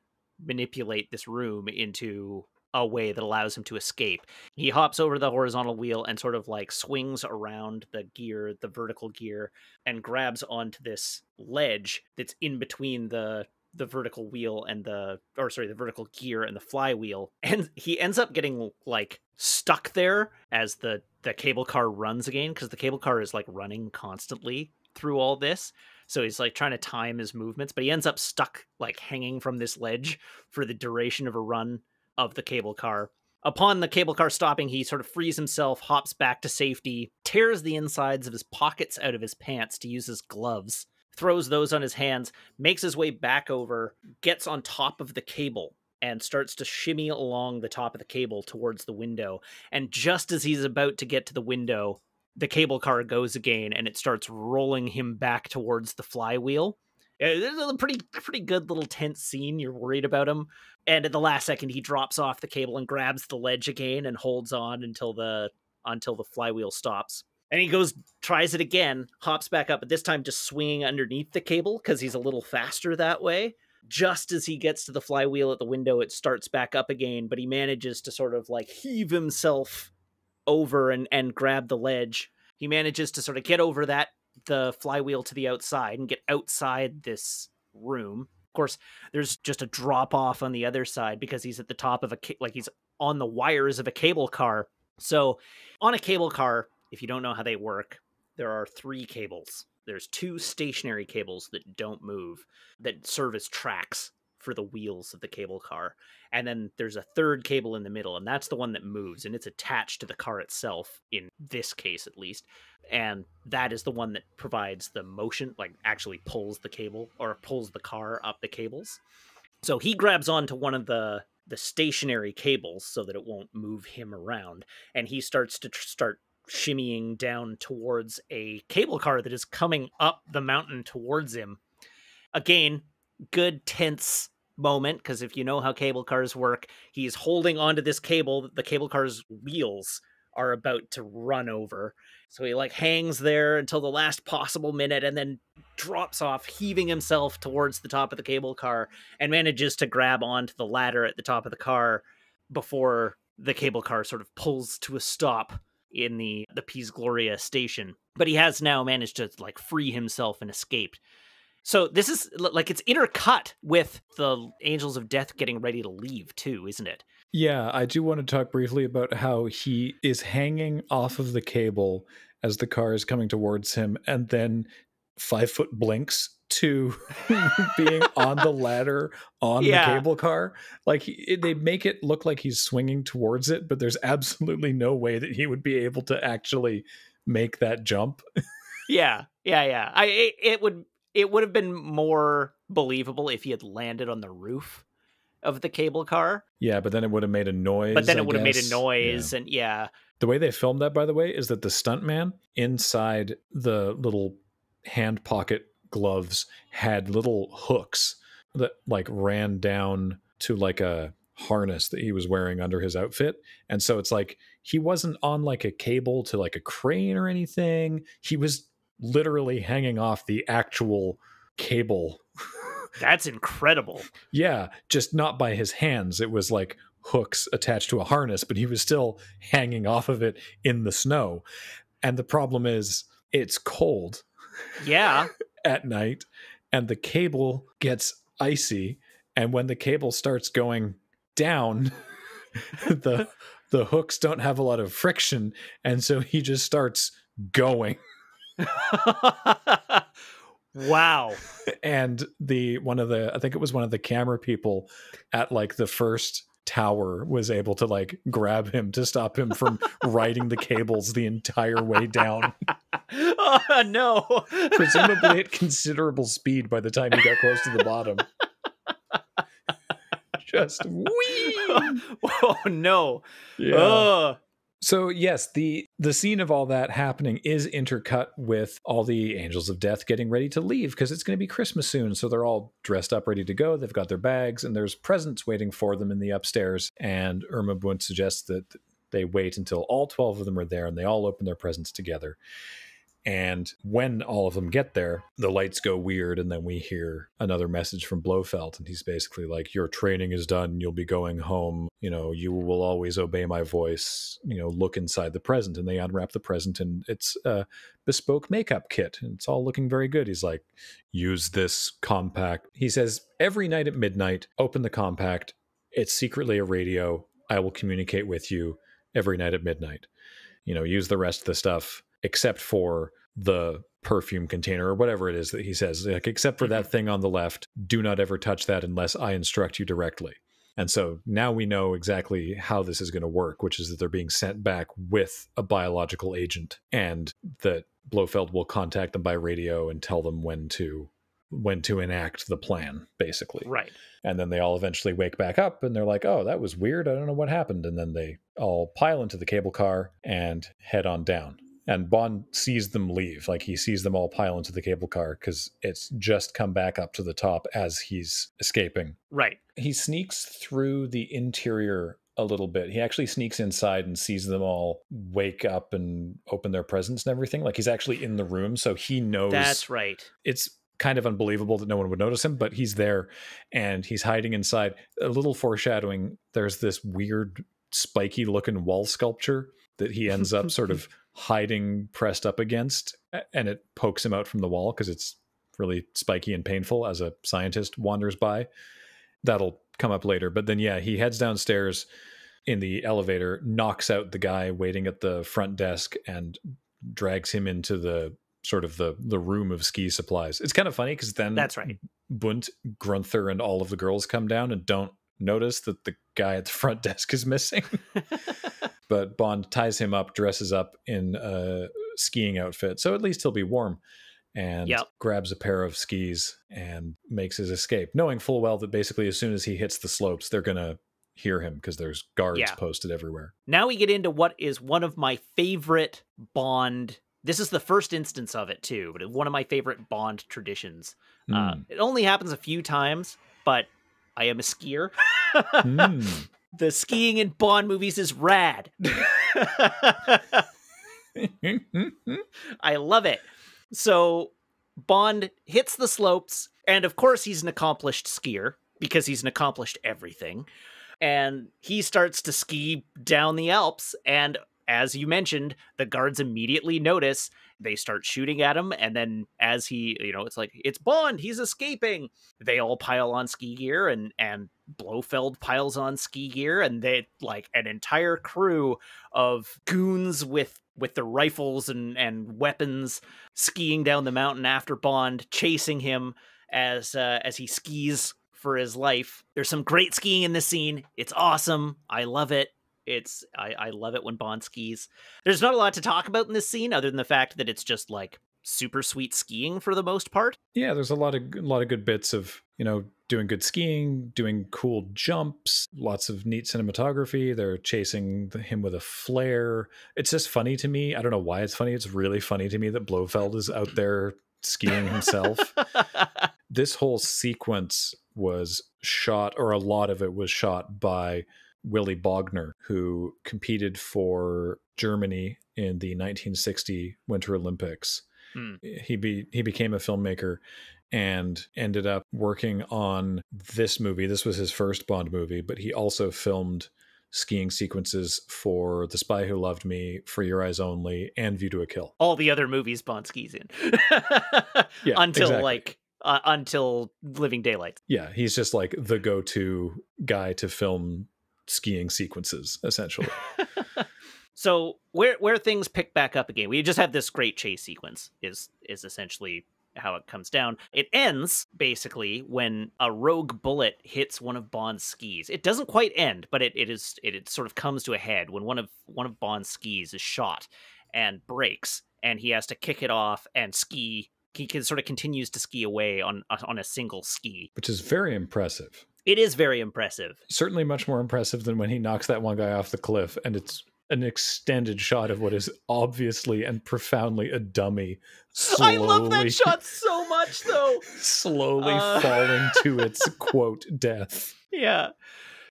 manipulate this room into a way that allows him to escape. He hops over the horizontal wheel and sort of like swings around the gear, the vertical gear, and grabs onto this ledge that's in between the vertical wheel and the vertical gear and the flywheel. And he ends up getting like stuck there as the cable car runs again, because the cable car is like running constantly through all this. So he's like trying to time his movements, but he ends up stuck like hanging from this ledge for the duration of a run of the cable car. Upon the cable car stopping, he sort of frees himself, hops back to safety, tears the insides of his pockets out of his pants to use as gloves, throws those on his hands, makes his way back over, gets on top of the cable, and starts to shimmy along the top of the cable towards the window. And just as he's about to get to the window, the cable car goes again, and it starts rolling him back towards the flywheel. It's a pretty good little tense scene. You're worried about him. And at the last second, he drops off the cable and grabs the ledge again and holds on until the flywheel stops. And he goes, tries it again, hops back up, but this time just swinging underneath the cable because he's a little faster that way. Just as he gets to the flywheel at the window, it starts back up again, but he manages to sort of like heave himself over and grab the ledge. He manages to sort of get over the flywheel to the outside and get outside this room. Of course, there's just a drop off on the other side because he's at the top of he's on the wires of a cable car. So on a cable car, if you don't know how they work, there are three cables. There's two stationary cables that don't move, that serve as tracks for the wheels of the cable car. And then there's a third cable in the middle, and that's the one that moves, and it's attached to the car itself, in this case at least. And that is the one that provides the motion, like actually pulls the cable, or pulls the car up the cables. So he grabs onto one of the stationary cables so that it won't move him around, and he starts to start shimmying down towards a cable car that is coming up the mountain towards him. Again, good tense moment, because if you know how cable cars work, he's holding onto this cable that the cable car's wheels are about to run over. So he like hangs there until the last possible minute and then drops off, heaving himself towards the top of the cable car, and manages to grab onto the ladder at the top of the car before the cable car sort of pulls to a stop in the Piz Gloria station. But he has now managed to like free himself and escaped. So this is like, it's intercut with the Angels of Death getting ready to leave too, isn't it? Yeah, I do want to talk briefly about how he is hanging off of the cable as the car is coming towards him, and then 5 foot blinks to being on the ladder on the cable car. Like they make it look like he's swinging towards it, but there's absolutely no way that he would be able to actually make that jump. Yeah. It would have been more believable if he had landed on the roof of the cable car. Yeah, but then it would have made a noise. But then it would have made a noise, and yeah. The way they filmed that, by the way, is that the stuntman inside the little hand pocket gloves had little hooks that like ran down to like a harness that he was wearing under his outfit. And so it's like he wasn't on like a cable to like a crane or anything. He was literally hanging off the actual cable. That's incredible. Yeah, just not by his hands. It was like hooks attached to a harness, but he was still hanging off of it in the snow. And the problem is it's cold. Yeah. At night, and the cable gets icy, and when the cable starts going down, the hooks don't have a lot of friction, and so he just starts going. Wow. And I think it was one of the camera people at like the first tower was able to like grab him to stop him from riding the cables the entire way down. Oh no. Presumably at considerable speed by the time he got close to the bottom. Just whee! Oh no. Yeah. So yes, the scene of all that happening is intercut with all the Angels of Death getting ready to leave, because it's going to be Christmas soon. So they're all dressed up, ready to go. They've got their bags, and there's presents waiting for them in the upstairs. And Irma Bunt suggests that they wait until all 12 of them are there and they all open their presents together. And when all of them get there, the lights go weird. And then we hear another message from Blofeld. And he's basically like, your training is done. You'll be going home. You know, you will always obey my voice. You know, look inside the present. And they unwrap the present. And it's a bespoke makeup kit. And it's all looking very good. He's like, use this compact. He says, every night at midnight, open the compact. It's secretly a radio. I will communicate with you every night at midnight. You know, use the rest of the stuff. Except for the perfume container or whatever it is that he says, like, except for that thing on the left, do not ever touch that unless I instruct you directly. And so now we know exactly how this is going to work, which is that they're being sent back with a biological agent and that Blofeld will contact them by radio and tell them when to enact the plan, basically. Right. And then they all eventually wake back up and they're like, oh, that was weird. I don't know what happened. And then they all pile into the cable car and head on down. And Bond sees them leave. Like, he sees them all pile into the cable car because it's just come back up to the top as he's escaping. Right. He sneaks through the interior a little bit. He actually sneaks inside and sees them all wake up and open their presents and everything. Like, he's actually in the room, so he knows. That's right. It's kind of unbelievable that no one would notice him, but he's there and he's hiding inside. A little foreshadowing, there's this weird spiky looking wall sculpture that he ends up sort of hiding pressed up against, and it pokes him out from the wall because it's really spiky and painful as a scientist wanders by. That'll come up later. But then, yeah, he heads downstairs in the elevator, knocks out the guy waiting at the front desk and drags him into the sort of the room of ski supplies. It's kind of funny because then that's right. Bunt, Grunther and all of the girls come down and don't notice that the guy at the front desk is missing. But Bond ties him up, dresses up in a skiing outfit, so at least he'll be warm, and grabs a pair of skis and makes his escape, knowing full well that basically as soon as he hits the slopes, they're going to hear him because there's guards posted everywhere. Now we get into what is one of my favorite Bond. This is the first instance of it, too, but one of my favorite Bond traditions. It only happens a few times, but I am a skier. The skiing in Bond movies is rad. I love it. So Bond hits the slopes. And of course, he's an accomplished skier because he's an accomplished everything. And he starts to ski down the Alps. And as you mentioned, the guards immediately notice. They start shooting at him. And then as he, you know, it's like, it's Bond. He's escaping. They all pile on ski gear and Blofeld piles on ski gear, and they, like, an entire crew of goons with their rifles and weapons skiing down the mountain after Bond, chasing him as he skis for his life. There's some great skiing in this scene. It's awesome. I love it. I love it when Bond skis. There's not a lot to talk about in this scene other than the fact that it's just like super sweet skiing for the most part. Yeah, there's a lot of good bits of, you know, doing good skiing, doing cool jumps, lots of neat cinematography. They're chasing him with a flare. It's just funny to me. I don't know why it's funny. It's really funny to me that Blofeld is out there skiing himself. This whole sequence was shot, or a lot of it was shot by Willie Bogner, who competed for Germany in the 1960 Winter Olympics. He became a filmmaker and ended up working on this movie. This was his first Bond movie, but he also filmed skiing sequences for The Spy Who Loved Me, For Your Eyes Only, and View to a Kill. All the other movies Bond skis in. Yeah, until exactly. Until Living Daylights. Yeah, he's just like the go-to guy to film skiing sequences, essentially. So where things pick back up again, we just have this great chase sequence is essentially how it comes down. It ends basically when a rogue bullet hits one of Bond's skis. It doesn't quite end, but it sort of comes to a head when one of Bond's skis is shot and breaks, and he has to kick it off and ski. He can sort of continues to ski away on a single ski, which is very impressive. It is very impressive. Certainly much more impressive than when he knocks that one guy off the cliff, and it's an extended shot of what is obviously and profoundly a dummy. Slowly, I love that shot so much, though. Slowly falling to its, quote, death. Yeah.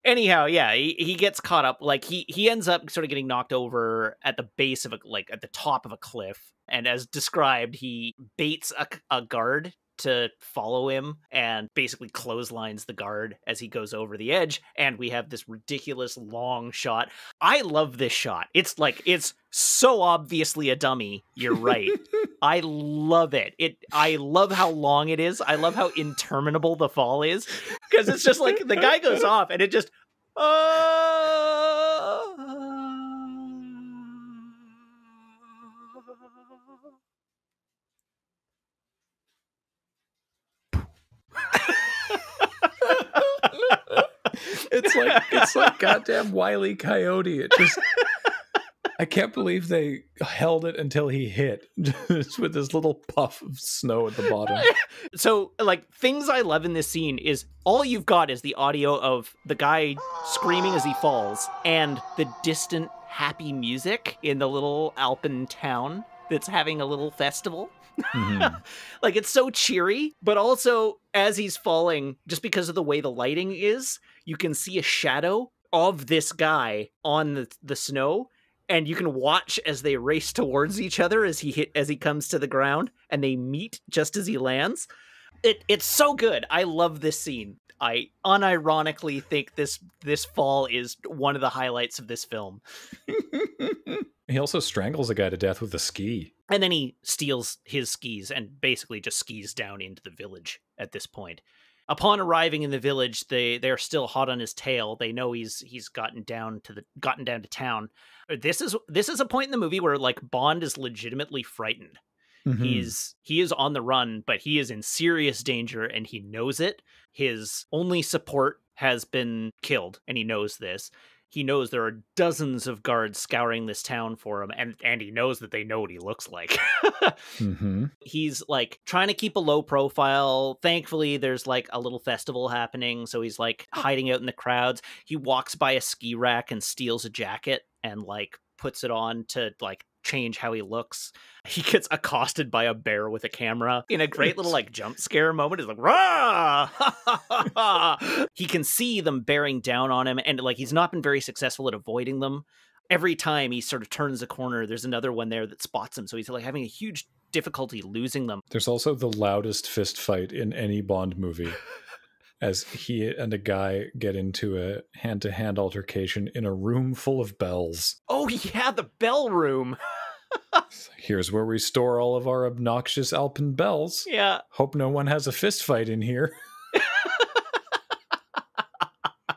Anyhow, yeah, he gets caught up. Like he ends up sort of getting knocked over at the base of at the top of a cliff. And as described, he baits a guard to follow him and basically clotheslines the guard as he goes over the edge. And we have this ridiculous long shot. I love this shot. It's like, it's so obviously a dummy. You're right. I love it. I love how long it is. I love how interminable the fall is, because it's just like the guy goes off and it just, it's like goddamn Wile E. Coyote. It just, I can't believe they held it until he hit, just with this little puff of snow at the bottom. So, like, things I love in this scene is all you've got is the audio of the guy screaming as he falls and the distant happy music in the little Alpen town that's having a little festival. Mm-hmm. Like, it's so cheery, but also as he's falling, just because of the way the lighting is, you can see a shadow of this guy on the snow, and you can watch as they race towards each other as he comes to the ground, and they meet just as he lands. It's so good. I love this scene. I unironically think this fall is one of the highlights of this film. He also strangles a guy to death with a ski. And then he steals his skis and basically just skis down into the village at this point. Upon arriving in the village, they're still hot on his tail. They know he's gotten down to town. This is a point in the movie where, like, Bond is legitimately frightened. Mm-hmm. He is on the run, but he is in serious danger and he knows it. His only support has been killed and he knows this. He knows there are dozens of guards scouring this town for him, and he knows that they know what he looks like. Mm-hmm. He's, like, trying to keep a low profile. Thankfully, there's, like, a little festival happening, so he's, like, hiding out in the crowds. He walks by a ski rack and steals a jacket and, like, puts it on to, like, change how he looks. He gets accosted by a bear with a camera in a great little, like, jump scare moment. He's like, rah! He can see them bearing down on him, and, like, he's not been very successful at avoiding them. Every time he sort of turns a corner, there's another one there that spots him, so he's, like, having a huge difficulty losing them. There's also the loudest fist fight in any Bond movie, as he and a guy get into a hand-to-hand altercation in a room full of bells. Oh, yeah, the bell room. So here's where we store all of our obnoxious Alpen bells. Yeah. Hope no one has a fist fight in here.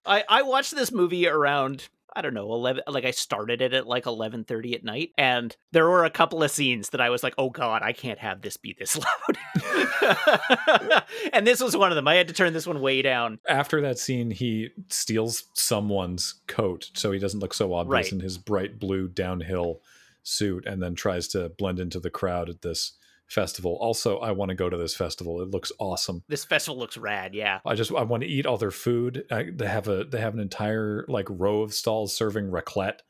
I watched this movie around, I don't know, 11. Like, I started it at like 11:30 at night, and there were a couple of scenes that I was like, oh God, I can't have this be this loud. And this was one of them. I had to turn this one way down. After that scene, he steals someone's coat so he doesn't look so obvious, right, in his bright blue downhill suit, and then tries to blend into the crowd at this festival. Also, I want to go to this festival. It looks awesome. This festival looks rad. Yeah, I want to eat all their food. They have an entire, like, row of stalls serving raclette.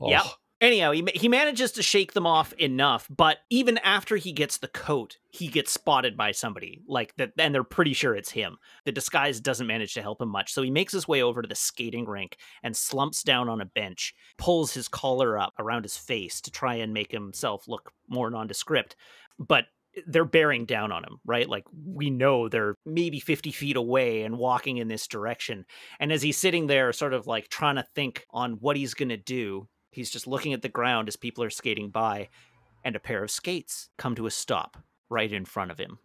Oh. Yeah. Anyhow, he manages to shake them off enough, but even after he gets the coat, he gets spotted by somebody, like, that, and they're pretty sure it's him. The disguise doesn't manage to help him much, so he makes his way over to the skating rink and slumps down on a bench, pulls his collar up around his face to try and make himself look more nondescript. But they're bearing down on him, right? Like, we know they're maybe 50 feet away and walking in this direction. And as he's sitting there sort of, like, trying to think on what he's going to do, he's just looking at the ground as people are skating by, and a pair of skates come to a stop right in front of him.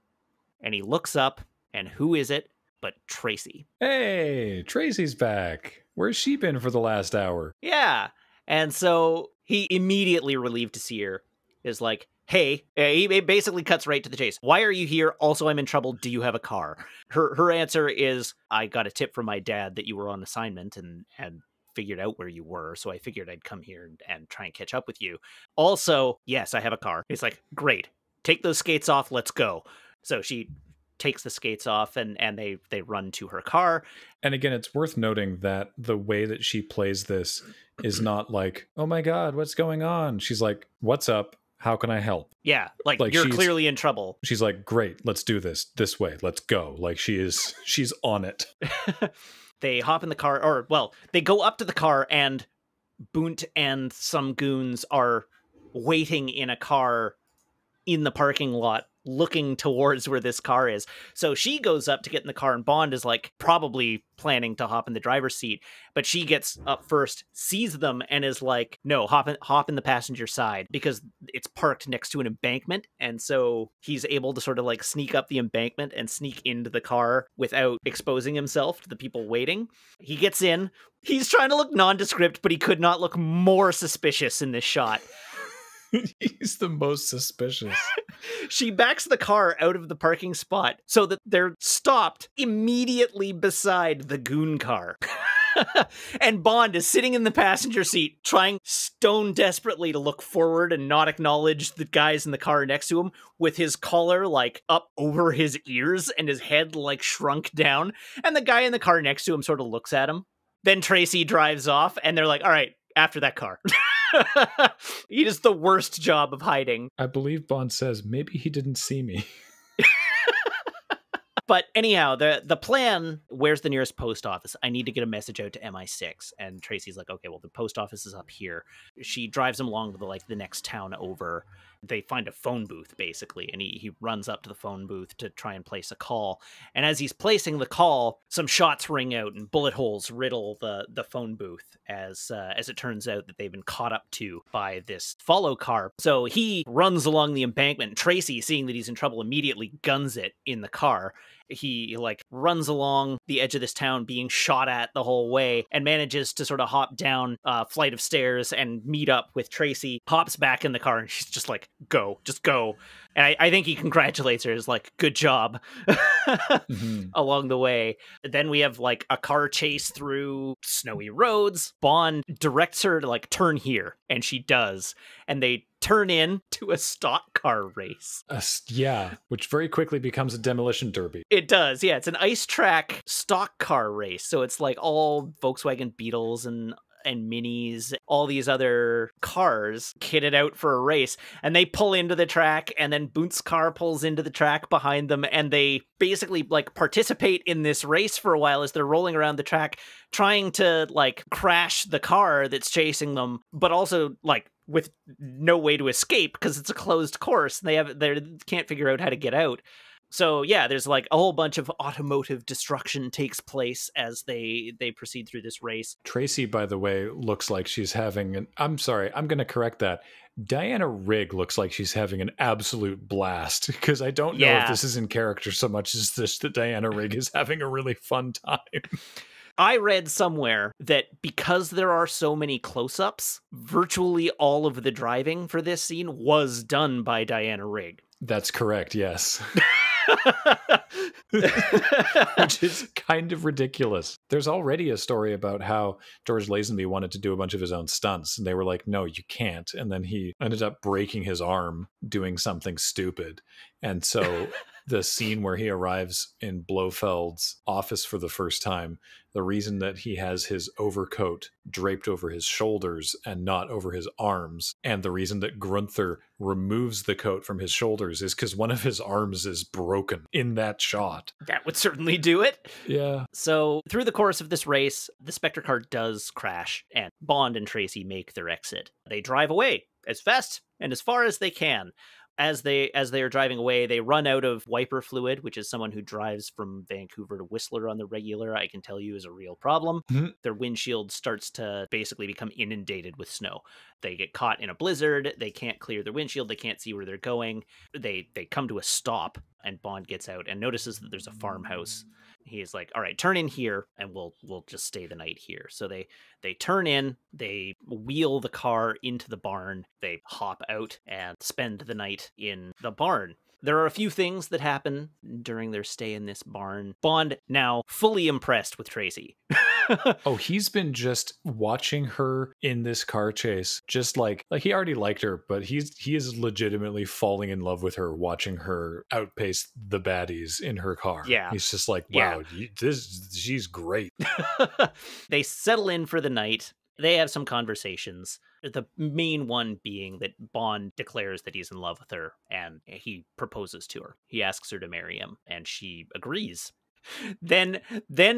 And he looks up, and who is it but Tracy? Hey, Tracy's back. Where's she been for the last hour? Yeah. And so he immediately, relieved to see her, is like, hey, he basically cuts right to the chase. Why are you here? Also, I'm in trouble. Do you have a car? Her answer is, I got a tip from my dad that you were on assignment and figured out where you were, so I figured I'd come here and try and catch up with you. Also, yes, I have a car. It's like, great. Take those skates off. Let's go. So she takes the skates off, and they run to her car. And again, it's worth noting that the way that she plays this is not like, oh my God, what's going on? She's like, what's up? How can I help? Yeah, like you're clearly in trouble. She's like, great, let's do this way. Let's go. Like, she's on it. They hop in the car, or, well, they go up to the car, and Bunt and some goons are waiting in a car in the parking lot, looking towards where this car is. So she goes up to get in the car, and Bond is, like, probably planning to hop in the driver's seat, but she gets up first, sees them, and is like, no, hop in the passenger side, because it's parked next to an embankment. And so he's able to sort of, like, sneak up the embankment and sneak into the car without exposing himself to the people waiting. He gets in. He's trying to look nondescript, but he could not look more suspicious in this shot. He's the most suspicious. She backs the car out of the parking spot so that they're stopped immediately beside the goon car. And Bond is sitting in the passenger seat, trying stone desperately to look forward and not acknowledge the guys in the car next to him, with his collar, like, up over his ears and his head, like, shrunk down. And the guy in the car next to him sort of looks at him. Then Tracy drives off, and they're like, all right, after that car. He does the worst job of hiding. I believe Bond says, maybe he didn't see me. But anyhow, the plan, where's the nearest post office? I need to get a message out to MI6. And Tracy's like, okay, well, the post office is up here. She drives him along to the next town over. They find a phone booth, basically, and he runs up to the phone booth to try and place a call. And as he's placing the call, some shots ring out and bullet holes riddle the phone booth, as it turns out that they've been caught up to by this follow car. So he runs along the embankment. Tracy, seeing that he's in trouble, immediately guns it in the car. He, like, runs along the edge of this town, being shot at the whole way, and manages to sort of hop down a flight of stairs and meet up with Tracy, hops back in the car, and she's just like, go, just go. And I think he congratulates her, is like, good job. Along the way. Then we have, like, a car chase through snowy roads. Bond directs her to, like, turn here, and she does. And they turn in to a stock car race. Yeah, which very quickly becomes a demolition derby. It does, yeah. It's an ice track stock car race. So it's like all Volkswagen Beetles and Minis, all these other cars kitted out for a race. And they pull into the track, and then Bunt's car pulls into the track behind them, and they basically, like, participate in this race for a while as they're rolling around the track, trying to, like, crash the car that's chasing them, but also, like, with no way to escape because it's a closed course. They can't figure out how to get out. So yeah, there's, like, a whole bunch of automotive destruction takes place as they proceed through this race. Tracy, by the way, looks like she's having an... I'm sorry, I'm going to correct that. Diana Rigg looks like she's having an absolute blast, because I don't know if this is in character so much as this, that Diana Rigg is having a really fun time. I read somewhere that because there are so many close-ups, virtually all of the driving for this scene was done by Diana Rigg. That's correct, yes. Which is kind of ridiculous. There's already a story about how George Lazenby wanted to do a bunch of his own stunts, and they were like, no, you can't. And then he ended up breaking his arm doing something stupid. And so the scene where he arrives in Blofeld's office for the first time, the reason that he has his overcoat draped over his shoulders and not over his arms, and the reason that Grunther removes the coat from his shoulders, is because one of his arms is broken in that shot. That would certainly do it. Yeah. So through the course of this race, the Spectre car does crash, and Bond and Tracy make their exit. They drive away as fast and as far as they can. As they are driving away, they run out of wiper fluid, which is someone who drives from Vancouver to Whistler on the regular, I can tell you, is a real problem. Their windshield starts to basically become inundated with snow. They get caught in a blizzard. They can't clear their windshield. They can't see where they're going. They come to a stop, and Bond gets out and notices that there's a farmhouse. He is like, all right, turn in here, and we'll just stay the night here. So they turn in, they wheel the car into the barn, they hop out and spend the night in the barn. There are a few things that happen during their stay in this barn. Bond, now fully impressed with Tracy. Oh, he's been just watching her in this car chase. Just like he already liked her, but he is legitimately falling in love with her, watching her outpace the baddies in her car. Yeah. He's just like, wow, she's great. They settle in for the night. They have some conversations, the main one being that Bond declares that he's in love with her, and he proposes to her. He asks her to marry him, and she agrees. Then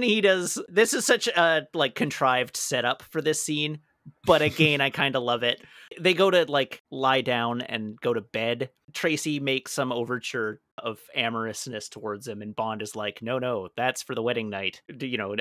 he does. This is such a like contrived setup for this scene, but again, I kind of love it. They go to like lie down and go to bed. Tracy makes some overture of amorousness towards him, and Bond is like, no, that's for the wedding night. You know,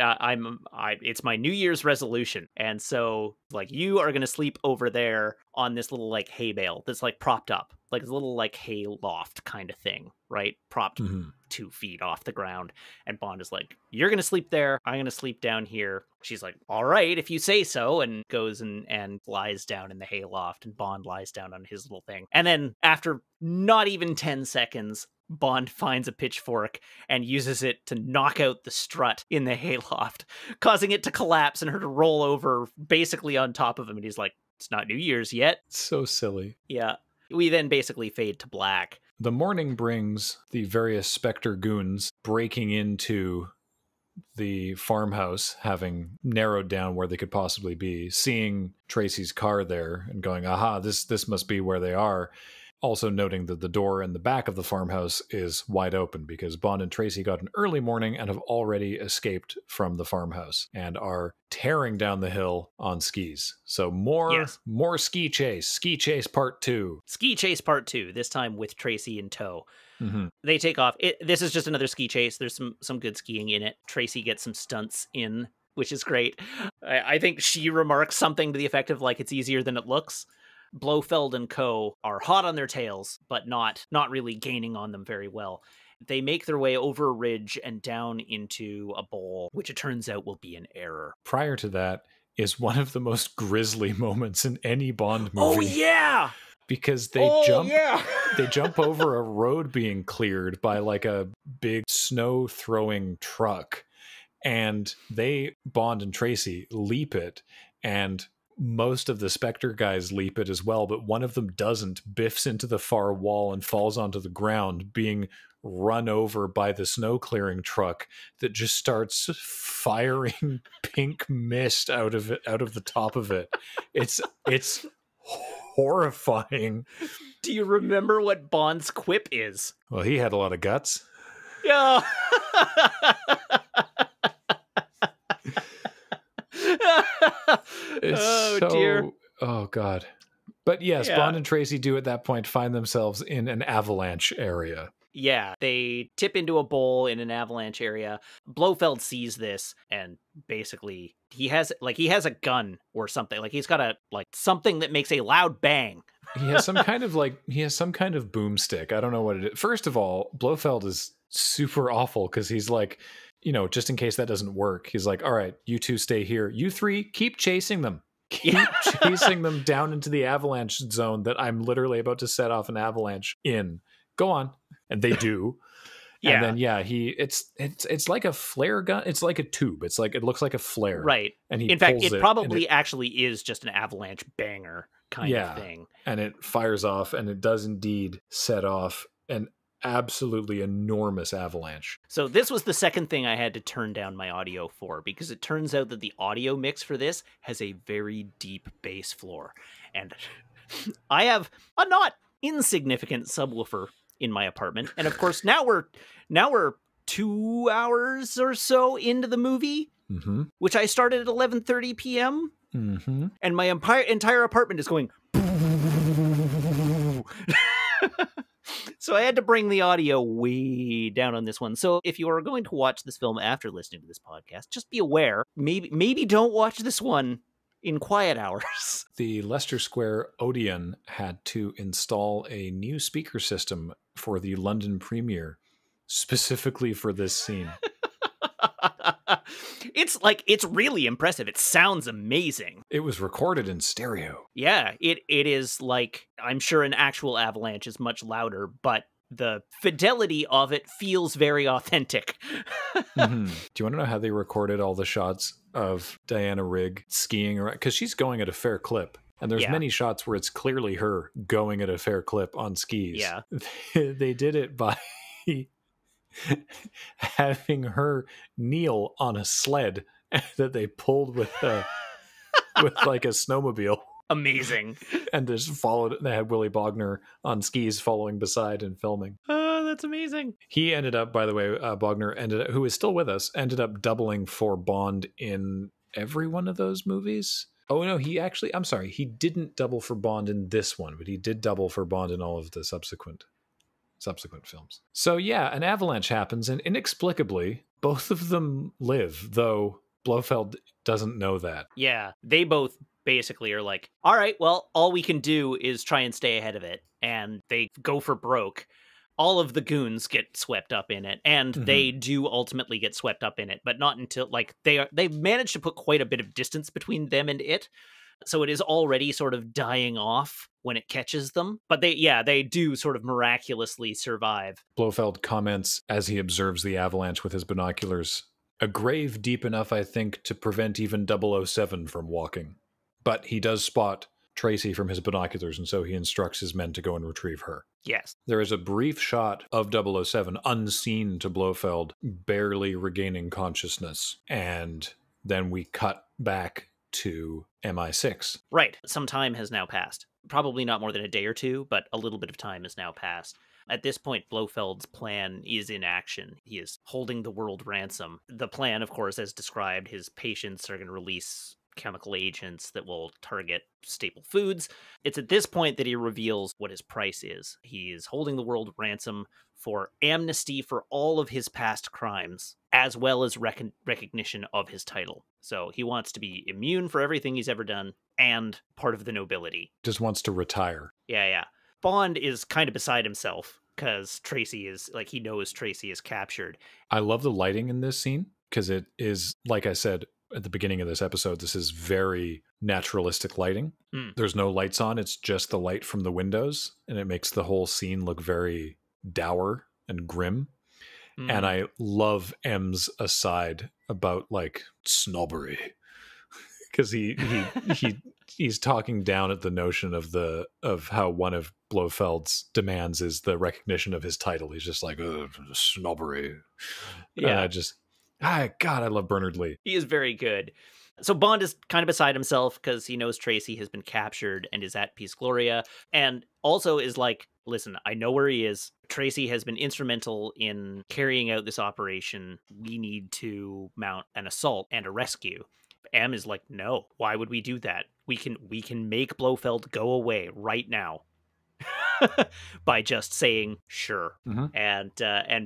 it's my New Year's resolution. And so like, you are going to sleep over there on this little like hay bale that's like propped up, like a little like hay loft kind of thing, right? Propped 2 feet off the ground. And Bond is like, you're going to sleep there. I'm going to sleep down here. She's like, all right, if you say so, and goes and lies down in the hay loft, and Bond lies down on his little thing. And then after not even 10 seconds, Bond finds a pitchfork and uses it to knock out the strut in the hayloft, causing it to collapse and her to roll over basically on top of him. And he's like, it's not New Year's yet. So silly. Yeah. We then basically fade to black. The morning brings the various Spectre goons breaking into the farmhouse, having narrowed down where they could possibly be, seeing Tracy's car there and going, aha, this must be where they are. Also noting that the door in the back of the farmhouse is wide open because Bond and Tracy got an early morning and have already escaped from the farmhouse and are tearing down the hill on skis. So more ski chase part two. Ski chase part two, this time with Tracy in tow. They take off. This is just another ski chase. There's some good skiing in it. Tracy gets some stunts in, which is great. I think she remarks something to the effect of like, it's easier than it looks. Blofeld and co are hot on their tails, but not really gaining on them very well. They make their way over a ridge and down into a bowl, which it turns out will be an error. Prior to that is one of the most grisly moments in any Bond movie. Oh, yeah! Because they jump over a road being cleared by like a big snow-throwing truck. And Bond and Tracy leap it, and most of the Spectre guys leap it as well, but one of them doesn't, biffs into the far wall and falls onto the ground, being run over by the snow clearing truck that just starts firing pink mist out of the top of it. It's horrifying. Do you remember what Bond's quip is? Well, he had a lot of guts. Yeah. Dear. Oh, God. But yes, yeah. Bond and Tracy do at that point find themselves in an avalanche area. Yeah, they tip into a bowl in an avalanche area. Blofeld sees this and basically he has a gun or something. Like he's got something that makes a loud bang. he has some kind of boomstick. I don't know what it is. First of all, Blofeld is super awful because he's like, you know, just in case that doesn't work, he's like, all right, you two stay here. You three, keep chasing them. Keep chasing them down into the avalanche zone that I'm literally about to set off an avalanche in. Go on. And they do. Yeah. And then, yeah, it's like a flare gun. It's like a tube. It's like, it looks like a flare. Right. And he, in fact, it probably actually is just an avalanche banger kind of thing. And it fires off, and it does indeed set off an absolutely enormous avalanche. So this was the second thing I had to turn down my audio for, because it turns out that the audio mix for this has a very deep bass floor. And I have a not insignificant subwoofer in my apartment. And of course, now we're 2 hours or so into the movie, which I started at 11:30 p.m. And my entire apartment is going. So I had to bring the audio way down on this one. So if you are going to watch this film after listening to this podcast, just be aware, maybe don't watch this one in quiet hours. The Leicester Square Odeon had to install a new speaker system for the London premiere, specifically for this scene. It's really impressive. It sounds amazing. It was recorded in stereo. Yeah, it is like, I'm sure an actual avalanche is much louder, but the fidelity of it feels very authentic. Do you want to know how they recorded all the shots of Diana Rigg skiing around? Because she's going at a fair clip. And there's many shots where it's clearly her going at a fair clip on skis. Yeah. They did it by having her kneel on a sled that they pulled with like a snowmobile. Amazing. And they had Willie Bogner on skis following beside and filming. Oh, That's amazing. He ended up, by the way, Bogner ended up, who is still with us, ended up doubling for Bond in every one of those movies. Oh, no, he actually, I'm sorry, he didn't double for Bond in this one, but he did double for Bond in all of the subsequent films. So yeah, an avalanche happens, and inexplicably, both of them live, though Blofeld doesn't know that. Yeah, they both basically are like, all right, well, all we can do is try and stay ahead of it. And they go for broke. All of the goons get swept up in it, and they do ultimately get swept up in it, but not until, like, they've managed to put quite a bit of distance between them and it. So it is already sort of dying off when it catches them. But they do sort of miraculously survive. Blofeld comments as he observes the avalanche with his binoculars, "A grave deep enough, I think, to prevent even 007 from walking." But he does spot Tracy from his binoculars, and so he instructs his men to go and retrieve her. Yes. There is a brief shot of 007, unseen to Blofeld, barely regaining consciousness. And then we cut back to MI6. Right. Some time has now passed. Probably not more than a day or two, but a little bit of time has now passed. At this point, Blofeld's plan is in action. He is holding the world ransom. The plan, of course, as described, his patients are going to release chemical agents that will target staple foods. It's at this point that he reveals what his price is. He is holding the world ransom for amnesty for all of his past crimes, as well as recognition of his title. So he wants to be immune for everything he's ever done and part of the nobility. Just wants to retire. Yeah, yeah. Bond is kind of beside himself because Tracy is, like, he knows Tracy is captured. I love the lighting in this scene because it is, like I said at the beginning of this episode, this is very naturalistic lighting. There's no lights on. It's just the light from the windows, and it makes the whole scene look very dour and grim. And I love M's aside about, like, snobbery, because he's talking down at the notion of how one of Blofeld's demands is the recognition of his title. He's just like, snobbery. Yeah. And God, I love Bernard Lee. He is very good. So Bond is kind of beside himself because he knows Tracy has been captured and is at Piz Gloria, and also is like, listen, I know where he is. Tracy has been instrumental in carrying out this operation. We need to mount an assault and a rescue. M is like, no, why would we do that? We can make Blofeld go away right now by just saying sure. And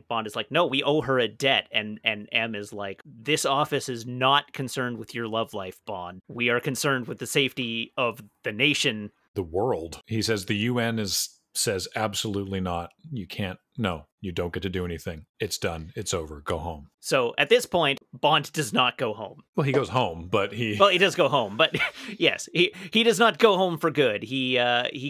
Bond is like, no, we owe her a debt. And M is like, this office is not concerned with your love life, Bond. We are concerned with the safety of the nation, the world. He says the UN says absolutely not. You can't. No, you don't get to do anything. It's done. It's over. Go home. So at this point, Bond does not go home. Well, he goes home, but he does go home, but yes, he does not go home for good. He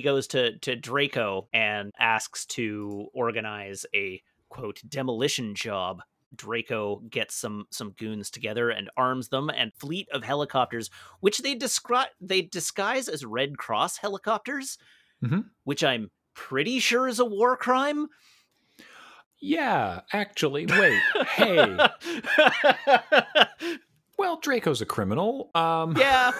goes to Draco and asks to organize a, quote, demolition job. Draco gets some goons together and arms them, and fleet of helicopters, which they disguise as Red Cross helicopters, which I'm pretty sure is a war crime. Yeah, actually, wait, hey. Well, Draco's a criminal. Yeah.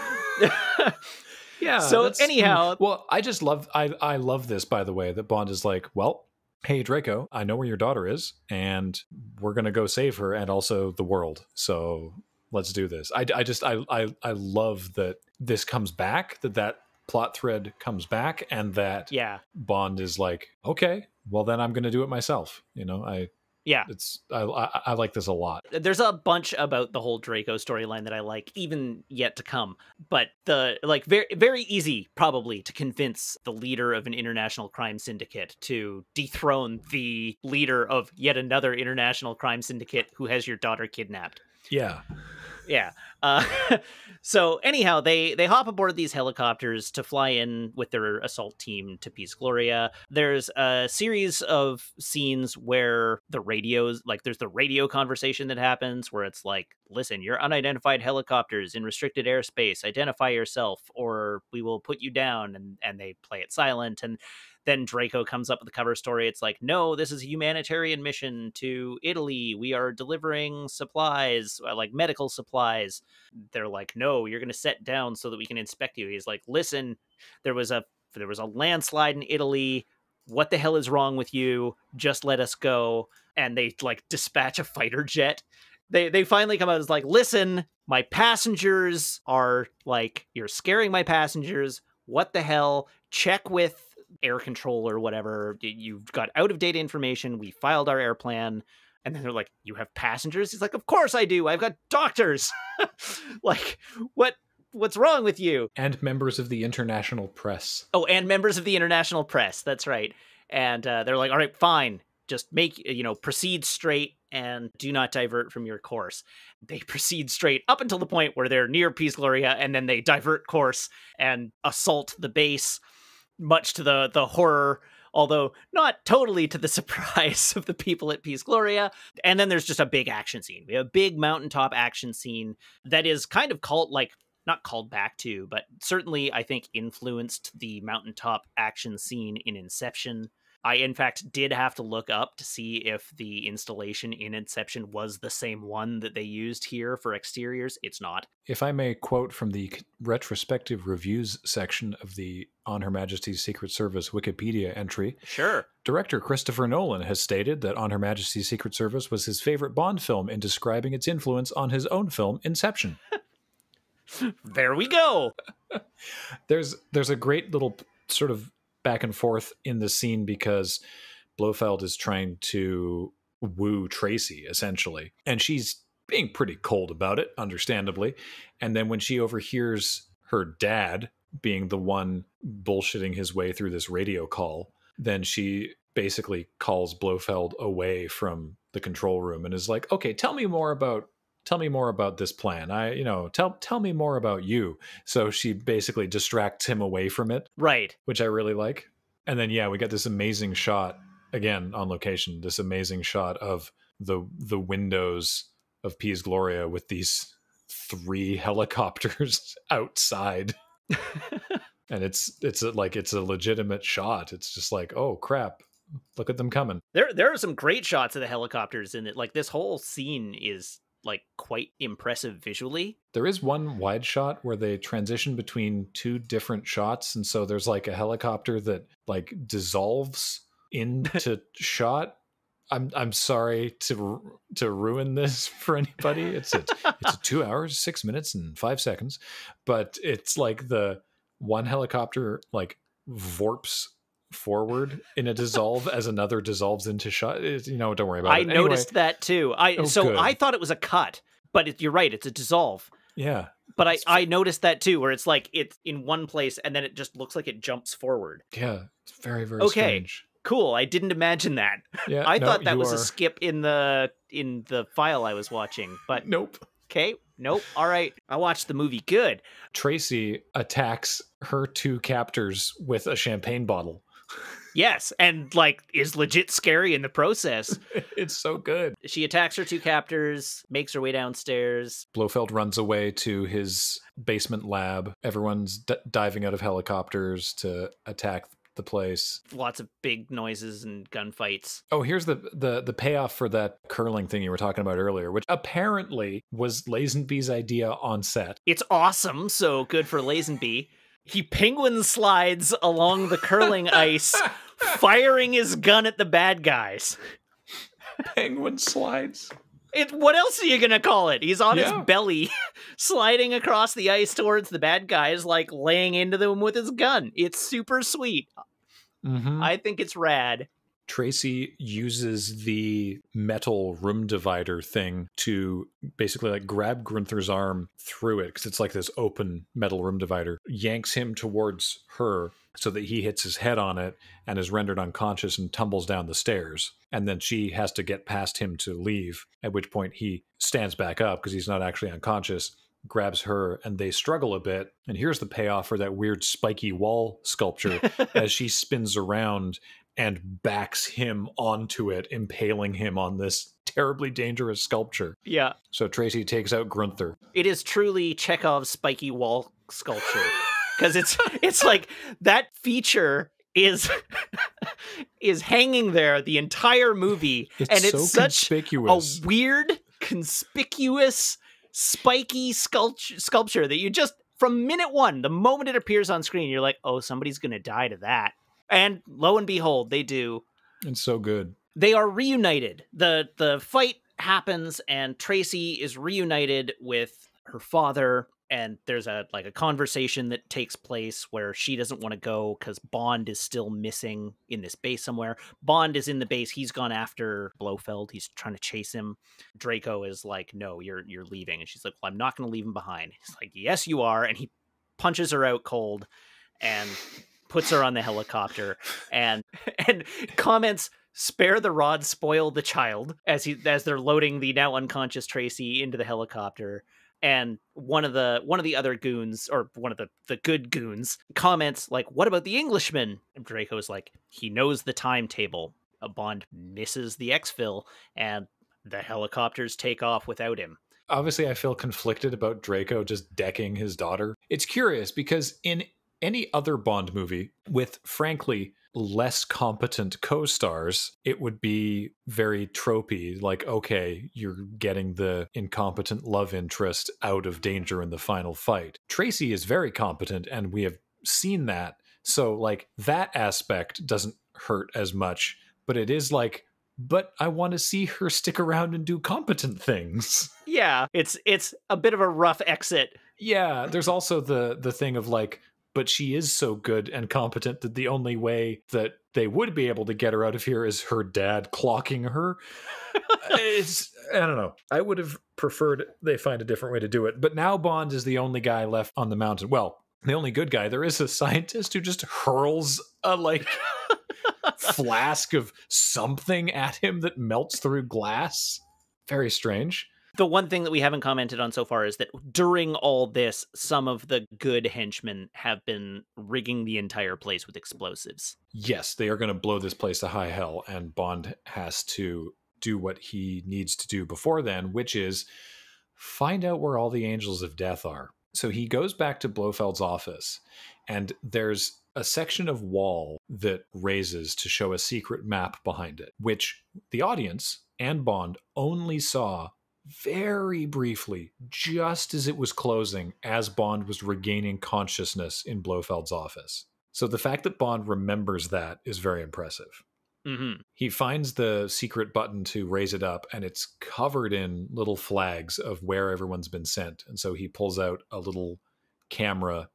Yeah. So anyhow. Well, I love this, by the way, that Bond is like, well, hey, Draco, I know where your daughter is, and we're going to go save her and also the world. So let's do this. I love that this comes back, that plot thread comes back, and that Bond is like, okay, well, then I'm going to do it myself. You know, I like this a lot. There's a bunch about the whole Draco storyline that I like, even yet to come. But very, very easy, probably, to convince the leader of an international crime syndicate to dethrone the leader of yet another international crime syndicate who has your daughter kidnapped. Yeah. Yeah. So anyhow, they hop aboard these helicopters to fly in with their assault team to Piz Gloria. There's a series of scenes where there's the radio conversation that happens where it's like, listen, you're unidentified helicopters in restricted airspace. Identify yourself or we will put you down. And they play it silent. And then Draco comes up with the cover story. It's like, no, this is a humanitarian mission to Italy. We are delivering supplies, like medical supplies. They're like, no, you're going to set down so that we can inspect you. He's like, listen, there was a landslide in Italy. what the hell is wrong with you? Just let us go. And they like dispatch a fighter jet. They finally come out as like, listen, my passengers are like, you're scaring my passengers. What the hell? Check with air control or whatever. You've got out of date information. We filed our air plan. And then they're like, you have passengers? He's like, of course I do. I've got doctors. Like, what's wrong with you? And members of the international press. Oh, and members of the international press. That's right. And they're like, all right, fine. Just make, you know, proceed straight and do not divert from your course. They proceed straight up until the point where they're near Piz Gloria, and then they divert course and assault the base, much to the horror, although not totally to the surprise of the people at Piz Gloria. And then there's just a big action scene. We have a big mountaintop action scene that is kind of called, like, not called back to, but certainly I think influenced the mountaintop action scene in Inception. I, in fact, did have to look up to see if the installation in Inception was the same one that they used here for exteriors. It's not. If I may quote from the retrospective reviews section of the On Her Majesty's Secret Service Wikipedia entry. Sure. Director Christopher Nolan has stated that On Her Majesty's Secret Service was his favorite Bond film in describing its influence on his own film, Inception. There we go. There's a great little sort of back and forth in the scene because Blofeld is trying to woo Tracy, essentially. And she's being pretty cold about it, understandably. And then when she overhears her dad being the one bullshitting his way through this radio call, then she basically calls Blofeld away from the control room and is like, okay, tell me more about this plan. Tell me more about you. So she basically distracts him away from it. Right. Which I really like. And then, yeah, we got this amazing shot, again, on location, this amazing shot of the windows of Piz Gloria with these 3 helicopters outside. And it's a legitimate shot. It's just like, oh, crap. Look at them coming. There are some great shots of the helicopters in it. Like, this whole scene is like quite impressive visually. There is one wide shot where they transition between 2 different shots, and so there's like a helicopter that like dissolves into shot. I'm sorry to ruin this for anybody. It's 2 hours, 6 minutes, and 5 seconds, but it's like the one helicopter like vorps forward in a dissolve as another dissolves into shot. You know, don't worry about it. I noticed that too. I thought it was a cut, but you're right, it's a dissolve. Yeah. But I noticed that too, where it's like it's in one place and then it just looks like it jumps forward. Yeah. It's very, very strange. Cool. I didn't imagine that. Yeah. I thought that was a skip in the file I was watching, but nope. Okay. Nope. All right. I watched the movie good. Tracy attacks her 2 captors with a champagne bottle. Yes, and like is legit scary in the process. It's so good. She attacks her 2 captors, makes her way downstairs. Blofeld runs away to his basement lab. Everyone's diving out of helicopters to attack the place. Lots of big noises and gunfights. Oh, here's the payoff for that curling thing you were talking about earlier, which apparently was Lazenby's idea on set. It's awesome, so good for Lazenby. He penguin slides along the curling ice, firing his gun at the bad guys. Penguin slides? What else are you going to call it? He's on his belly, sliding across the ice towards the bad guys, like laying into them with his gun. It's super sweet. Mm-hmm. I think it's rad. Tracy uses the metal room divider thing to basically like grab Gunther's arm through it, because it's like this open metal room divider, yanks him towards her so that he hits his head on it and is rendered unconscious and tumbles down the stairs. And then she has to get past him to leave, at which point he stands back up because he's not actually unconscious, grabs her, and they struggle a bit. And here's the payoff for that weird spiky wall sculpture as she spins around and backs him onto it, impaling him on this terribly dangerous sculpture. Yeah. So Tracy takes out Grunther. It is truly Chekhov's spiky wall sculpture. Because it's like that feature is hanging there the entire movie. It's such a weird, conspicuous, spiky sculpture that you just, from minute 1, the moment it appears on screen, you're like, oh, somebody's going to die to that. And lo and behold, they do. It's so good. They are reunited. The fight happens and Tracy is reunited with her father. And there's a conversation that takes place where she doesn't want to go because Bond is still missing in this base somewhere. Bond is in the base. He's gone after Blofeld. He's trying to chase him. Draco is like, no, you're leaving. And she's like, well, I'm not going to leave him behind. He's like, yes, you are. And he punches her out cold and puts her on the helicopter and comments, spare the rod, spoil the child, as they're loading the now unconscious Tracy into the helicopter. And one of the other goons, or one of the good goons, comments like, what about the Englishman? And Draco's like, he knows the timetable. Bond misses the exfil and the helicopters take off without him. Obviously, I feel conflicted about Draco just decking his daughter. It's curious because in any other Bond movie with, frankly, less competent co-stars, it would be very tropey, like, okay, you're getting the incompetent love interest out of danger in the final fight. Tracy is very competent, and we have seen that, so like that aspect doesn't hurt as much, but it is like, but I want to see her stick around and do competent things. Yeah, it's a bit of a rough exit. Yeah, there's also the thing of like, but she is so good and competent that the only way that they would be able to get her out of here is her dad clocking her. I don't know. I would have preferred they find a different way to do it. But now Bond is the only guy left on the mountain. Well, the only good guy. There is a scientist who just hurls a flask of something at him that melts through glass. Very strange. The one thing that we haven't commented on so far is that during all this, some of the good henchmen have been rigging the entire place with explosives. Yes, they are going to blow this place to high hell, and Bond has to do what he needs to do before then, which is find out where all the Angels of Death are. So he goes back to Blofeld's office, and there's a section of wall that raises to show a secret map behind it, which the audience and Bond only saw very briefly, just as it was closing, as Bond was regaining consciousness in Blofeld's office. So the fact that Bond remembers that is very impressive. Mm-hmm. He finds the secret button to raise it up, and it's covered in little flags of where everyone's been sent. And so he pulls out a little camera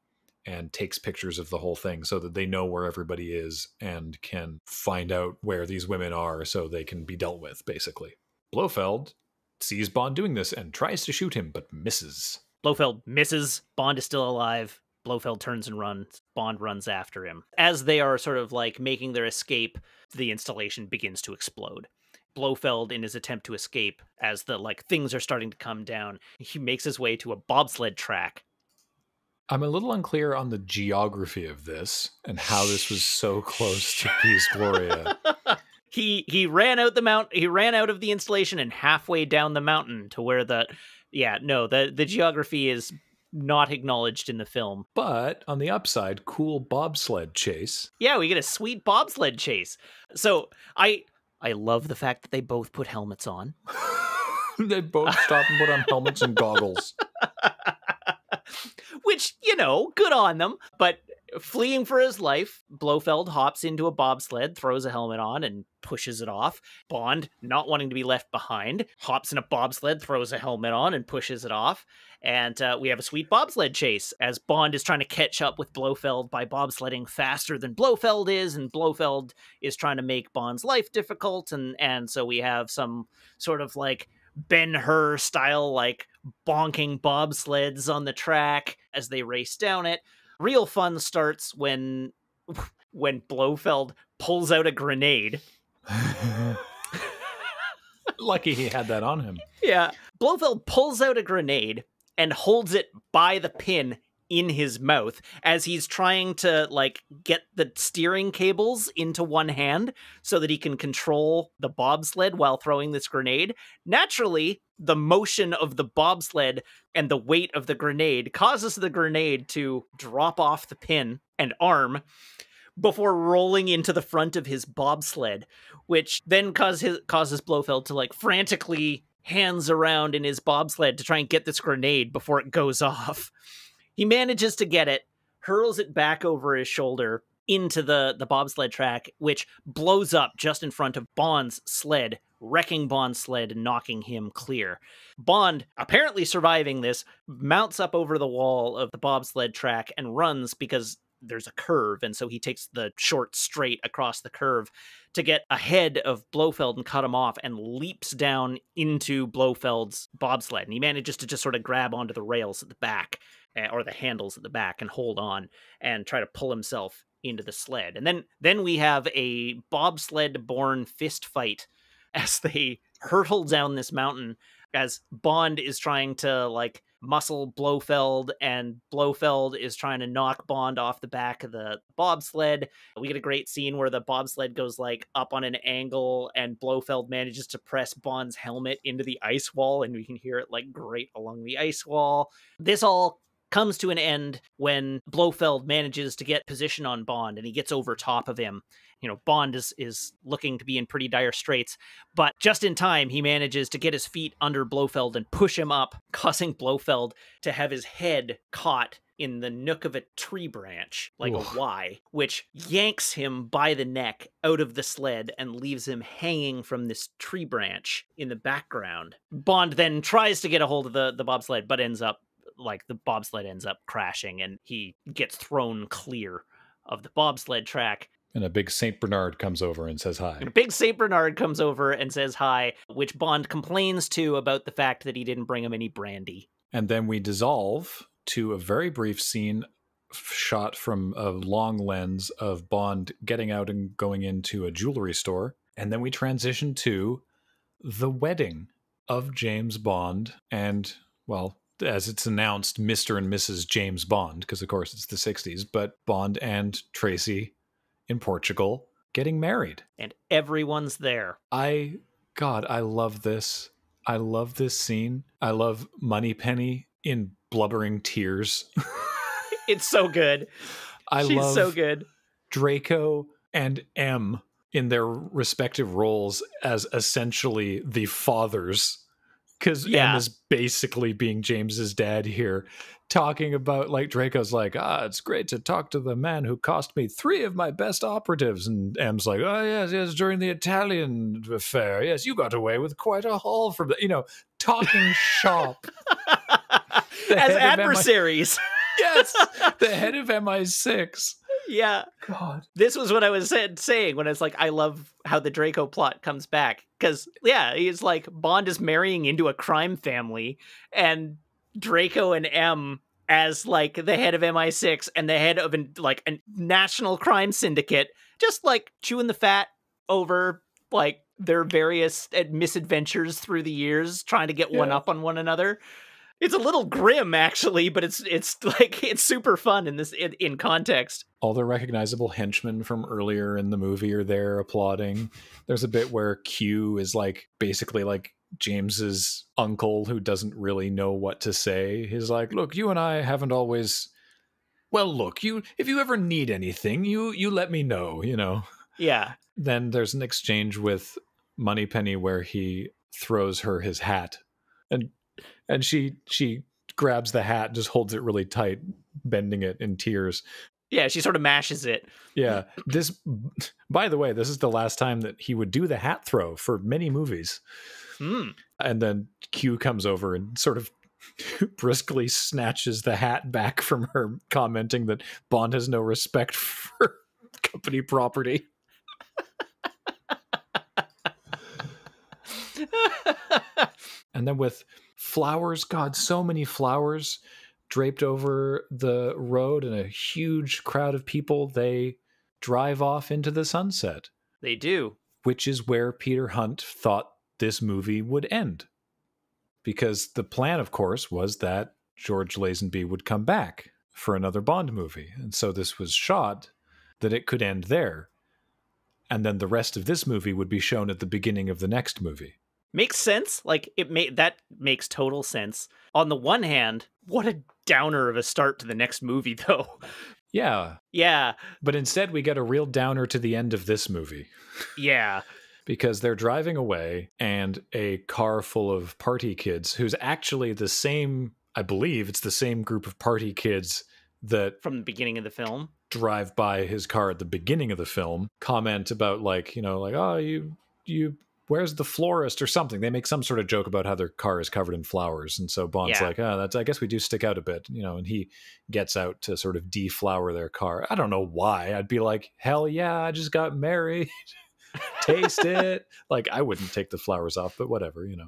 and takes pictures of the whole thing so that they know where everybody is and can find out where these women are so they can be dealt with, basically. Blofeld sees Bond doing this and tries to shoot him, but misses. Blofeld misses. Bond is still alive. Blofeld turns and runs. Bond runs after him. As they are sort of like making their escape, the installation begins to explode. Blofeld, in his attempt to escape, as the things are starting to come down, he makes his way to a bobsled track. I'm a little unclear on the geography of this and how this was so close to Piz Gloria. He ran out the mount. He ran out of the installation and halfway down the mountain to where the geography is not acknowledged in the film. But on the upside, cool bobsled chase. Yeah, we get a sweet bobsled chase. So I love the fact that they both put helmets on. They both stop and put on helmets and goggles. Which, good on them, but. Fleeing for his life, Blofeld hops into a bobsled, throws a helmet on, and pushes it off. Bond, not wanting to be left behind, hops in a bobsled, throws a helmet on, and pushes it off. And we have a sweet bobsled chase, as Bond is trying to catch up with Blofeld by bobsledding faster than Blofeld is, and Blofeld is trying to make Bond's life difficult, and so we have some sort of, Ben-Hur style, bonking bobsleds on the track as they race down it. Real fun starts when Blofeld pulls out a grenade. Lucky he had that on him. Yeah. Blofeld pulls out a grenade and holds it by the pin in his mouth as he's trying to, get the steering cables into one hand so that he can control the bobsled while throwing this grenade. Naturally, the motion of the bobsled and the weight of the grenade causes the grenade to drop off the pin and arm before rolling into the front of his bobsled, which then causes Blofeld to, frantically hands around in his bobsled to try and get this grenade before it goes off. He manages to get it, hurls it back over his shoulder into the bobsled track, which blows up just in front of Bond's sled, wrecking Bond's sled and knocking him clear. Bond, apparently surviving this, mounts up over the wall of the bobsled track and runs because there's a curve, and so he takes the short straight across the curve to get ahead of Blofeld and cut him off, and leaps down into Blofeld's bobsled, and he manages to just sort of grab onto the rails at the back, or the handles at the back, and hold on and try to pull himself into the sled. And then we have a bobsled-born fist fight as they hurtle down this mountain, as Bond is trying to, like, muscle Blofeld, and Blofeld is trying to knock Bond off the back of the bobsled. We get a great scene where the bobsled goes, like, up on an angle, and Blofeld manages to press Bond's helmet into the ice wall, and we can hear it, like, grate along the ice wall. This all comes to an end when Blofeld manages to get position on Bond, and he gets over top of him. You know, Bond is looking to be in pretty dire straits, but just in time, he manages to get his feet under Blofeld and push him up, causing Blofeld to have his head caught in the nook of a tree branch, like a Y, which yanks him by the neck out of the sled and leaves him hanging from this tree branch in the background. Bond then tries to get a hold of the bobsled, but ends up, like, the bobsled ends up crashing, and he gets thrown clear of the bobsled track. And a big St. Bernard comes over and says hi. And a big St. Bernard comes over and says hi, which Bond complains to about the fact that he didn't bring him any brandy. And then we dissolve to a very brief scene shot from a long lens of Bond getting out and going into a jewelry store. And then we transition to the wedding of James Bond and, well, as it's announced, Mr. and Mrs. James Bond, because of course it's the 60s, but Bond and Tracy in Portugal getting married. And everyone's there. God, I love this. I love this scene. I love Moneypenny in blubbering tears. It's so good. She's so good. Draco and M in their respective roles as essentially the fathers, because M is basically being James's dad here, talking about, like, Draco's like, it's great to talk to the man who cost me three of my best operatives. And M's like, yes, during the Italian affair. Yes, you got away with quite a haul from that. You know, talking shop. As adversaries. Yes, the head of MI6. Yeah. God. This was what I was saying when I was like, I love how the Draco plot comes back. Because, yeah, he's like, Bond is marrying into a crime family, and Draco and M as, like, the head of MI6 and the head of, like, a national crime syndicate, just, like, chewing the fat over, like, their various misadventures through the years, trying to get one up on one another. It's a little grim, actually, but it's like, it's super fun in this in context. All the recognizable henchmen from earlier in the movie are there applauding. There's a bit where Q is, like, basically, like, James's uncle who doesn't really know what to say. He's like, look, you and I haven't always, well, look, if you ever need anything, you let me know, you know? Yeah. Then there's an exchange with Moneypenny where he throws her his hat, and she grabs the hat and just holds it really tight, bending it in tears. Yeah, she sort of mashes it. Yeah. This, by the way, this is the last time that he would do the hat throw for many movies. Mm. And then Q comes over and sort of briskly snatches the hat back from her, commenting that Bond has no respect for company property. And then with flowers, God, so many flowers draped over the road and a huge crowd of people, they drive off into the sunset. They do. Which is where Peter Hunt thought this movie would end. Because the plan, of course, was that George Lazenby would come back for another Bond movie. And so this was shot that it could end there. And then the rest of this movie would be shown at the beginning of the next movie. Makes sense. Like, that makes total sense. On the one hand, what a downer of a start to the next movie, though. Yeah. Yeah. But instead, we get a real downer to the end of this movie. Yeah. Because they're driving away, and a car full of party kids, who's actually the same, I believe it's the same group of party kids that from the beginning of the film drive by his car at the beginning of the film, comment about like, you know, like, oh, you where's the florist or something? They make some sort of joke about how their car is covered in flowers. And so Bond's like, oh, that's, I guess we do stick out a bit, you know, and he gets out to sort of deflower their car. I don't know why. I'd be like, hell yeah, I just got married. Taste it. Like, I wouldn't take the flowers off, but whatever, you know.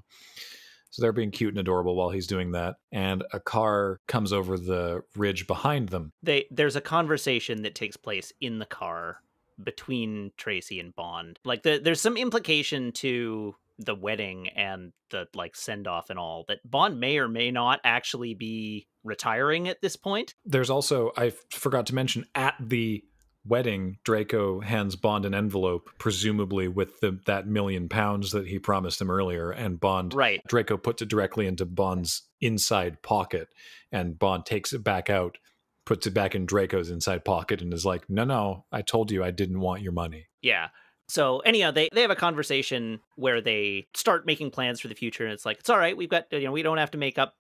So they're being cute and adorable while he's doing that. And a car comes over the ridge behind them. There's a conversation that takes place in the car between Tracy and Bond. Like, there's some implication to the wedding and the, like, send-off and all that Bond may or may not actually be retiring at this point. There's also, I forgot to mention, at the wedding, Draco hands Bond an envelope, presumably with that £1 million that he promised him earlier, and Bond, Draco puts it directly into Bond's inside pocket, and Bond takes it back out, puts it back in Draco's inside pocket, and is like, no, I told you I didn't want your money. Yeah. So anyhow, they have a conversation where they start making plans for the future, and it's like, it's all right, we've got, you know, we don't have to make up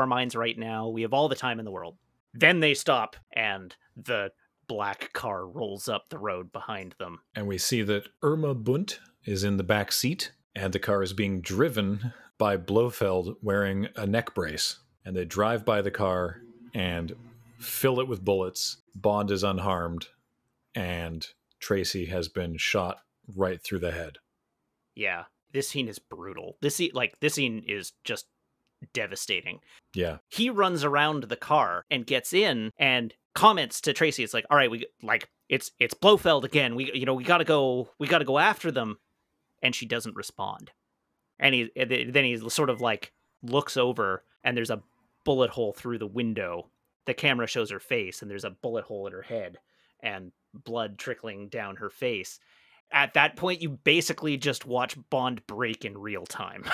our minds right now. We have all the time in the world. Then they stop, and the black car rolls up the road behind them. And we see that Irma Bunt is in the back seat, and the car is being driven by Blofeld wearing a neck brace. And they drive by the car and fill it with bullets. Bond is unharmed, and Tracy has been shot right through the head. Yeah, this scene is brutal. This scene is just devastating. Yeah. He runs around the car and gets in and comments to Tracy. It's like, all right, it's Blofeld again. We gotta go after them. And she doesn't respond. And he sort of like looks over, and there's a bullet hole through the window. The camera shows her face, and there's a bullet hole in her head and blood trickling down her face. At that point, you basically just watch Bond break in real time.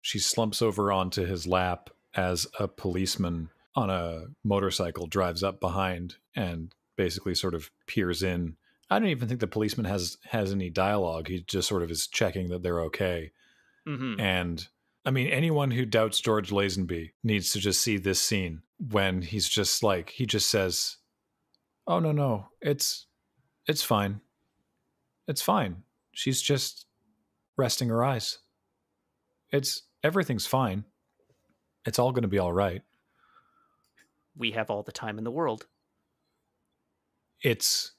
She slumps over onto his lap as a policeman on a motorcycle drives up behind and basically sort of peers in. I don't even think the policeman has any dialogue. He just sort of is checking that they're okay. Mm-hmm. And I mean, anyone who doubts George Lazenby needs to just see this scene when he's just like, he just says, oh, no, it's fine. It's fine. She's just resting her eyes. Everything's fine. It's all going to be all right. We have all the time in the world. It's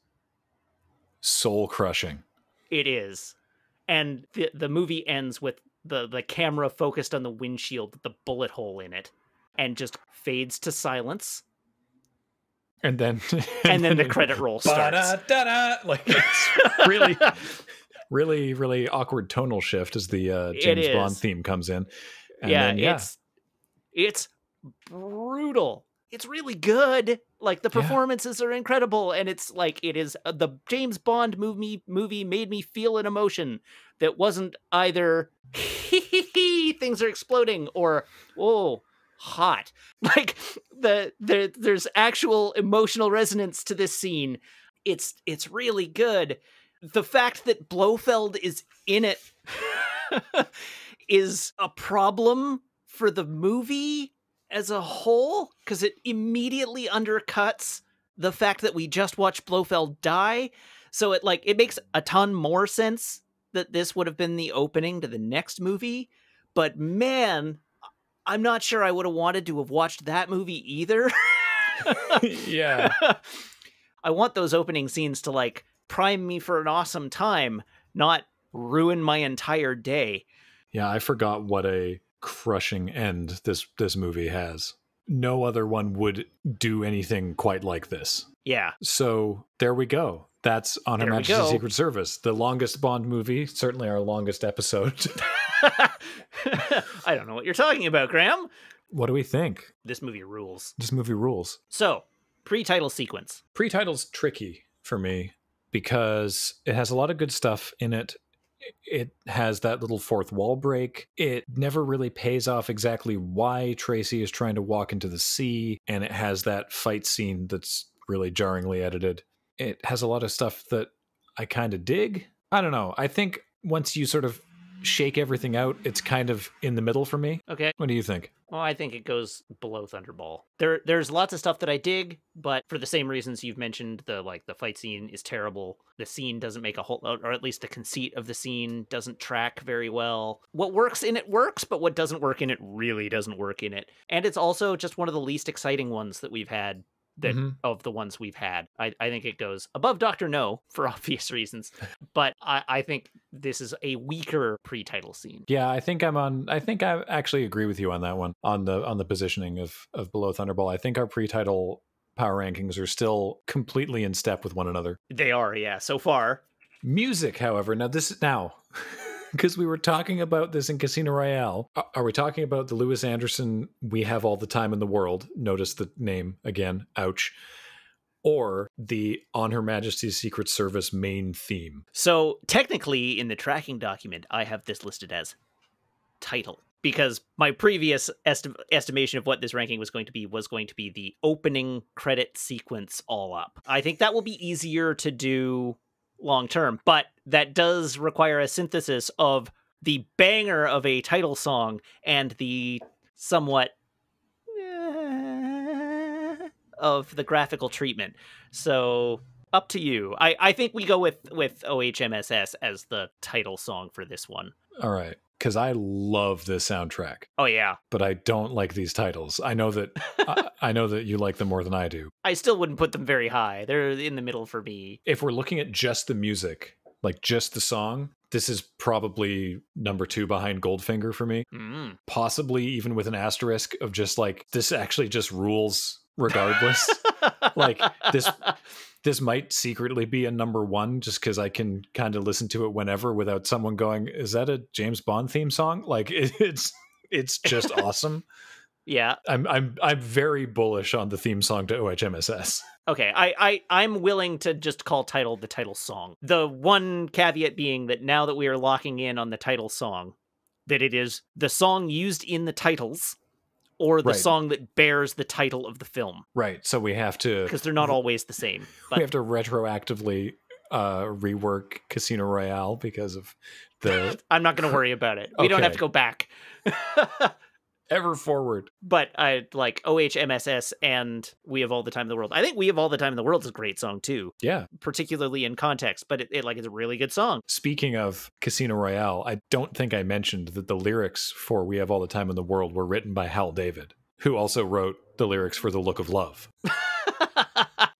soul crushing. It is. And the movie ends with the camera focused on the windshield with the bullet hole in it, and just fades to silence. And then the credit roll starts. Like, it's really, really, really awkward tonal shift as the James Bond theme comes in. And it's brutal. It's really good. Like, the performances are incredible. And it's like, it is the James Bond movie made me feel an emotion that wasn't either things are exploding or, oh, hot. Like, there's actual emotional resonance to this scene. It's really good. The fact that Blofeld is in it is a problem for the movie as a whole, because it immediately undercuts the fact that we just watched Blofeld die. So it makes a ton more sense that this would have been the opening to the next movie. But man, I'm not sure I would have wanted to have watched that movie either. Yeah. I want those opening scenes to like prime me for an awesome time, not ruin my entire day. Yeah, I forgot what a crushing end this movie has. No other one would do anything quite like this. Yeah. So there we go. That's On Her Majesty's Secret Service, the longest Bond movie, certainly our longest episode. I don't know what you're talking about, Graham. What do we think? This movie rules. This movie rules. So, pre-title sequence. Pre-title's tricky for me because it has a lot of good stuff in it. It has that little fourth wall break. It never really pays off exactly why Tracy is trying to walk into the sea. And it has that fight scene that's really jarringly edited. It has a lot of stuff that I kind of dig. I don't know. I think once you sort of shake everything out, it's kind of in the middle for me. Okay. What do you think? Well, I think it goes below Thunderball. There's lots of stuff that I dig, but for the same reasons you've mentioned, the fight scene is terrible. The scene doesn't make a whole, or at least the conceit of the scene doesn't track very well. What works in it works, but what doesn't work in it really doesn't work in it. And it's also just one of the least exciting ones that we've had. Of the ones we've had, I think it goes above Dr. No for obvious reasons, but I think this is a weaker pre-title scene. Yeah, I think I actually agree with you on that one, on the positioning of below Thunderball. I think our pre-title power rankings are still completely in step with one another. They are, yeah, so far. Music, however, now because we were talking about this in Casino Royale. Are we talking about the Lewis Anderson, We Have All the Time in the World? Notice the name again. Ouch. Or the On Her Majesty's Secret Service main theme. So technically in the tracking document, I have this listed as title, because my previous estimation of what this ranking was going to be the opening credit sequence all up. I think that will be easier to do long term, but that does require a synthesis of the banger of a title song and the somewhat of the graphical treatment. So up to you. I think we go with OHMSS as the title song for this one. All right, because I love this soundtrack. Oh yeah, but I don't like these titles. I know that. I know that you like them more than I do. I still wouldn't put them very high. They're in the middle for me. If we're looking at just the music, like just the song, this is probably #2 behind Goldfinger for me. Mm. Possibly even with an asterisk of just like, this actually just rules regardless. Like this might secretly be a #1 just because I can kind of listen to it whenever without someone going, is that a James Bond theme song? Like it's just awesome. Yeah, I'm very bullish on the theme song to OHMSS. Okay, I'm willing to just call title the title song. The one caveat being that now that we are locking in on the title song, that it is the song used in the titles or the song that bears the title of the film. Right, so we have to... Because they're not always the same. But we have to retroactively rework Casino Royale because of the... I'm not going to worry about it. We don't have to go back. Ever forward. But I like OHMSS and We Have All the Time in the World. I think We Have All the Time in the World is a great song too. Yeah. Particularly in context, but it's a really good song. Speaking of Casino Royale, I don't think I mentioned that the lyrics for We Have All the Time in the World were written by Hal David, who also wrote the lyrics for The Look of Love.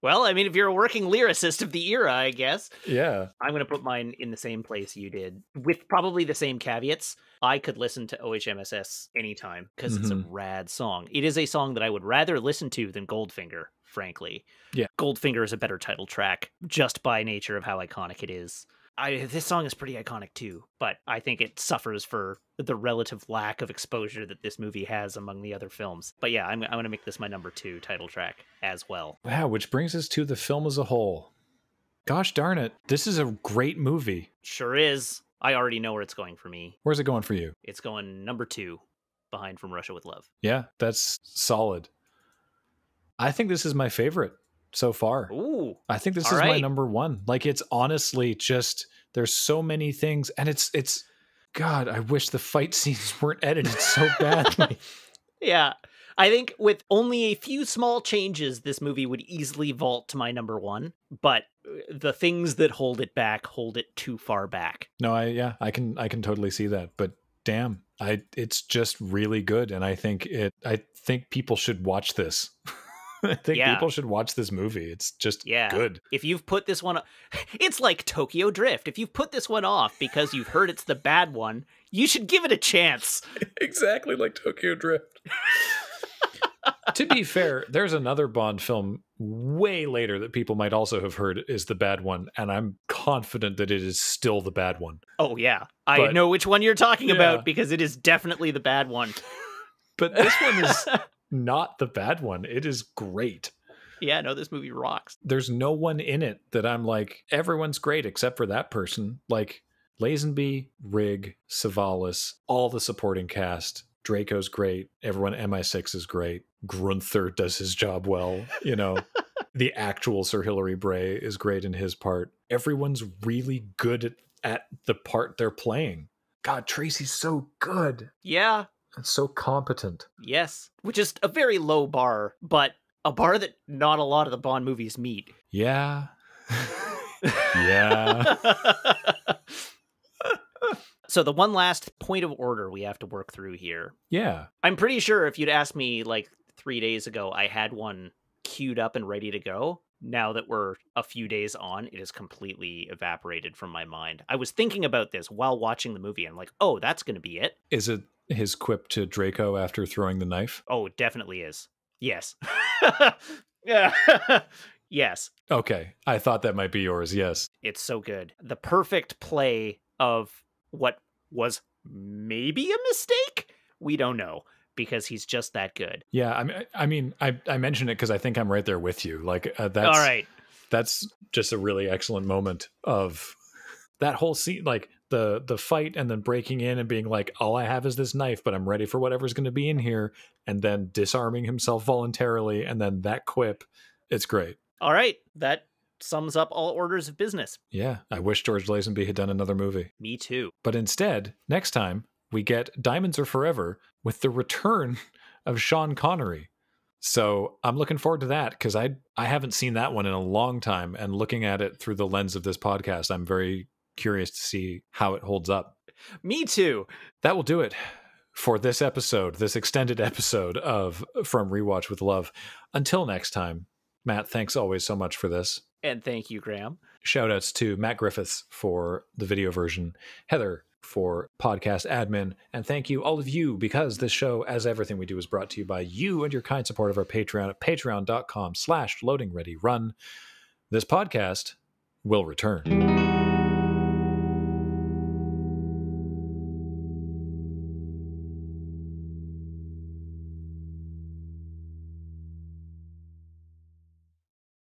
Well, I mean, if you're a working lyricist of the era, I guess. Yeah. I'm going to put mine in the same place you did, with probably the same caveats. I could listen to OHMSS anytime because it's a rad song. It is a song that I would rather listen to than Goldfinger, frankly. Yeah. Goldfinger is a better title track just by nature of how iconic it is. This song is pretty iconic too, but I think it suffers for the relative lack of exposure that this movie has among the other films. But yeah, I'm going to make this my #2 title track as well. Wow, which brings us to the film as a whole. Gosh darn it, this is a great movie. Sure is. I already know where it's going for me. Where's it going for you? It's going #2 behind From Russia with Love. Yeah, that's solid. I think this is my favorite so far. Ooh, I think this is my #1. Like, it's honestly just, there's so many things, and it's God, I wish the fight scenes weren't edited so badly. Yeah, I think with only a few small changes, this movie would easily vault to my #1, but the things that hold it back hold it too far back. No, I can totally see that, but damn, it's just really good, and I think people should watch this. I think people should watch this movie. It's just good. If you've put this one... It's like Tokyo Drift. If you've put this one off because you've heard it's the bad one, you should give it a chance. Exactly like Tokyo Drift. To be fair, there's another Bond film way later that people might also have heard is the bad one, and I'm confident that it is still the bad one. Oh, yeah. I know which one you're talking about because it is definitely the bad one. But this one is... not the bad one. It is great. Yeah, no, this movie rocks. There's no one in it that I'm like, everyone's great except for that person. Like Lazenby, Rigg, Savalas, all the supporting cast. Draco's great. Everyone at MI6 is great. Grunther does his job well. You know, the actual Sir Hilary Bray is great in his part. Everyone's really good at the part they're playing. God, Tracy's so good. Yeah. and so competent. Yes, which is a very low bar, but a bar that not a lot of the Bond movies meet. Yeah. Yeah. So the one last point of order we have to work through here. Yeah. I'm pretty sure if you'd asked me like 3 days ago, I had one queued up and ready to go. Now that we're a few days on, it has completely evaporated from my mind. I was thinking about this while watching the movie. I'm like, oh, that's going to be it. Is it his quip to Draco after throwing the knife? Oh, it definitely is. Yes. Yeah. Yes. Okay. I thought that might be yours. Yes. It's so good. The perfect play of what was maybe a mistake? We don't know, because he's just that good. Yeah, I mean, I mentioned it because I think I'm right there with you. Like, that's all right. That's just a really excellent moment of that whole scene, like the fight and then breaking in and being like, all I have is this knife, but I'm ready for whatever's going to be in here, and then disarming himself voluntarily, and then that quip. It's great. All right. That sums up all orders of business. Yeah. I wish George Lazenby had done another movie. Me too. But instead, next time, we get Diamonds Are Forever with the return of Sean Connery. So I'm looking forward to that, because I haven't seen that one in a long time. And looking at it through the lens of this podcast, I'm very curious to see how it holds up. Me too. That will do it for this episode, this extended episode of From Rewatch with Love. Until next time. Matt, thanks always so much for this. And thank you, Graham. Shout outs to Matt Griffiths for the video version, Heather for podcast admin, and thank you all of you, because this show, as everything we do, is brought to you by you and your kind support of our Patreon at patreon.com/loadingreadyrun. This podcast will return.